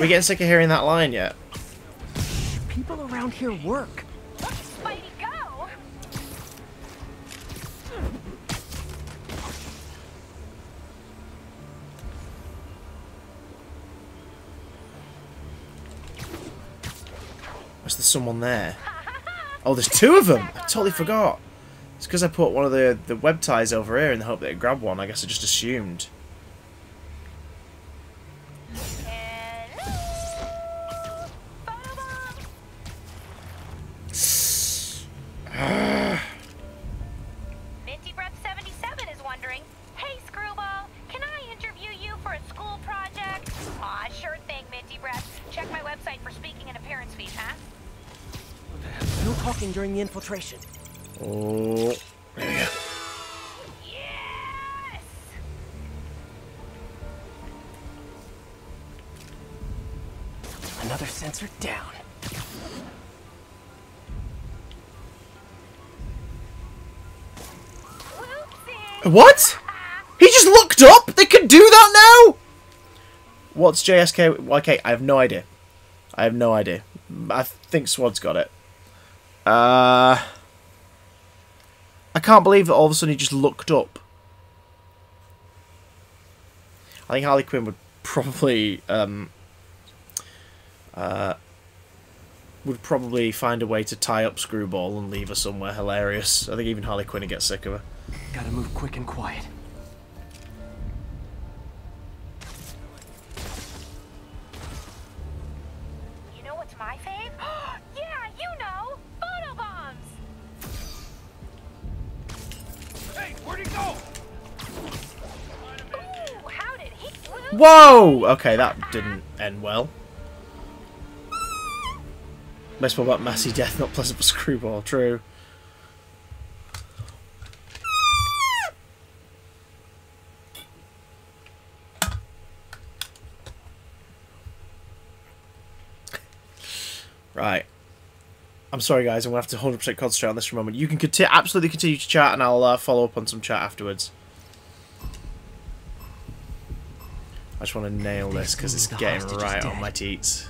we getting sick of hearing that line yet? People around here work. Is there someone there? Oh, there's two of them! I totally forgot. It's because I put one of the, the web ties over here in the hope that it'd grab one. I guess I just assumed. Minty Brep seventy-seven is wondering, hey Screwball, can I working during the infiltration. Oh, yeah. Yes! Another sensor down. What? He just looked up? They can do that now? What's J S K? Okay, I have no idea. I have no idea. I think Swad's got it. Uh, I can't believe that all of a sudden he just looked up. I think Harley Quinn would probably um, uh, would probably find a way to tie up Screwball and leave her somewhere hilarious. I think even Harley Quinn would get sick of her. Gotta move quick and quiet. Whoa! Okay, that didn't end well. Best part about massy death, not pleasant for Screwball. True. Right. I'm sorry, guys. I'm gonna have to one hundred percent concentrate on this for a moment. You can conti- absolutely continue to chat, and I'll uh, follow up on some chat afterwards. I just want to nail this because it's getting right on my teats.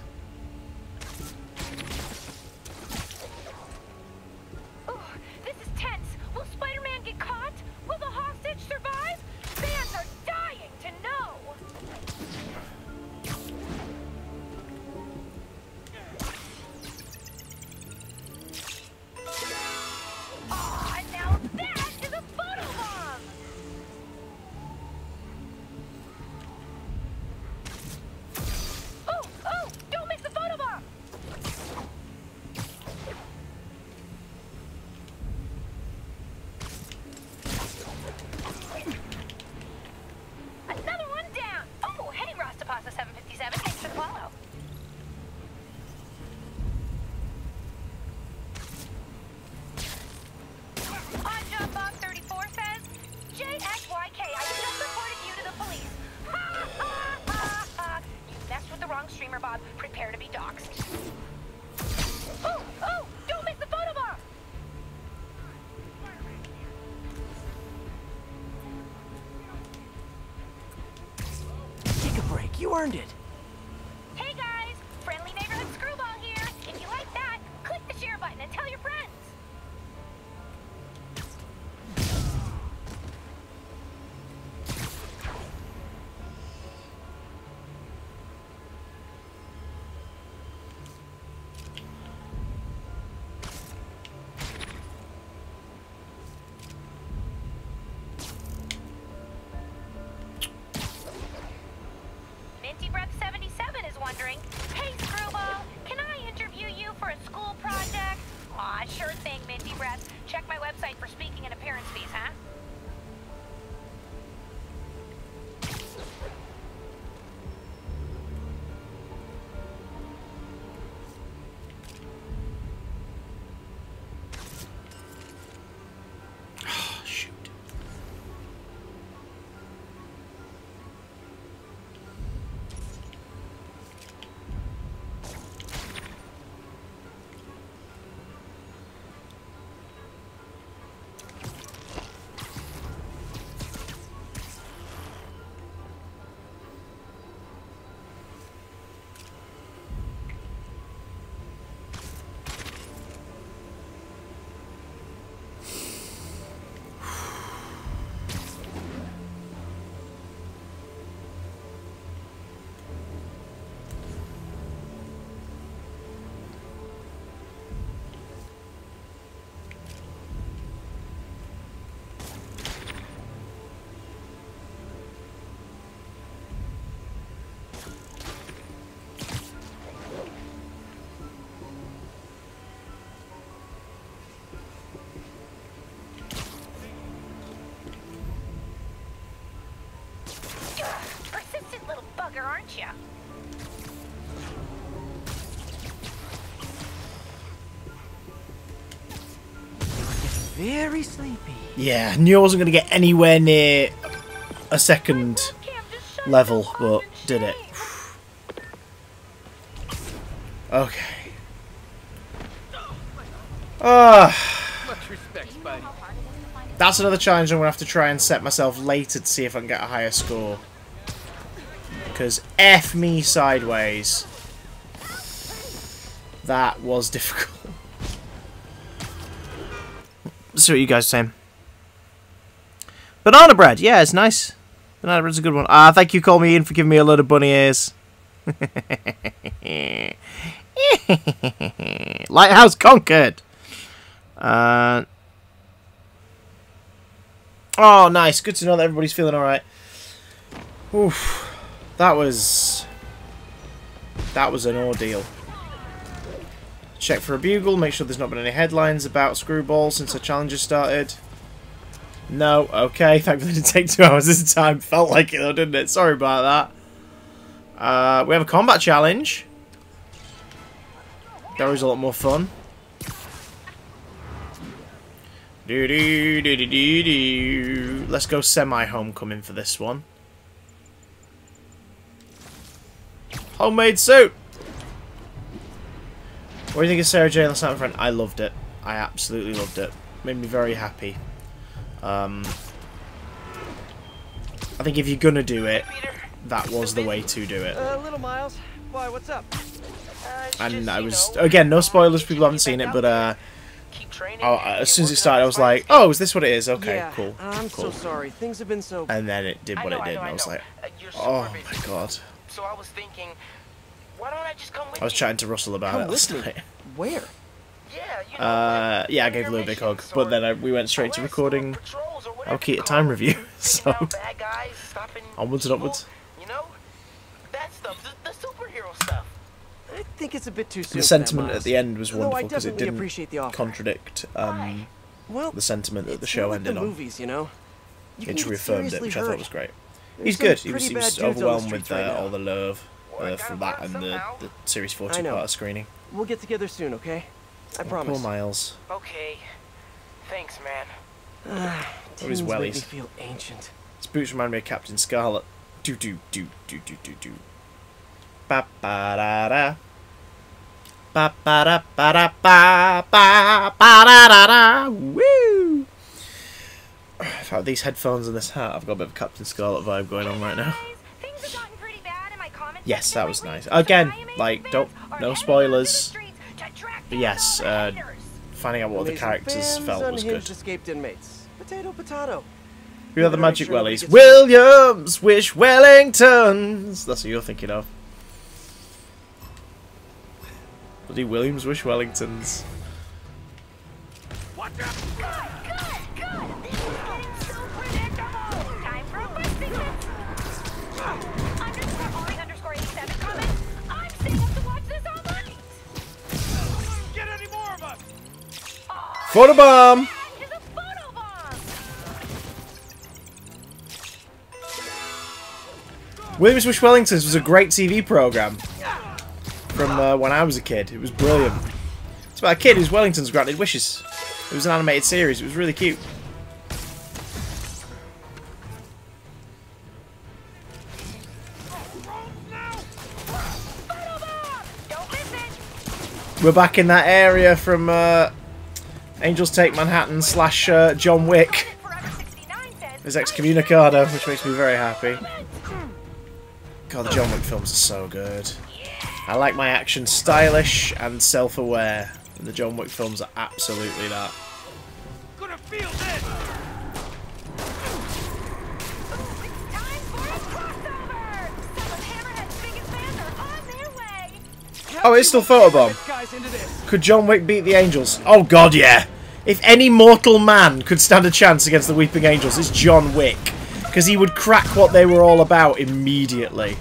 Ooh, this is tense. Will Spider-Man get caught? Will the hostage survive? Fans are dying to know. Aw, now that is a photo bomb. Earned it. Hey guys, friendly neighborhood Screwball here. If you like that, click the share button and tell your aren't you? very sleepy. Yeah, I knew I wasn't going to get anywhere near a second level, but did it. Okay. Ah. Much respect, buddy. That's another challenge I'm going to have to try and set myself later to see if I can get a higher score. Because F me sideways. That was difficult. Let's see what you guys are saying. Banana bread. Yeah, it's nice. Banana bread's a good one. Ah, thank you, Call Me Ian, for giving me a load of bunny ears. Lighthouse conquered. Uh... Oh, nice. Good to know that everybody's feeling alright. Oof. That was... That was an ordeal. Check for a bugle. Make sure there's not been any headlines about Screwball since the challenges started. No. Okay. Thankfully it didn't take two hours this time. Felt like it though, didn't it? Sorry about that. Uh, we have a combat challenge. That was a lot more fun. Do, do, do, do, do, do. Let's go semi-homecoming for this one. Homemade suit! What do you think of Sarah Jane last night, my friend? I loved it. I absolutely loved it. Made me very happy. Um, I think if you're gonna do it, that was the way to do it. Uh, little Miles. Why, what's up? Uh, and I was... Again, no spoilers, people haven't seen it, but... Uh, Oh, as soon as it started, I was like, "Oh, is this what it is?" Okay, yeah, cool. I'm cool. So sorry. Things have been so. And then it did what know, it did, I know, and I was I like, "Oh my god!" So I was thinking, why don't I just come with I was chatting to Russell about come it last night. Where? Yeah, you know, uh, yeah, I gave Lou a big hug, but then I, we went straight to recording our Key at Time review. So onwards and upwards. You know, that stuff, the, the superhero stuff. I think it's a bit too soon. The sentiment at the end was wonderful because it didn't contradict um, well, the sentiment that the show ended the movies, on. You know? You it reaffirmed it, which hurt. I thought was great. There's He's good. He was, he was overwhelmed with uh, right all the love uh, from that and the, the series forty part of screening. We'll get together soon, okay? I oh, promise. Poor Miles. Okay. Thanks, man. Uh, what is wellies? Feel ancient. His boots remind me of Captain Scarlet. Do do do do do do do. Ba ba da da. Ba ba da ba da ba ba ba da da da. Woo! Without these headphones and this hat, I've got a bit of Captain Scarlet vibe going on right now. Yes, that was nice. Again, like, don't no spoilers. But yes, uh, finding out what the characters felt was good. Potato, potato. We are the magic wellies. Williams, wish Wellingtons. That's what you're thinking of. Bloody Williams wish Wellingtons. What the? Good, good, good. This is getting so predictable. Time for a question. Underscore only underscore eighty-seven comment. I'm stable to watch this all night. Don't get any more of us. Photo bomb. It's a photo bomb. Williams wish Wellingtons was a great T V program. From uh, when I was a kid. It was brilliant. It's about a kid whose Wellington's granted wishes. It was an animated series. It was really cute. We're back in that area from uh, Angels Take Manhattan slash uh, John Wick. His Excommunicado, which makes me very happy. God, the John Wick films are so good. I like my action stylish and self-aware. The John Wick films are absolutely that. Gonna feel this. Ooh, it's time for a crossover. Some of Hammerhead's biggest fans are on their way. Oh, it's still photobomb. Could John Wick beat the Angels? Oh God, yeah. If any mortal man could stand a chance against the Weeping Angels, it's John Wick, because he would crack what they were all about immediately.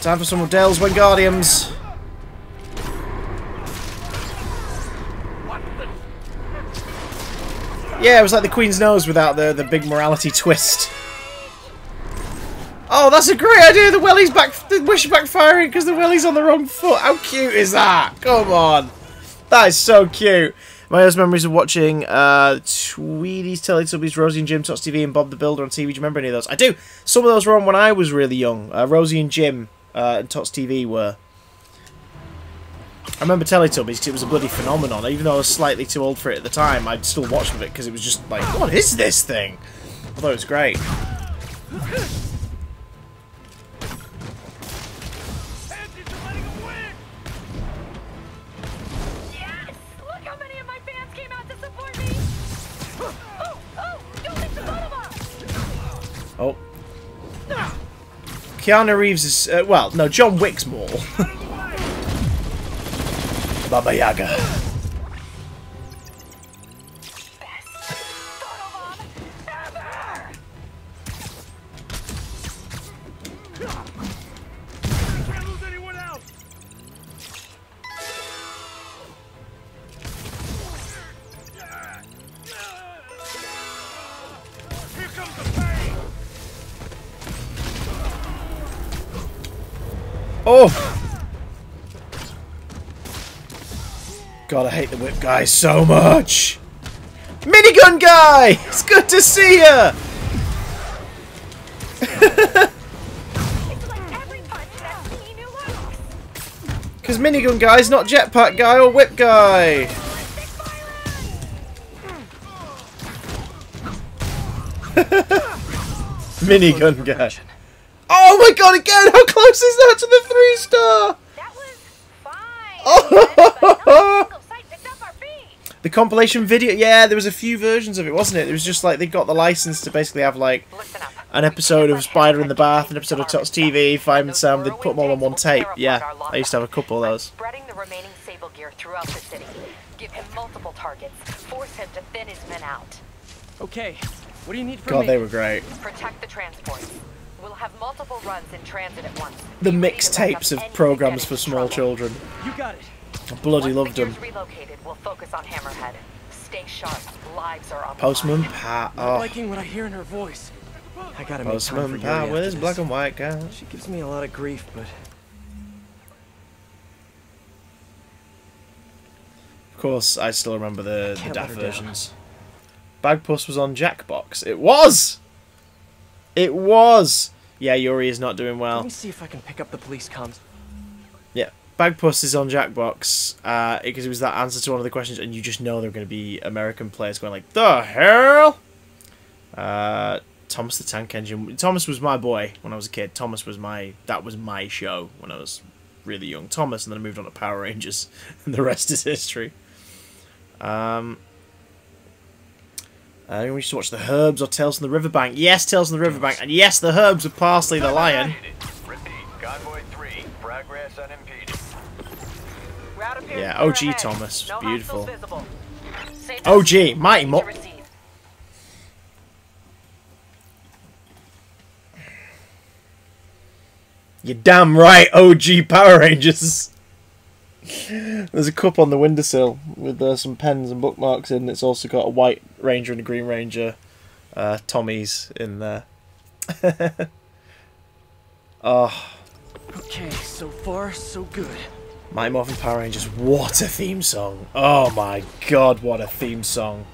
Time for some of Dale's Wingardiums. Yeah, it was like the Queen's Nose without the, the big morality twist. Oh, that's a great idea. The wheelie's back, the wish backfiring because the wheelie's on the wrong foot. How cute is that? Come on. That is so cute. My earliest memories of watching uh, Tweety's, Teletubbies, Rosie and Jim, Tots T V and Bob the Builder on T V. Do you remember any of those? I do. Some of those were on when I was really young. Uh, Rosie and Jim uh, and Tots T V were. I remember Teletubbies because it was a bloody phenomenon. Even though I was slightly too old for it at the time, I'd still watch it because it was just like, what is this thing? Although it's great. Oh. Keanu Reeves is, uh, well, no, John Wick's Maul. Baba Yaga. Oh! God, I hate the whip guy so much! Minigun guy! It's good to see ya! Because minigun guy's not jetpack guy or whip guy! Minigun guy. Oh my god, again! How close is that to the three star? That was fine. Oh. The compilation video, yeah, there was a few versions of it, wasn't it? It was just like they got the license to basically have like an episode of Spider in the Bath, an episode of Tots T V, Fireman Sam, they'd put them all on one tape. Yeah, I used to have a couple of those. Spreading the remaining Sable gear throughout the city. Give him multiple targets. Force him to thin his men out. Okay. What do you need from me? God, they were great. Protect the transport. We'll have multiple runs in transit at once. The mixtapes of programs for small children. You got it. I bloody loved them. Relocated, we'll focus on Hammerhead. Stay sharp. Lives are on. Postman Pat. Oh. I'm liking what I hear in her voice. I gotta make time for Yuri after this. Where's black and white guy? She gives me a lot of grief, but of course I still remember the the D A F versions. Bagpuss was on Jackbox. It was. It was! Yeah, Yuri is not doing well. Let me see if I can pick up the police comms. Yeah, Bagpuss is on Jackbox, uh, because it was that answer to one of the questions, and you just know they're going to be American players going like, the hell? Uh, Thomas the Tank Engine. Thomas was my boy when I was a kid. Thomas was my, that was my show when I was really young. Thomas, and then I moved on to Power Rangers, and the rest is history. Um... I think we should watch The Herbs or Tales from the Riverbank. Yes, Tales from the Riverbank. And yes, The Herbs of Parsley the Lion. Repeat, Convoy three, progress unimpeded. Yeah, O G Thomas. No, beautiful. O G, mighty mo- You're damn right, O G Power Rangers. There's a cup on the windowsill with uh, some pens and bookmarks in. It's also got a white ranger and a green ranger uh, Tommies in there. Oh. Okay, so far so good. Mighty Morphin Power Rangers, what a theme song. Oh my god, what a theme song.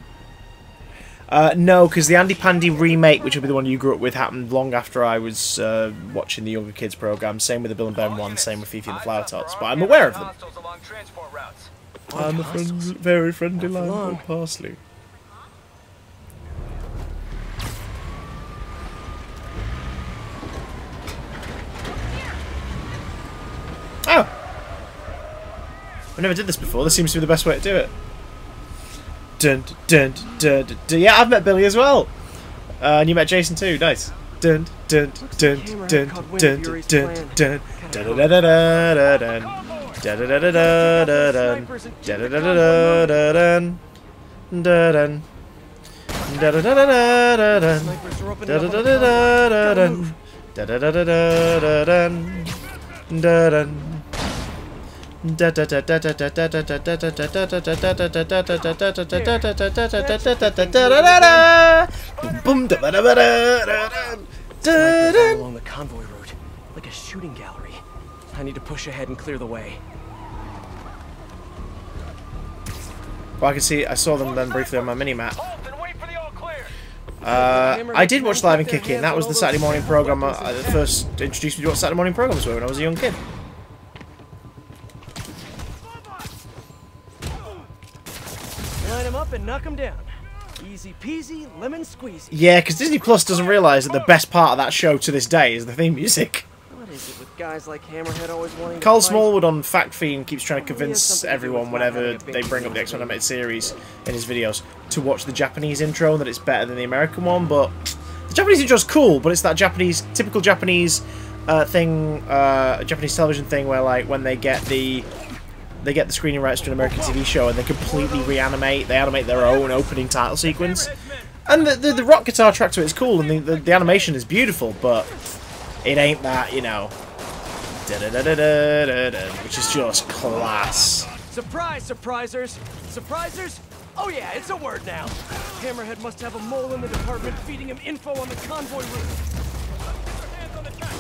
Uh, no, because the Andy Pandy remake, which will be the one you grew up with, happened long after I was uh, watching the younger kids program. Same with the Bill and Ben one, same with Fifi and the Flower Tots, but I'm aware of them. I'm a friend, very friendly lion called Parsley. Oh! I never did this before. This seems to be the best way to do it. Dun, dun, dun, dun, dun. Yeah, I've met Billy as well, uh, and you met Jason too. Nice. Dun, dun, dun, dun, dun, dun, dun, dun. Da da da da da da da da da da da da da da da da da All along the convoy route, like a shooting gallery. I need to push ahead and clear the way. Well, I can see, I saw them then briefly on my mini-map. Uh, I did watch Live and Kick In. That was the Saturday morning program uh, that first introduced me to what Saturday morning programs were when I was a young kid. Line him up and knock him down. Easy peasy, lemon squeezy. Yeah, because Disney Plus doesn't realise that the best part of that show to this day is the theme music. What is it with guys like Hammerhead always wanting to Carl Smallwood on Fact Fiend keeps trying to convince everyone whenever they bring up the X-Men animated series in his videos to watch the Japanese intro and that it's better than the American one, but the Japanese intro's cool, but it's that Japanese, typical Japanese uh, thing, uh, Japanese television thing where, like, when they get the they get the screening rights to an American T V show and they completely reanimate, they animate their own opening title sequence. And the, the, the rock guitar track to it is cool and the, the, the animation is beautiful, but it ain't that, you know, da -da -da -da -da -da -da, which is just class. Surprise, surprisers! Surprisers? Oh yeah, it's a word now. Hammerhead must have a mole in the department feeding him info on the convoy route. Put your hands on the track.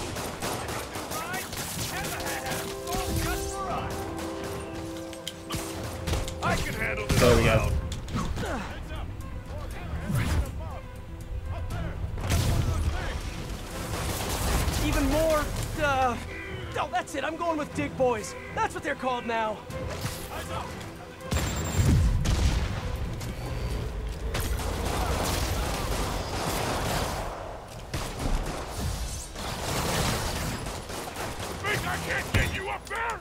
Hammerhead has a full customer eye. I can handle this. There we go. Even more, uh, oh, that's it, I'm going with Dig Boys. That's what they're called now. Think I can't get you up there?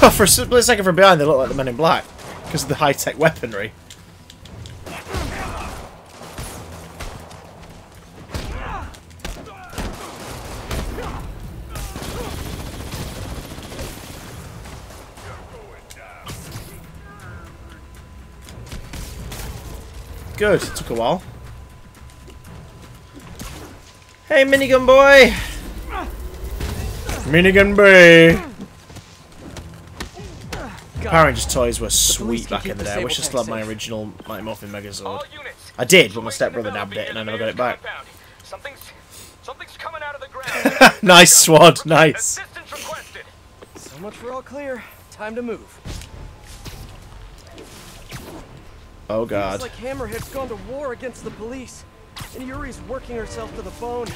God, for a split second from behind, they look like the Men in Black because of the high-tech weaponry. Good, it took a while. Hey, minigun boy! Minigun boy! Power Rangers toys were sweet back in the day. I wish I still had my original Mighty Morphin Megazord. I did, but my stepbrother nabbed it and I never got it back. Nice, Swad, nice. So much for all clear. Time to move. Oh God! It's like Hammerhead's gone to war against the police, and Yuri's working herself to the bone.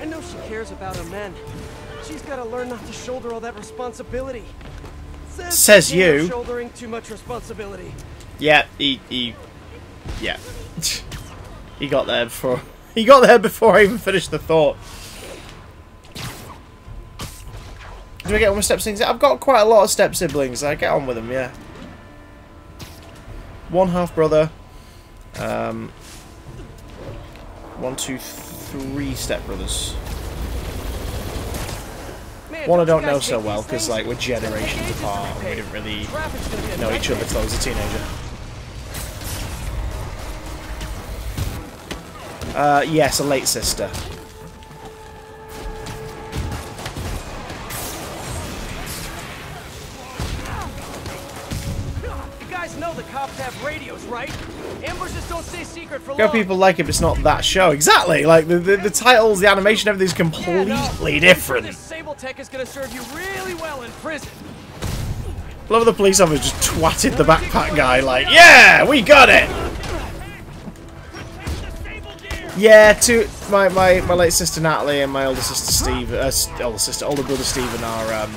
I know she cares about her men. She's got to learn not to shoulder all that responsibility. Says, Says you. Shouldering too much responsibility. Yeah, he, he yeah, he got there before he got there before I even finished the thought. Do I get on with step siblings? I've got quite a lot of step siblings. I get on with them, yeah. One half brother, um, one, two, three step brothers. Man, one I don't know so well because like we're generations apart and we didn't really know each other until I was a teenager. Uh, yes, a late sister. Have radios, right? Ambushes don't stay secret for long. Go people like it, but it's not that show. Exactly. Like the the, the titles, the animation, everything's completely yeah, no. different. This Sable tech is going to serve you really well in prison. Love the police officer just twatted the backpack guy. Like, yeah, we got it. Yeah, two. My my my late sister Natalie and my older sister Steve. Uh, older sister, older brother Stephen are um.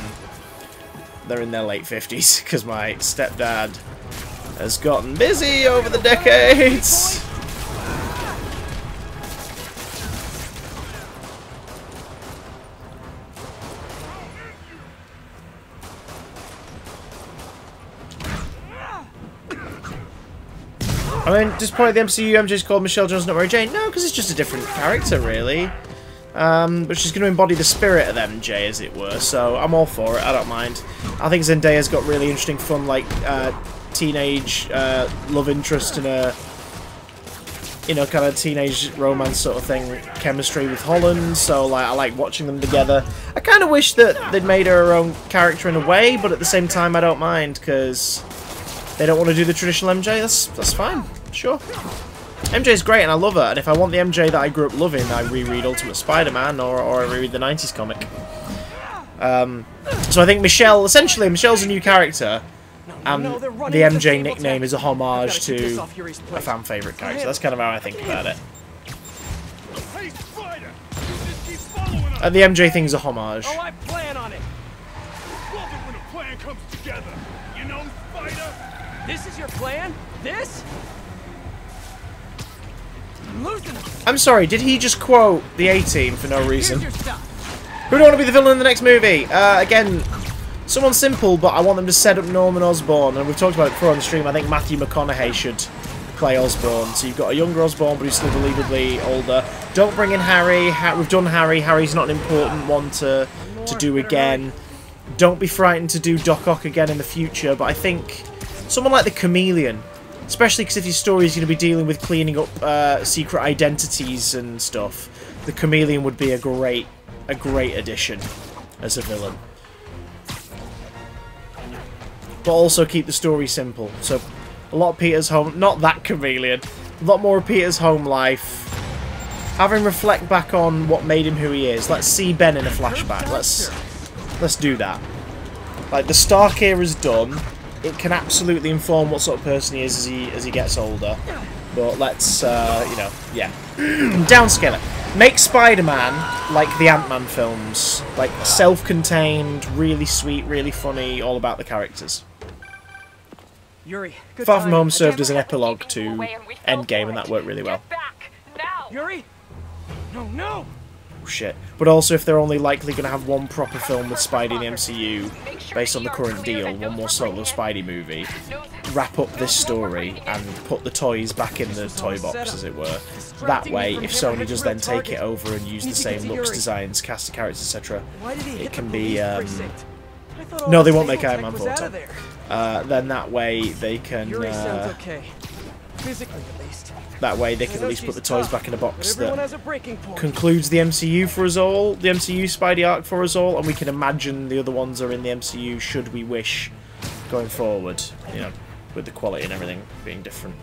They're in their late fifties because my stepdad has gotten busy over the decades. I mean, just point at the M C U, M J's called Michelle Johnson, not Mary Jane. No, because it's just a different character, really. Um, but she's going to embody the spirit of M J, as it were. So I'm all for it. I don't mind. I think Zendaya's got really interesting, fun, like, uh, teenage uh, love interest and a, you know, kind of teenage romance sort of thing, chemistry with Holland, so like I like watching them together. I kind of wish that they'd made her her own character in a way, but at the same time I don't mind, because they don't want to do the traditional M J, that's, that's fine, sure. M J's great and I love her, and if I want the M J that I grew up loving, I reread Ultimate Spider-Man or, or I reread the nineties comic. Um, so I think Michelle, essentially, Michelle's a new character, and no, no, the M J nickname is a homage to a fan favourite character. That's kind of how I think about it. And the M J thing's a homage. Oh, I plan on it. Love it when a plan comes together. You know, Spider? This is your plan? This? I'm losing it. I'm sorry, did he just quote the A-Team for no reason? Who do I want to be the villain in the next movie? Uh, again, someone simple, but I want them to set up Norman Osborn. And we've talked about it before on the stream. I think Matthew McConaughey should play Osborn. So you've got a younger Osborn, but who's still believably older. Don't bring in Harry. Ha we've done Harry. Harry's not an important one to, to do again. Don't be frightened to do Doc Ock again in the future. But I think someone like the Chameleon, especially because if your story is going to be dealing with cleaning up uh, secret identities and stuff, the Chameleon would be a great... a great addition as a villain. But also keep the story simple. So a lot of Peter's home, not that Chameleon, a lot more of Peter's home life. Have him reflect back on what made him who he is. Let's see Ben in a flashback. Let's let's do that. Like the Stark era's done. It can absolutely inform what sort of person he is as he as he gets older. But let's uh, you know, yeah. Downscale it. Make Spider-Man like the Ant-Man films, like self-contained, really sweet, really funny, all about the characters. Yuri, Far From Home served as an epilogue to Endgame, and that worked really well. Yuri, no, no. Oh, shit! But also, if they're only likely going to have one proper film with Spidey in the M C U, based on the current deal, one more solo Spidey movie, wrap up this story and put the toys back in the toy box, as it were. That way, if Sony does then take it over and use the same looks, designs, cast of characters, et cetera, it can be... Um, no, they won't make Iron Man four. Uh, then that way they can... Uh, that way they can at least put the toys back in a box that concludes the M C U for us all, the M C U Spidey arc for us all, and we can imagine the other ones are in the M C U should we wish going forward, you know, with the quality and everything being different.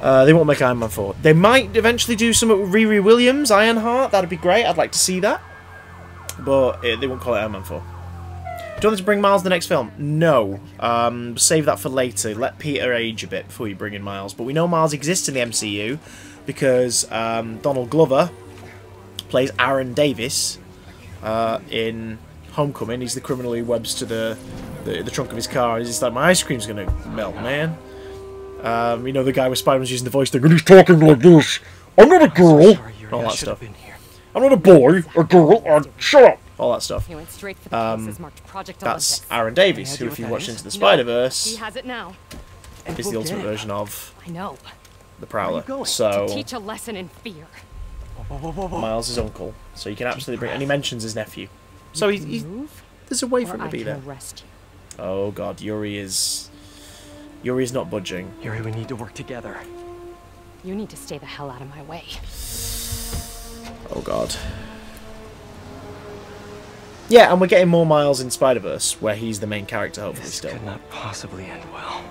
Uh, they won't make Iron Man four. They might eventually do something with Riri Williams, Ironheart. That'd be great. I'd like to see that. But it, they won't call it Iron Man four. Do you want them to bring Miles to the next film? No. Um, save that for later. Let Peter age a bit before you bring in Miles. But we know Miles exists in the M C U because um, Donald Glover plays Aaron Davis uh, in Homecoming. He's the criminal who webs to the, the, the trunk of his car. He's just like, my ice cream's going to melt, man. Um, you know, the guy with Spider-Man's using the voice thing, and he's talking like this. I'm not a girl. All that stuff. I'm not a boy, a girl, or shut up. All that stuff. Um, that's Aaron Davies, who, if you watch Into the Spider-Verse, is the ultimate version of the Prowler. So, Miles' uncle. So you can absolutely bring... And he mentions his nephew. So he, he, there's a way for him to be there. Oh, God. Yuri is... Yuri's not budging. Yuri, we need to work together. You need to stay the hell out of my way. Oh, God. Yeah, and we're getting more Miles in Spider-Verse, where he's the main character, hopefully, this still. This could not possibly end well.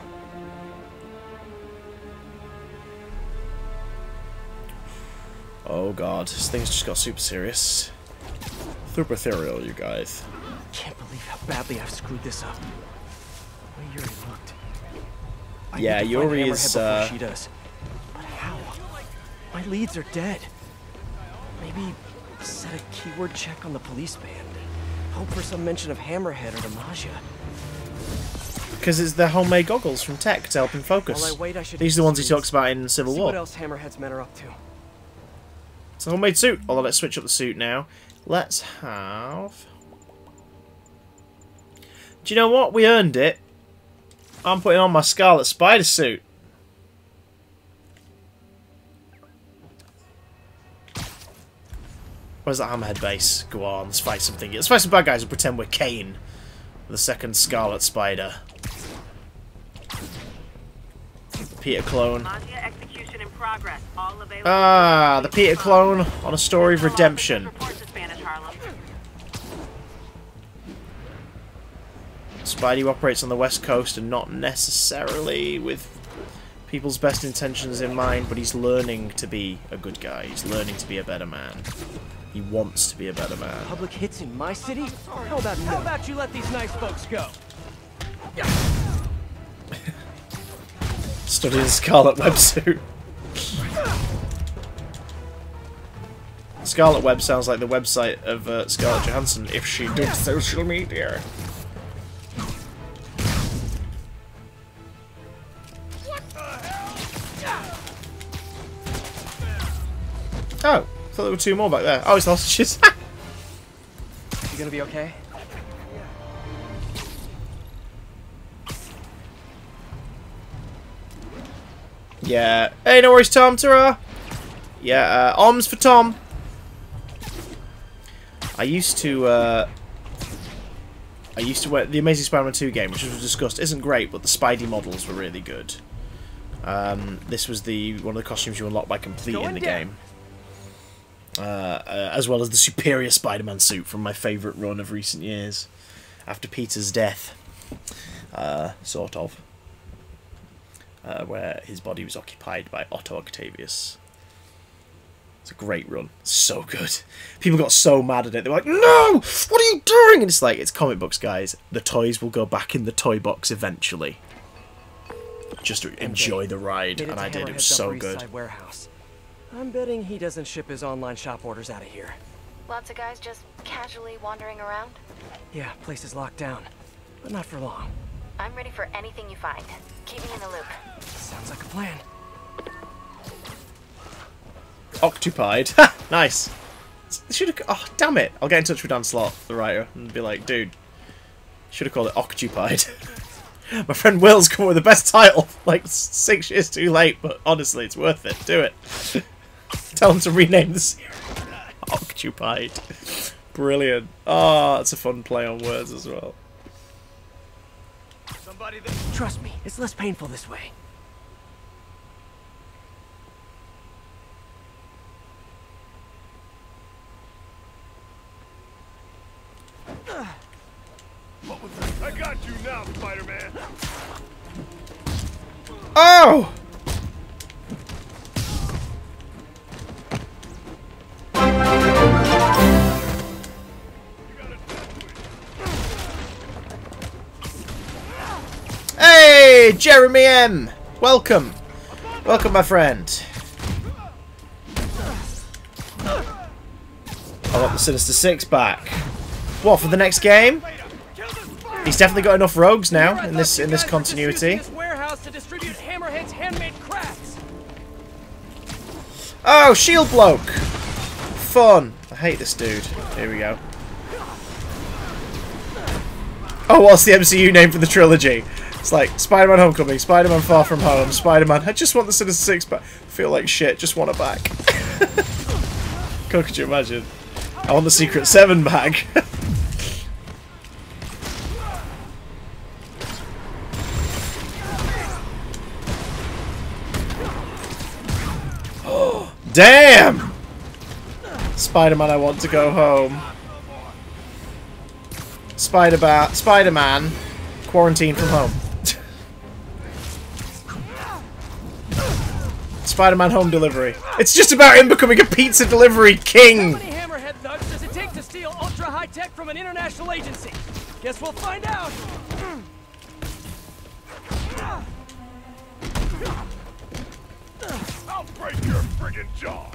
Oh, God. This thing's just got super serious. Super ethereal, you guys. Can't believe how badly I've screwed this up. Well, Yuri looked... I yeah, Yuri is, uh... she does. But how? My leads are dead. Maybe set a keyword check on the police band. Hope for some mention of Hammerhead or the Maggia. Because it's the homemade goggles from Tech to help him focus. I wait, I These are the ones he talks about in Civil War. What else Hammerhead's men are up to. It's a homemade suit. Although, let's switch up the suit now. Let's have... Do you know what? We earned it. I'm putting on my Scarlet Spider suit. Where's that Hammerhead base? Go on, let's fight something. Let's fight some bad guys and pretend we're Kane, the second Scarlet Spider. Peter clone. Ah, the Peter clone on a story of redemption. Spidey operates on the West Coast and not necessarily with people's best intentions in mind, but he's learning to be a good guy. He's learning to be a better man. He wants to be a better man. Public hits in my city? How about no? How about you let these nice folks go? Study the Scarlet Web suit. Scarlet Web sounds like the website of uh, Scarlett Johansson if she did social media. Oh, I thought there were two more back there. Oh, it's hostages. You gonna be okay? Yeah. Hey, no worries, Tom. Ta-ra. Yeah, uh, arms for Tom. I used to, uh, I used to wear the Amazing Spider-Man two game, which was discussed, isn't great, but the Spidey models were really good. Um, this was the one of the costumes you unlock by completing the game. Uh, uh, as well as the superior Spider-Man suit from my favourite run of recent years, after Peter's death, uh, sort of, uh, where his body was occupied by Otto Octavius. It's a great run, so good. People got so mad at it. They were like, "No, what are you doing?" And it's like, it's comic books, guys. The toys will go back in the toy box eventually. Just enjoy the ride, and I did. It was so good. I'm betting he doesn't ship his online shop orders out of here. Lots of guys just casually wandering around? Yeah, place is locked down. But not for long. I'm ready for anything you find. Keep me in the loop. Sounds like a plan. Occupied. Ha! Nice. Should have... Oh, damn it. I'll get in touch with Dan Slott, the writer, and be like, dude, should have called it Occupied. My friend Will's come up with the best title. Like, six years too late, but honestly, it's worth it. Do it. Tell him to rename the series. Occupied. Brilliant. Oh, that's a fun play on words as well. Somebody that... Trust me, it's less painful this way. What was that? I got you now, Spider-Man. Oh! Hey, Jeremy M. Welcome. Welcome, my friend. I got the Sinister Six back. What, for the next game? He's definitely got enough rogues now in this in this continuity. Oh, shield bloke! Fun. I hate this dude. Here we go. Oh, what's the M C U name for the trilogy? It's like Spider-Man Homecoming, Spider-Man Far From Home, Spider-Man. I just want the Sinister Six back. Feel like shit. Just want it back. God, could you imagine? I want the Secret Seven back. Oh, damn! Spider-Man, I want to go home. Spider-Bat, Spider-Man, quarantine from home. Spider-Man home delivery. It's just about him becoming a pizza delivery king. Tech from an international agency. Guess we'll find out. I'll break your friggin' jaw.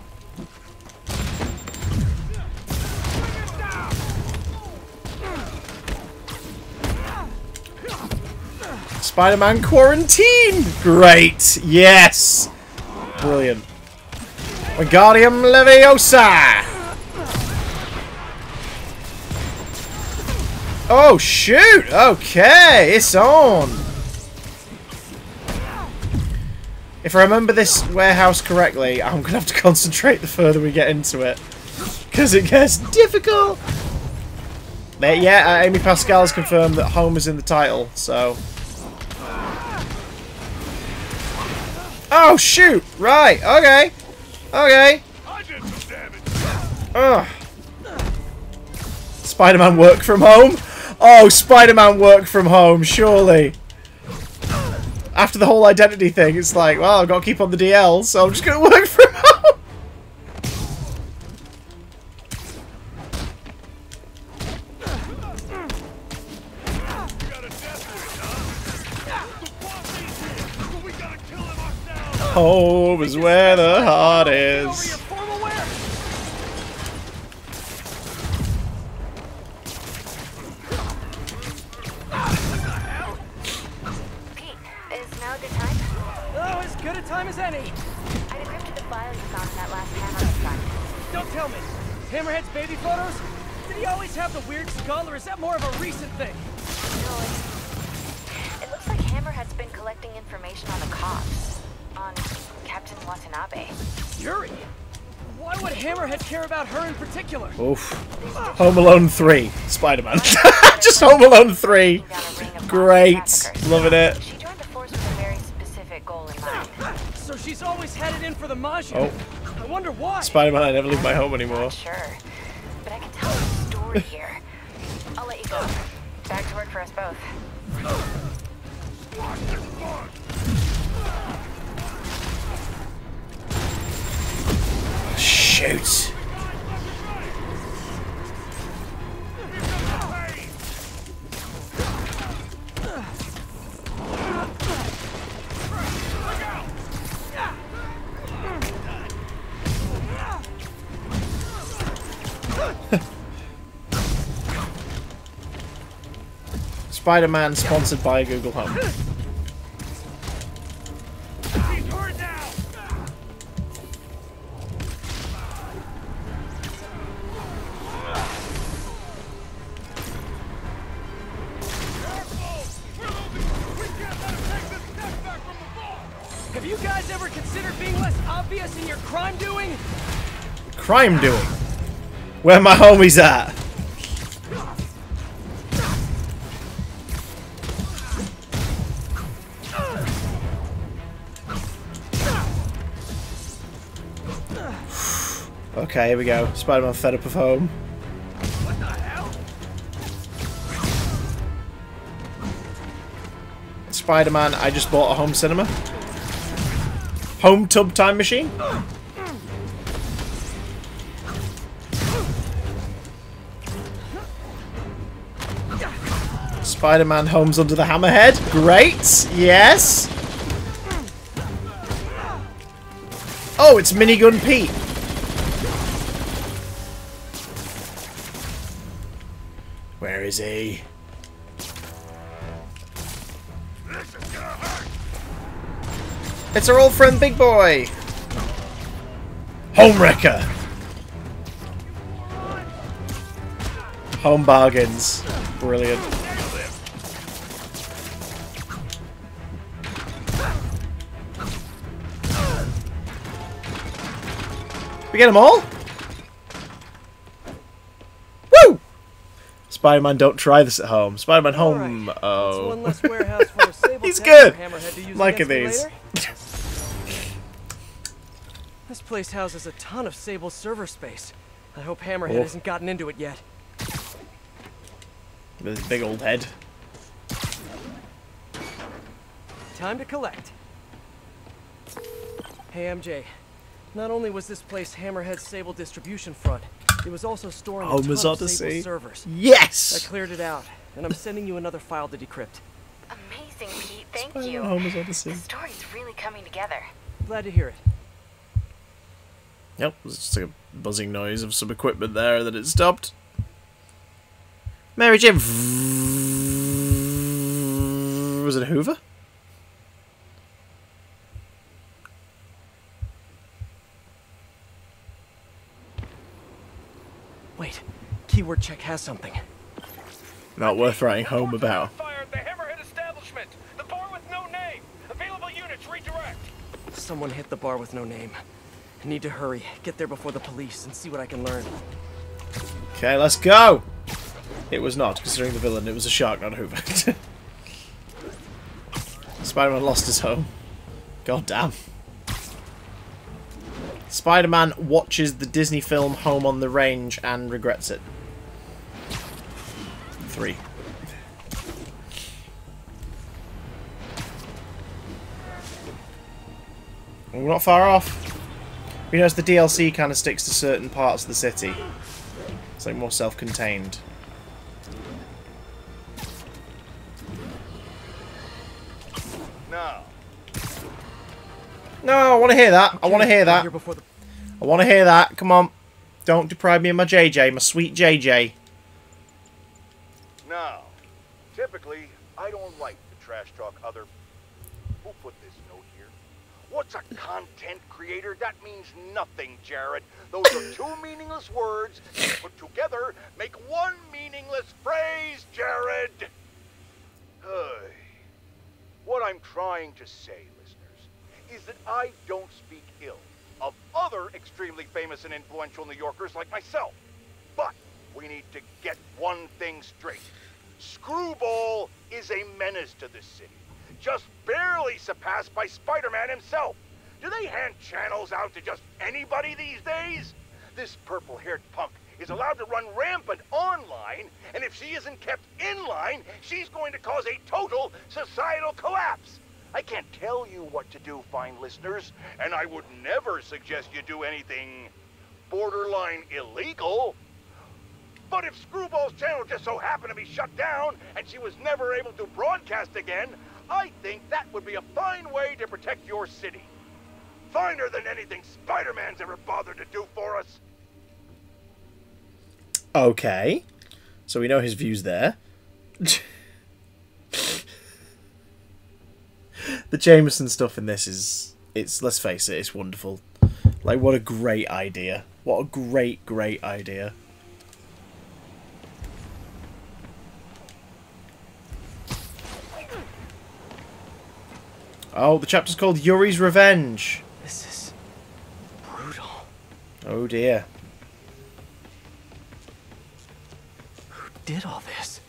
Spider-Man quarantine. Great. Yes. Brilliant. Wingardium Leviosa. Oh shoot! Okay, it's on! If I remember this warehouse correctly, I'm gonna have to concentrate the further we get into it. Because it gets difficult! But yeah, uh, Amy Pascal's confirmed that home is in the title, so... Oh shoot! Right, okay! Okay! Ugh. Spider-Man work from home? Oh, Spider-Man work from home, surely. after the whole identity thing, it's like, well, I've got to keep on the D L, so I'm just going to work from home. Home is where the heart is. As any. I decrypted the file you found in that last panel. Don't tell me. Hammerhead's baby photos? Did he always have the weird skull, or is that more of a recent thing? No, it's, it looks like Hammerhead's been collecting information on the cops. On Captain Watanabe. Yuri? Why would Hammerhead care about her in particular? Oof. Home Alone three. Spider-Man. Just Home Alone three. Great. Loving it. She's always headed in for the Maggia. Oh. I wonder why. Spider-Man, I never leave my home anymore. Sure, but I can tell a story here. I'll let you go. Back to work for us both. Shoot. Spider-Man sponsored by Google Home. Have you guys ever considered being less obvious in your crime doing? Crime doing? Where my homies at? Okay, here we go. Spider-Man fed up of home. What the hell? Spider-Man, I just bought a home cinema. Home tub time machine? Spider-Man homes under the hammerhead. Great! Yes! Oh, it's Minigun Pete! Where is he? It's our old friend Big Boy! Homewrecker! Home bargains. Brilliant. We get them all? Spider-Man, don't try this at home. Spider-Man, home. Right. Oh, one less warehouse for a Sable. He's good. I'm liking these. This place houses a ton of Sable server space. I hope Hammerhead oh. hasn't gotten into it yet. With his big old head. Time to collect. Hey, M J. Not only was this place Hammerhead's Sable distribution front, it was also storing oh, a ton of Sable servers. Yes! I cleared it out, and I'm sending you another file to decrypt. Amazing, Pete. Thank Spider you. The story's really coming together. Glad to hear it. Yep, it was just like a buzzing noise of some equipment there that it stopped. Mary Jane... Was it a Hoover? Wait, keyword check has something. Not worth writing home about. Fire at the Hammerhead establishment. The bar with no name. Available units redirect. Someone hit the bar with no name. I need to hurry. Get there before the police and see what I can learn. Okay, let's go. It was not, considering the villain. It was a shark, not a Hoover. Spider-Man lost his home. God damn. Spider-Man watches the Disney film Home on the Range and regrets it. Three. We're not far off. We notice the D L C kind of sticks to certain parts of the city. It's like more self-contained. No. No, I want to hear that. I want to hear that. I want to hear that. Come on. Don't deprive me of my J J, my sweet J J. Now, typically, I don't like to trash talk other... Who put this note here? What's a content creator? That means nothing, Jared. Those are two meaningless words that put together make one meaningless phrase, Jared. What I'm trying to say, listeners, is that I don't speak ill of other extremely famous and influential New Yorkers like myself. But we need to get one thing straight. Screwball is a menace to this city, just barely surpassed by Spider-Man himself. Do they hand channels out to just anybody these days? This purple-haired punk is allowed to run rampant online, and if she isn't kept in line, she's going to cause a total societal collapse. I can't tell you what to do, fine listeners, and I would never suggest you do anything borderline illegal. But if Screwball's channel just so happened to be shut down and she was never able to broadcast again, I think that would be a fine way to protect your city. Finer than anything Spider-Man's ever bothered to do for us. Okay. So we know his views there. The Jameson stuff in this is, it's, let's face it, it's wonderful. Like, what a great idea. What a great, great idea. Oh, the chapter's called Yuri's Revenge. This is brutal. Oh dear. Who did all this?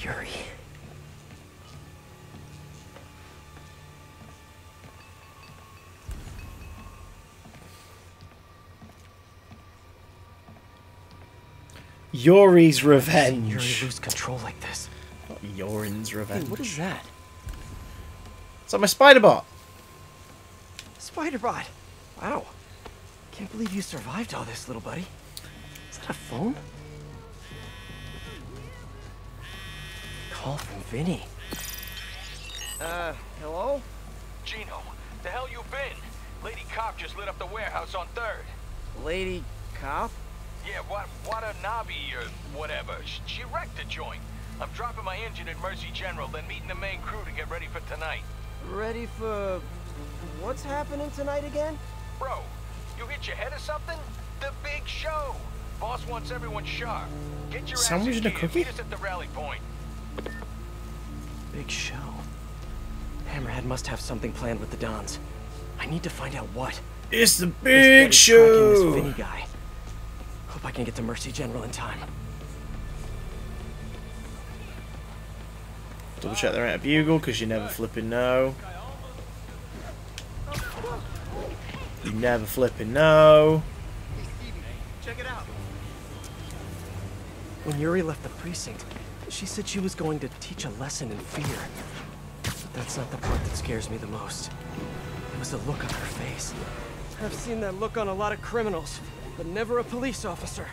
Yuri. Yuri's Revenge. Yuri lose control like this. Not Yuri's Revenge. Hey, what is that? It's like my spider bot. Spider bot. Wow. Can't believe you survived all this, little buddy. Is that a phone? Call from Vinny. Uh, hello? Gino, the hell you been? Lady Cop just lit up the warehouse on third. Lady Cop? Yeah, what, Watanabe or whatever. She wrecked the joint. I'm dropping my engine at Mercy General, then meeting the main crew to get ready for tonight. Ready for... what's happening tonight again? Bro, you hit your head or something? The big show! Boss wants everyone sharp. Get your Someone's ass in gear. Meet us at the rally point. Big show. Hammerhead must have something planned with the Dons. I need to find out what. It's the big this show! This Vinny guy. Hope I can get to Mercy General in time. Double check there ain't a bugle, because you never flipping know. You never flipping know. Check it out. When Yuri left the precinct, she said she was going to teach a lesson in fear. But that's not the part that scares me the most. It was the look on her face. I've seen that look on a lot of criminals, but never a police officer.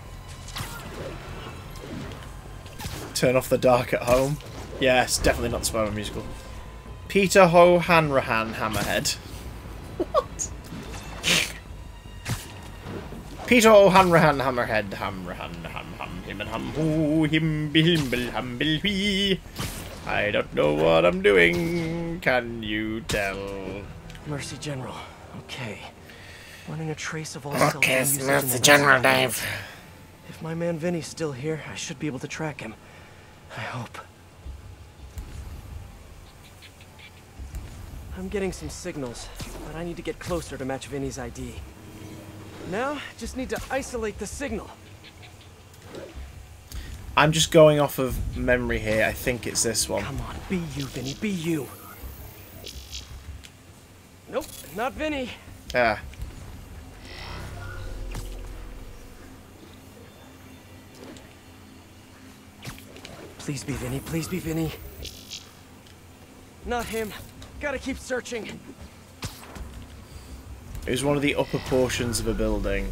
Turn off the dark at home. Yes, definitely not the Spider-Man musical. Peter Ho Hanrahan Hammerhead. What? Peter Ho Hanrahan Hammerhead Hamrahan Ham Ham Him and Ham Hoo Him Bihimbil Hambil Hee. I don't know what I'm doing. Can you tell? Mercy General. Okay. Running a trace of all. Okay, it's Mercy General, Dave. If my man Vinny's still here, I should be able to track him. I hope. I'm getting some signals, but I need to get closer to match Vinny's I D. Now, I just need to isolate the signal. I'm just going off of memory here. I think it's this one. Come on, be you, Vinny, be you. Nope, not Vinny. Ah. Please be Vinny, please be Vinny. Not him. Gotta keep searching. It was one of the upper portions of a building.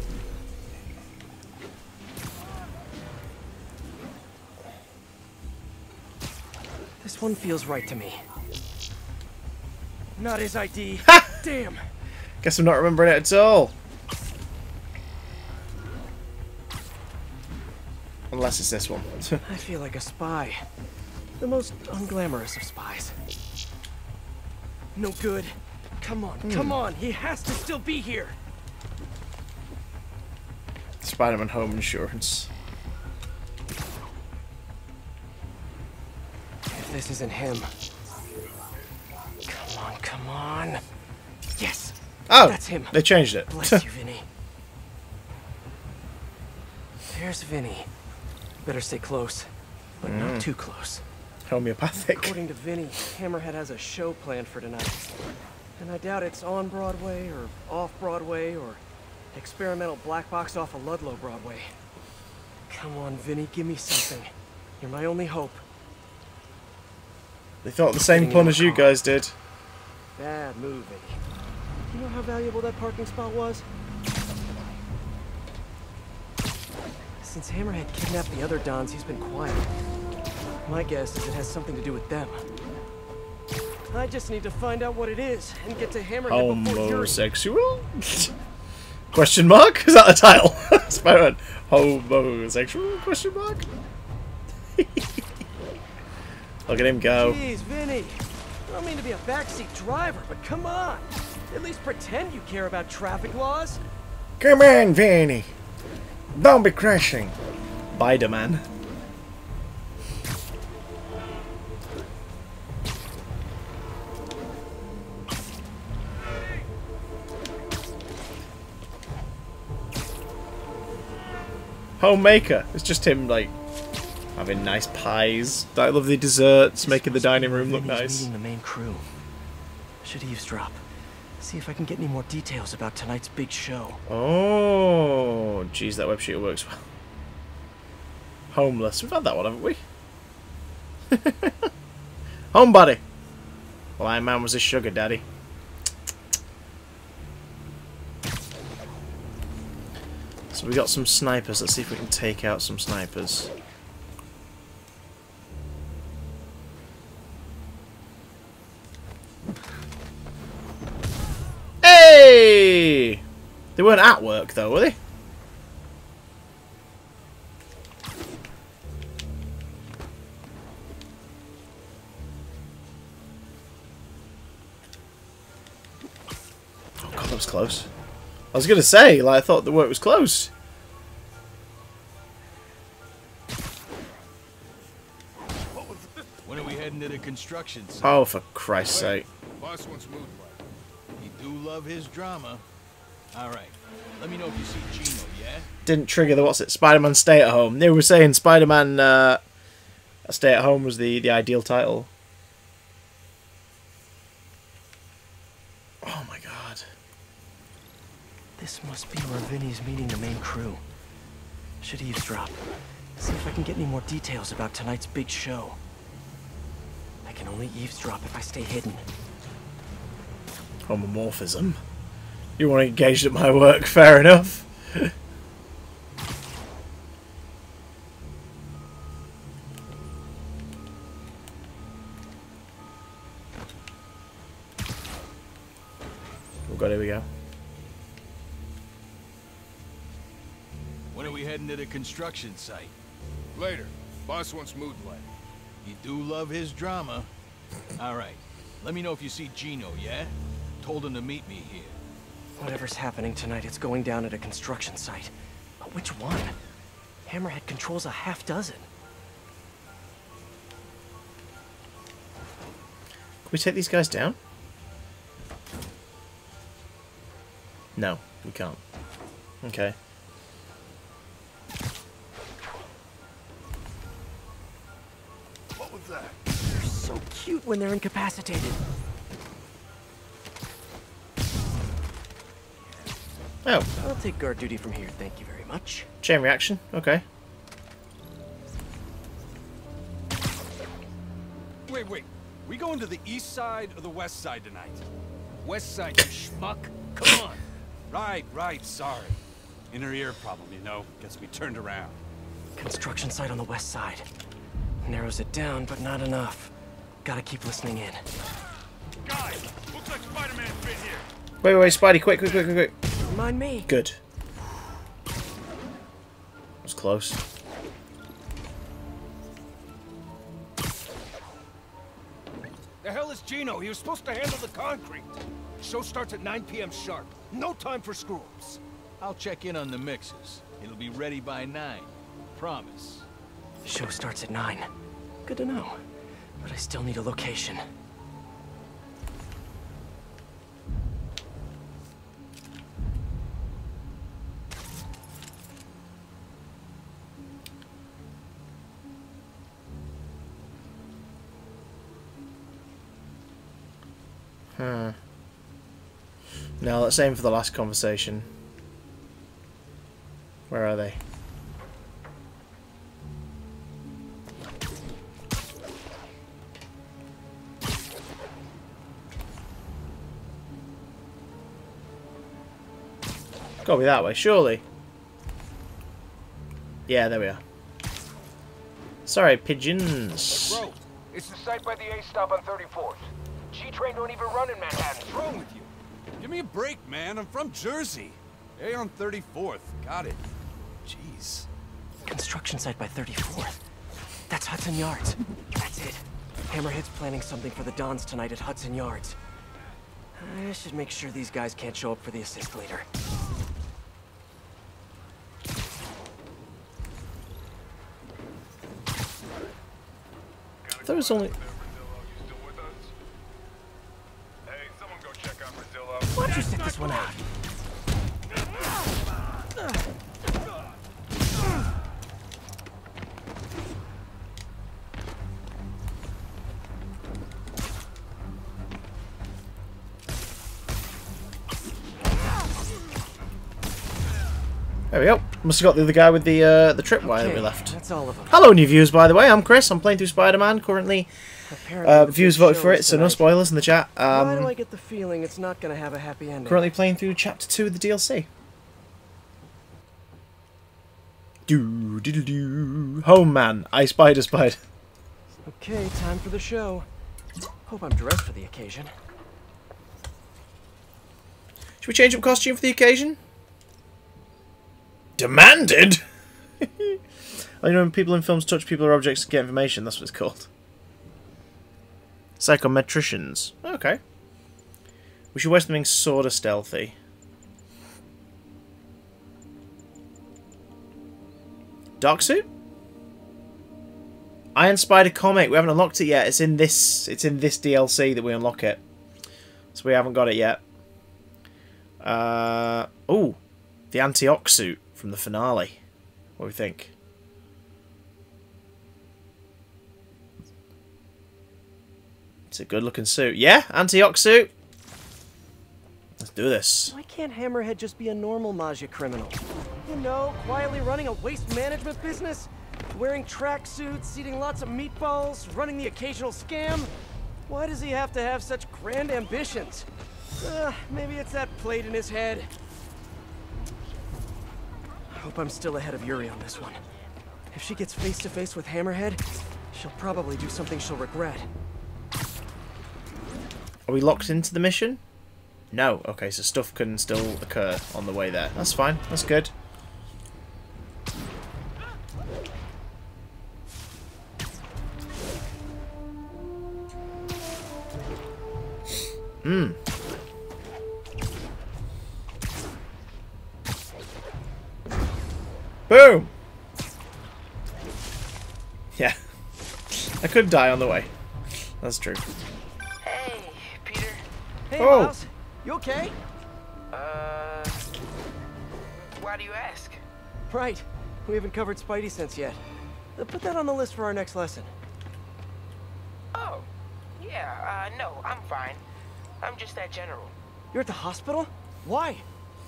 This one feels right to me. Not his I D. Damn. Guess I'm not remembering it at all. Unless it's this one. I feel like a spy. The most unglamorous of spies. No good. Come on, mm. come on. He has to still be here. Spider-Man home insurance. If this isn't him. Come on, come on. Yes. Oh, that's him. They changed it. Bless you, Vinny. There's Vinny. Better stay close, but mm. not too close. Homeopathic. According to Vinny, Hammerhead has a show planned for tonight. And I doubt it's on Broadway or off Broadway or experimental black box off of Ludlow Broadway. Come on, Vinny, give me something. You're my only hope. They thought the same pun as you guys did. Bad move, Vinny. You know how valuable that parking spot was? Since Hammerhead kidnapped the other Dons, he's been quiet. My guess is it has something to do with them. I just need to find out what it is and get to Hammerhead before Yuri. Homosexual? Question mark? Is that the title? Spider-Man. Homosexual? Question mark? Look at him go. Jeez, Vinny. I don't mean to be a backseat driver, but come on. At least pretend you care about traffic laws. Come on, Vinny. Don't be crashing. Spider-Man. Homemaker. It's just him, like, having nice pies, that lovely desserts, making the dining room look nice. Meeting the main crew. Should eavesdrop. See if I can get any more details about tonight's big show. Oh, jeez, that web sheet works well. Homeless. We've had that one, haven't we? Homebody. Well, Iron Man was a sugar daddy. So we got some snipers. Let's see if we can take out some snipers. They weren't at work though, were they? Oh god, that was close. I was gonna say, like, I thought the work was close. When are we heading to the construction site? Oh, for Christ's sake. Boss wants mood. You love his drama. All right. Let me know if you see Gino, yeah? Didn't trigger the what's it? Spider-Man Stay at Home. They were saying Spider-Man uh, Stay at Home was the the ideal title. Oh my god. This must be where Vinny's meeting the main crew. Should eavesdrop. See if I can get any more details about tonight's big show. I can only eavesdrop if I stay hidden. Homomorphism. You want to engage at my work, fair enough. Oh god, here we go. When are we heading to the construction site? Later. Boss wants mood light. You do love his drama. Alright. Let me know if you see Gino, yeah? Told him to meet me here. Whatever's happening tonight, it's going down at a construction site. But which one? Hammerhead controls a half dozen. Can we take these guys down? No, we can't. Okay. What was that? They're so cute when they're incapacitated. Oh. I'll take guard duty from here, thank you very much. Chain reaction, okay. Wait, wait. We going to the east side or the west side tonight? West side, you schmuck. Come on. Right, right, sorry. Inner ear problem, you know. Gets me turned around. Construction site on the west side. Narrows it down, but not enough. Gotta keep listening in. Guys, looks like Spider-Man's been here. Wait, wait, Spidey, quick, quick, quick, quick. Mind me. Good. That was close. The hell is Gino? He was supposed to handle the concrete. Show starts at nine P M sharp. No time for screw-ups. I'll check in on the mixes. It'll be ready by nine. Promise. Show starts at nine. Good to know. But I still need a location. Hmm. Now let's aim for the last conversation. Where are they? Gotta be that way, surely. Yeah, there we are. Sorry, pigeons. Road. It's the site by the A stop on thirty-fourth. G train don't even run in Manhattan. What's wrong with you? Give me a break, man. I'm from Jersey. A on thirty-fourth. Got it. Jeez. Construction site by thirty-fourth. That's Hudson Yards. That's it. Hammerhead's planning something for the Dons tonight at Hudson Yards. I should make sure these guys can't show up for the assist later. There was only... Why don't you sit this one out? There we go. Must have got the other guy with the uh, the tripwire okay, that we left. That's all of them. Hello, new viewers, by the way. I'm Chris. I'm playing through Spider-Man currently. Uh, viewers voted for it, so no spoilers in the chat. Um, Why do I get the feeling it's not going to have a happy ending? Currently playing through Chapter Two of the D L C. Do do do do. Home man, I spider spider. Okay, time for the show. Hope I'm dressed for the occasion. Should we change up costume for the occasion? Demanded. You know when people in films touch people or objects to get information. That's what it's called. Psychometricians. Okay. We should wear something sort of stealthy. Dark suit? Iron Spider comic. We haven't unlocked it yet. It's in this. It's in this D L C that we unlock it. So we haven't got it yet. Uh. Oh, the Antioch suit from the finale. What do we think? It's a good-looking suit. Yeah, Antioch suit. Let's do this. Why can't Hammerhead just be a normal Maggia criminal? You know, quietly running a waste management business, wearing tracksuits, eating lots of meatballs, running the occasional scam. Why does he have to have such grand ambitions? Uh, maybe it's that plate in his head. I hope I'm still ahead of Yuri on this one. If she gets face-to-face with Hammerhead, she'll probably do something she'll regret. Are we locked into the mission? No. Okay, so stuff can still occur on the way there. That's fine. That's good. Hmm. Boom! Yeah. I could die on the way. That's true. Hey, oh. Miles, you okay? Uh, why do you ask? Right, we haven't covered Spidey sense yet. Put that on the list for our next lesson. Oh, yeah, uh, no, I'm fine. I'm just that general. You're at the hospital? Why?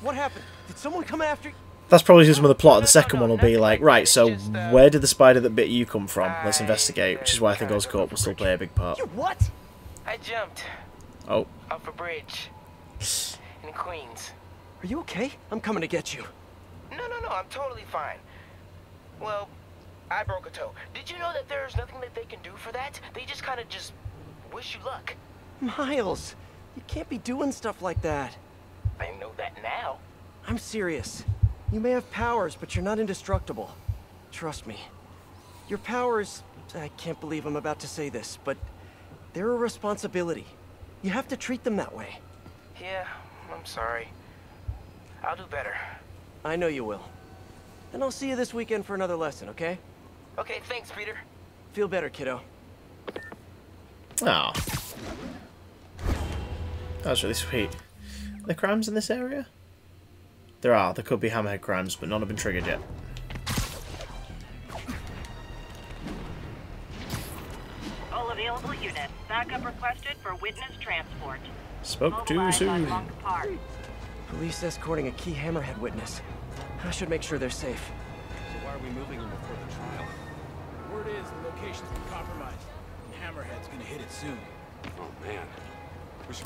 What happened? Did someone come after you? That's probably just another plot. The second one will be like, right, so where did the spider that bit you come from? Let's investigate, which is why I think Oscorp will still play a big part. You what? I jumped. Oh. Off a bridge in Queens. Are you okay? I'm coming to get you. No, no, no, I'm totally fine. Well, I broke a toe. Did you know that there's nothing that they can do for that? They just kind of just wish you luck. Miles, you can't be doing stuff like that. I know that now. I'm serious. You may have powers, but you're not indestructible. Trust me. Your powers... I can't believe I'm about to say this, but they're a responsibility. You have to treat them that way. Yeah, I'm sorry. I'll do better. I know you will. Then I'll see you this weekend for another lesson, okay? Okay, thanks, Peter. Feel better, kiddo. Oh. That was really sweet. Are there crimes in this area? There are. There could be Hammerhead crimes, but none have been triggered yet. All available units. Backup requested for witness transport. Spoke too soon. Police escorting a key Hammerhead witness. I should make sure they're safe. So why are we moving them before the trial? Word is the location's been compromised. And Hammerhead's gonna hit it soon. Oh man.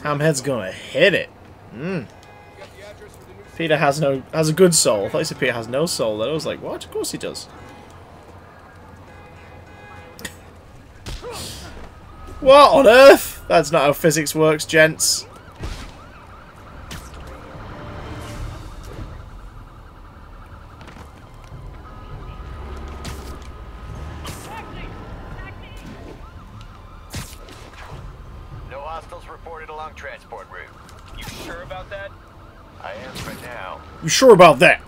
Hammerhead's gonna hit it. Mm. Peter has no has a good soul. I thought you said Peter has no soul. Then I was like, what? Of course he does. What on earth? That's not how physics works, gents. You sure about that?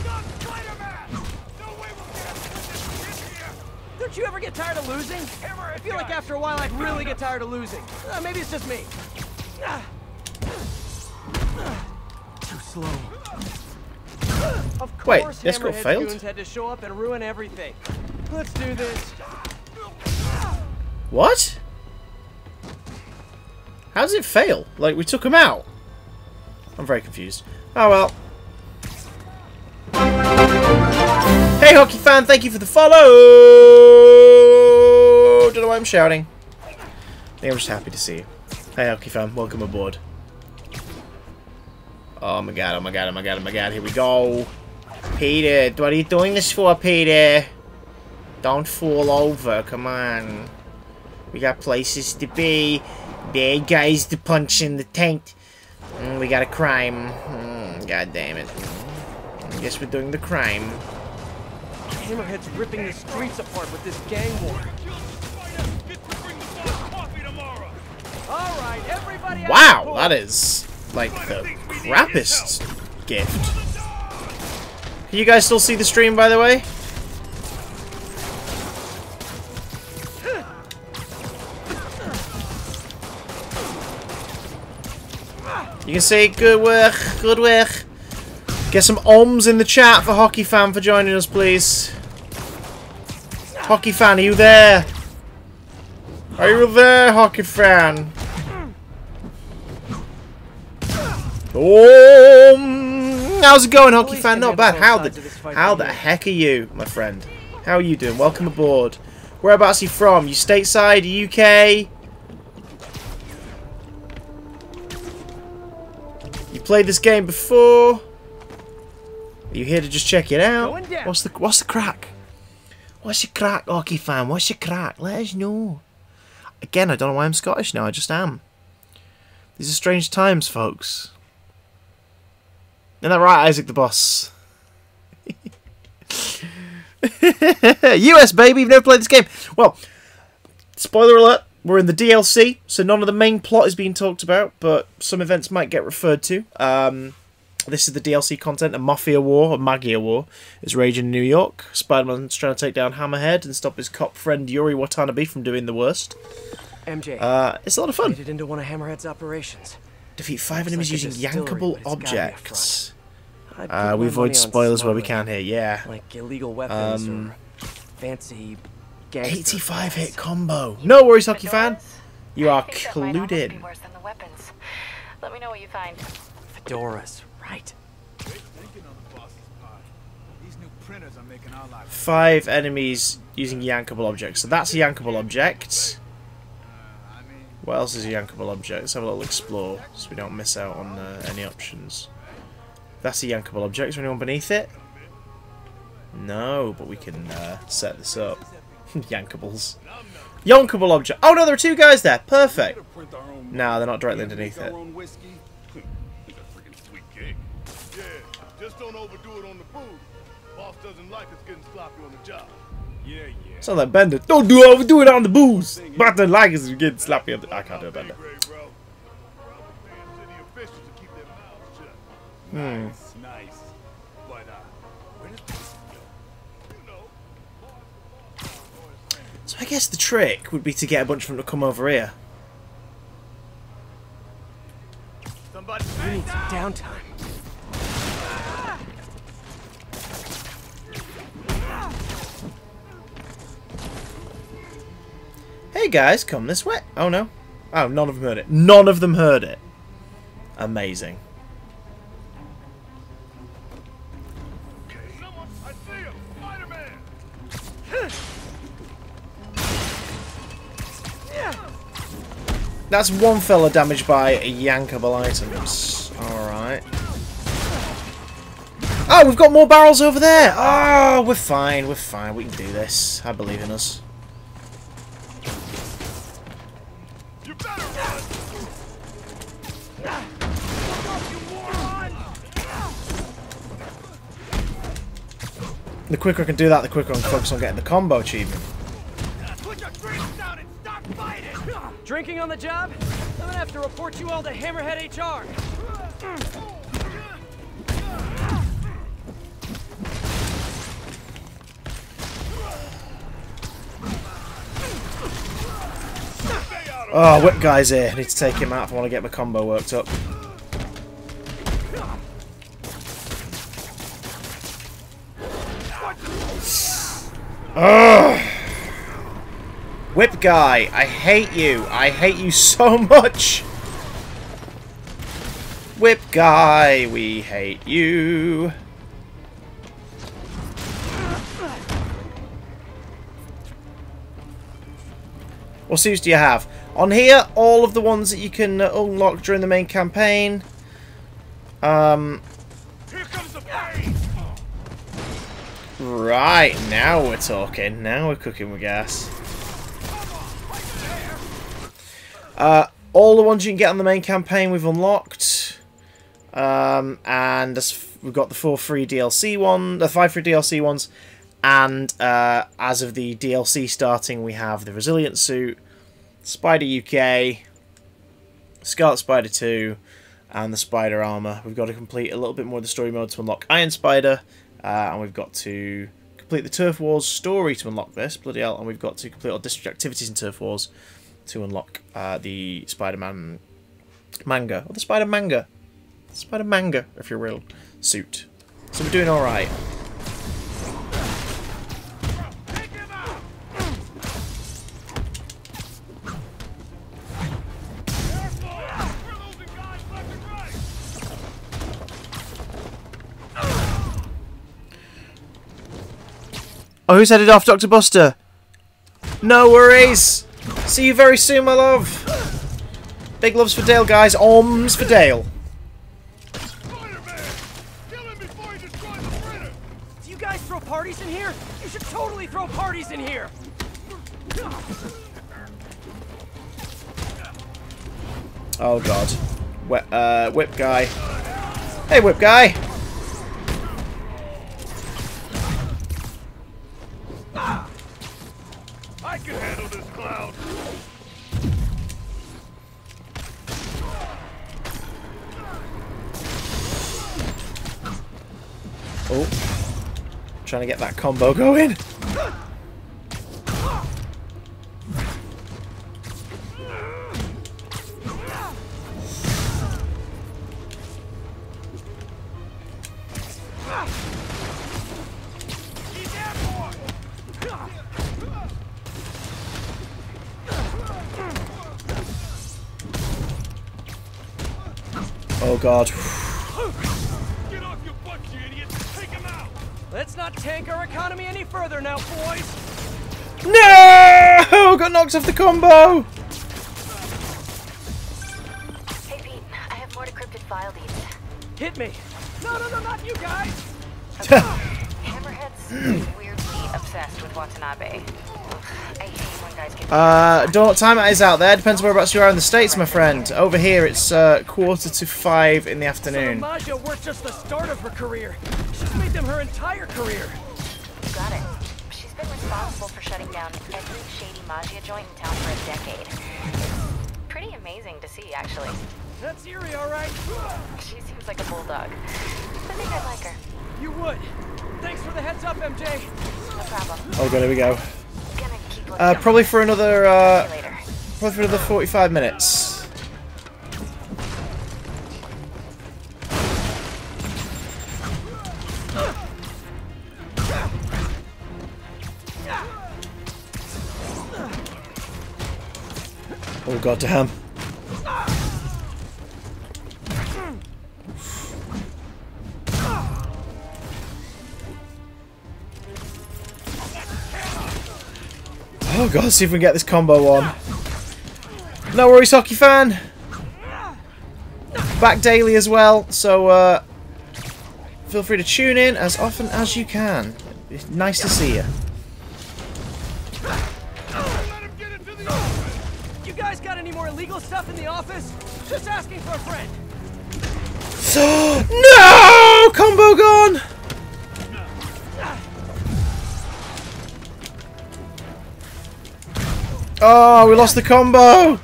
Stop, Spider-Man! No way we'll get out of this here! Don't you ever get tired of losing? I feel like after a while I'd really get tired of losing. Uh, maybe it's just me. Too slow. Of course, wait, this girl failed? Goons had to show up and ruin everything. Let's do this. What? How does it fail? Like, we took him out. I'm very confused. Oh well. Hey hockey fan, thank you for the follow. Don't know why I'm shouting. I think I'm just happy to see you. Hey hockey fan, welcome aboard. Oh my god, oh my god, oh my god, oh my god, here we go. Peter, what are you doing this for, Peter? Don't fall over, come on. We got places to be. Bad guys to punch in the tent. Mm, we got a crime. Mm, God damn it. I guess we're doing the crime. Hammerhead's ripping the streets apart with this gang war. Wow, that is like the crappiest gift. Can you guys still see the stream, by the way? You can say good work, good work. Get some ohms in the chat for Hockey Fan for joining us, please. Hockey Fan, are you there? Are you there, Hockey Fan? Oh, how's it going, Hockey Fan? Not bad. How the how the heck are you, my friend? How are you doing? Welcome aboard. Whereabouts are you from? You stateside, U K? Played this game before? Are you here to just check it out? What's the what's the crack? What's your crack, Hockey Fan? What's your crack? Let us know. Again, I don't know why I'm Scottish now. I just am. These are strange times, folks. Isn't that right, Isaac the Boss? U S baby, you've never played this game. Well, spoiler alert. We're in the D L C, so none of the main plot is being talked about, but some events might get referred to. Um, this is the D L C content. A mafia war, a Maggia war, is raging in New York. Spider-Man's trying to take down Hammerhead and stop his cop friend Yuri Watanabe from doing the worst. M J, uh, it's a lot of fun. It into one of Hammerhead's operations. Defeat five enemies like using yankable objects. Uh, we avoid spoilers where we can here. Yeah, like illegal weapons um, or fancy. eighty-five hit combo. No worries, Hockey Fan. You are colluded. Let me know what you find. Fedoras, right? These new Five enemies using yankable objects. So that's a yankable object. What else is a yankable object? Let's have a little explore so we don't miss out on uh, any options. That's a yankable object. Is there anyone beneath it? No, but we can uh, set this up. Yankables. Yonkable object. Oh no, there are two guys there. Perfect. No, they're not directly underneath it. So that Bender. Don't do overdo it on the booze. But the like is getting sloppy. I can't do it, Bender. Hmm. So I guess the trick would be to get a bunch of them to come over here. We need some downtime. Hey guys, come this way. Oh no. Oh, none of them heard it. None of them heard it. Amazing. Okay. Someone, I see him. Spider-Man. That's one fella damaged by yankable items. Alright. Oh, we've got more barrels over there! Oh, we're fine, we're fine. We can do this. I believe in us. You better run. The quicker I can do that, the quicker I can focus on getting the combo achievement. Drinking on the job? I'm gonna have to report you all to Hammerhead H R. Oh, whip guy's here. I need to take him out if I want to get my combo worked up. Ugh. Whip guy, I hate you. I hate you so much. Whip guy, we hate you. What suits do you have? On here, all of the ones that you can unlock during the main campaign. Um, here comes the pain. Right, now we're talking. Now we're cooking with gas. Uh, all the ones you can get on the main campaign we've unlocked, um, and we've got the four free D L C one, the five free D L C ones, and uh, as of the D L C starting, we have the Resilient Suit, Spider U K, Scarlet Spider two, and the Spider Armor. We've got to complete a little bit more of the story mode to unlock Iron Spider, uh, and we've got to complete the Turf Wars story to unlock this, bloody hell, and we've got to complete all district activities in Turf Wars to unlock uh, the Spider-Man manga, or the Spider-Manga, Spider-Manga, if you will, suit. So we're doing alright. Oh, who's headed off, Doctor Buster? No worries! See you very soon, my love. Big loves for Dale, guys. Oms for Dale. Spider-Man, kill him before you destroy the printer. Do you guys throw parties in here? You should totally throw parties in here. Oh god. Wh uh, whip guy. Hey, whip guy. I can handle this cloud. Oh, trying to get that combo going. God. Get off your butt, you idiot. Take him out. Let's not tank our economy any further now, boys. No! Got knocked off the combo. Hey Pete, I have more decrypted file deeds. Hit me. No, no, no, not you guys. Hammerhead's weirdly obsessed with Watanabe. I hate when guys get uh, Donut time is out there. Depends whereabouts you are in the States, my friend. Over here, it's uh, quarter to five in the afternoon. So Maggia worked just the start of her career. She's made them her entire career. You got it. She's been responsible for shutting down every shady Maggia joint in town for a decade. It's pretty amazing to see, actually. That's Yuri, all right. She seems like a bulldog. I think I'd like her. You would. Thanks for the heads up, M J. No problem. Oh god, here we go. Uh, probably for another, uh, probably for another forty-five minutes. Oh god damn. Oh god, see if we can get this combo on. No worries, hockey fan. Back daily as well, so uh, feel free to tune in as often as you can. It's nice to see you. You guys got any more illegal stuff in the office? Just asking for a friend. No! Combo gone! Oh, we lost the combo!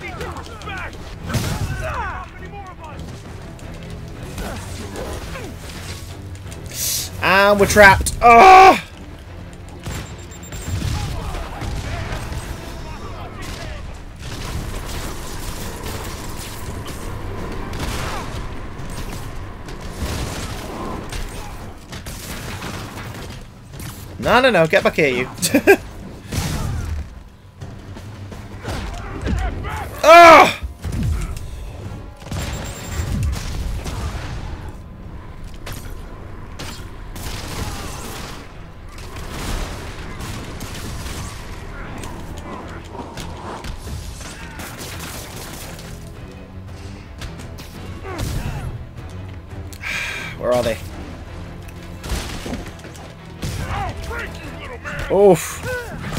And we're trapped. Oh! No, no, no, get back here, you. Oh! Where are they? Oof.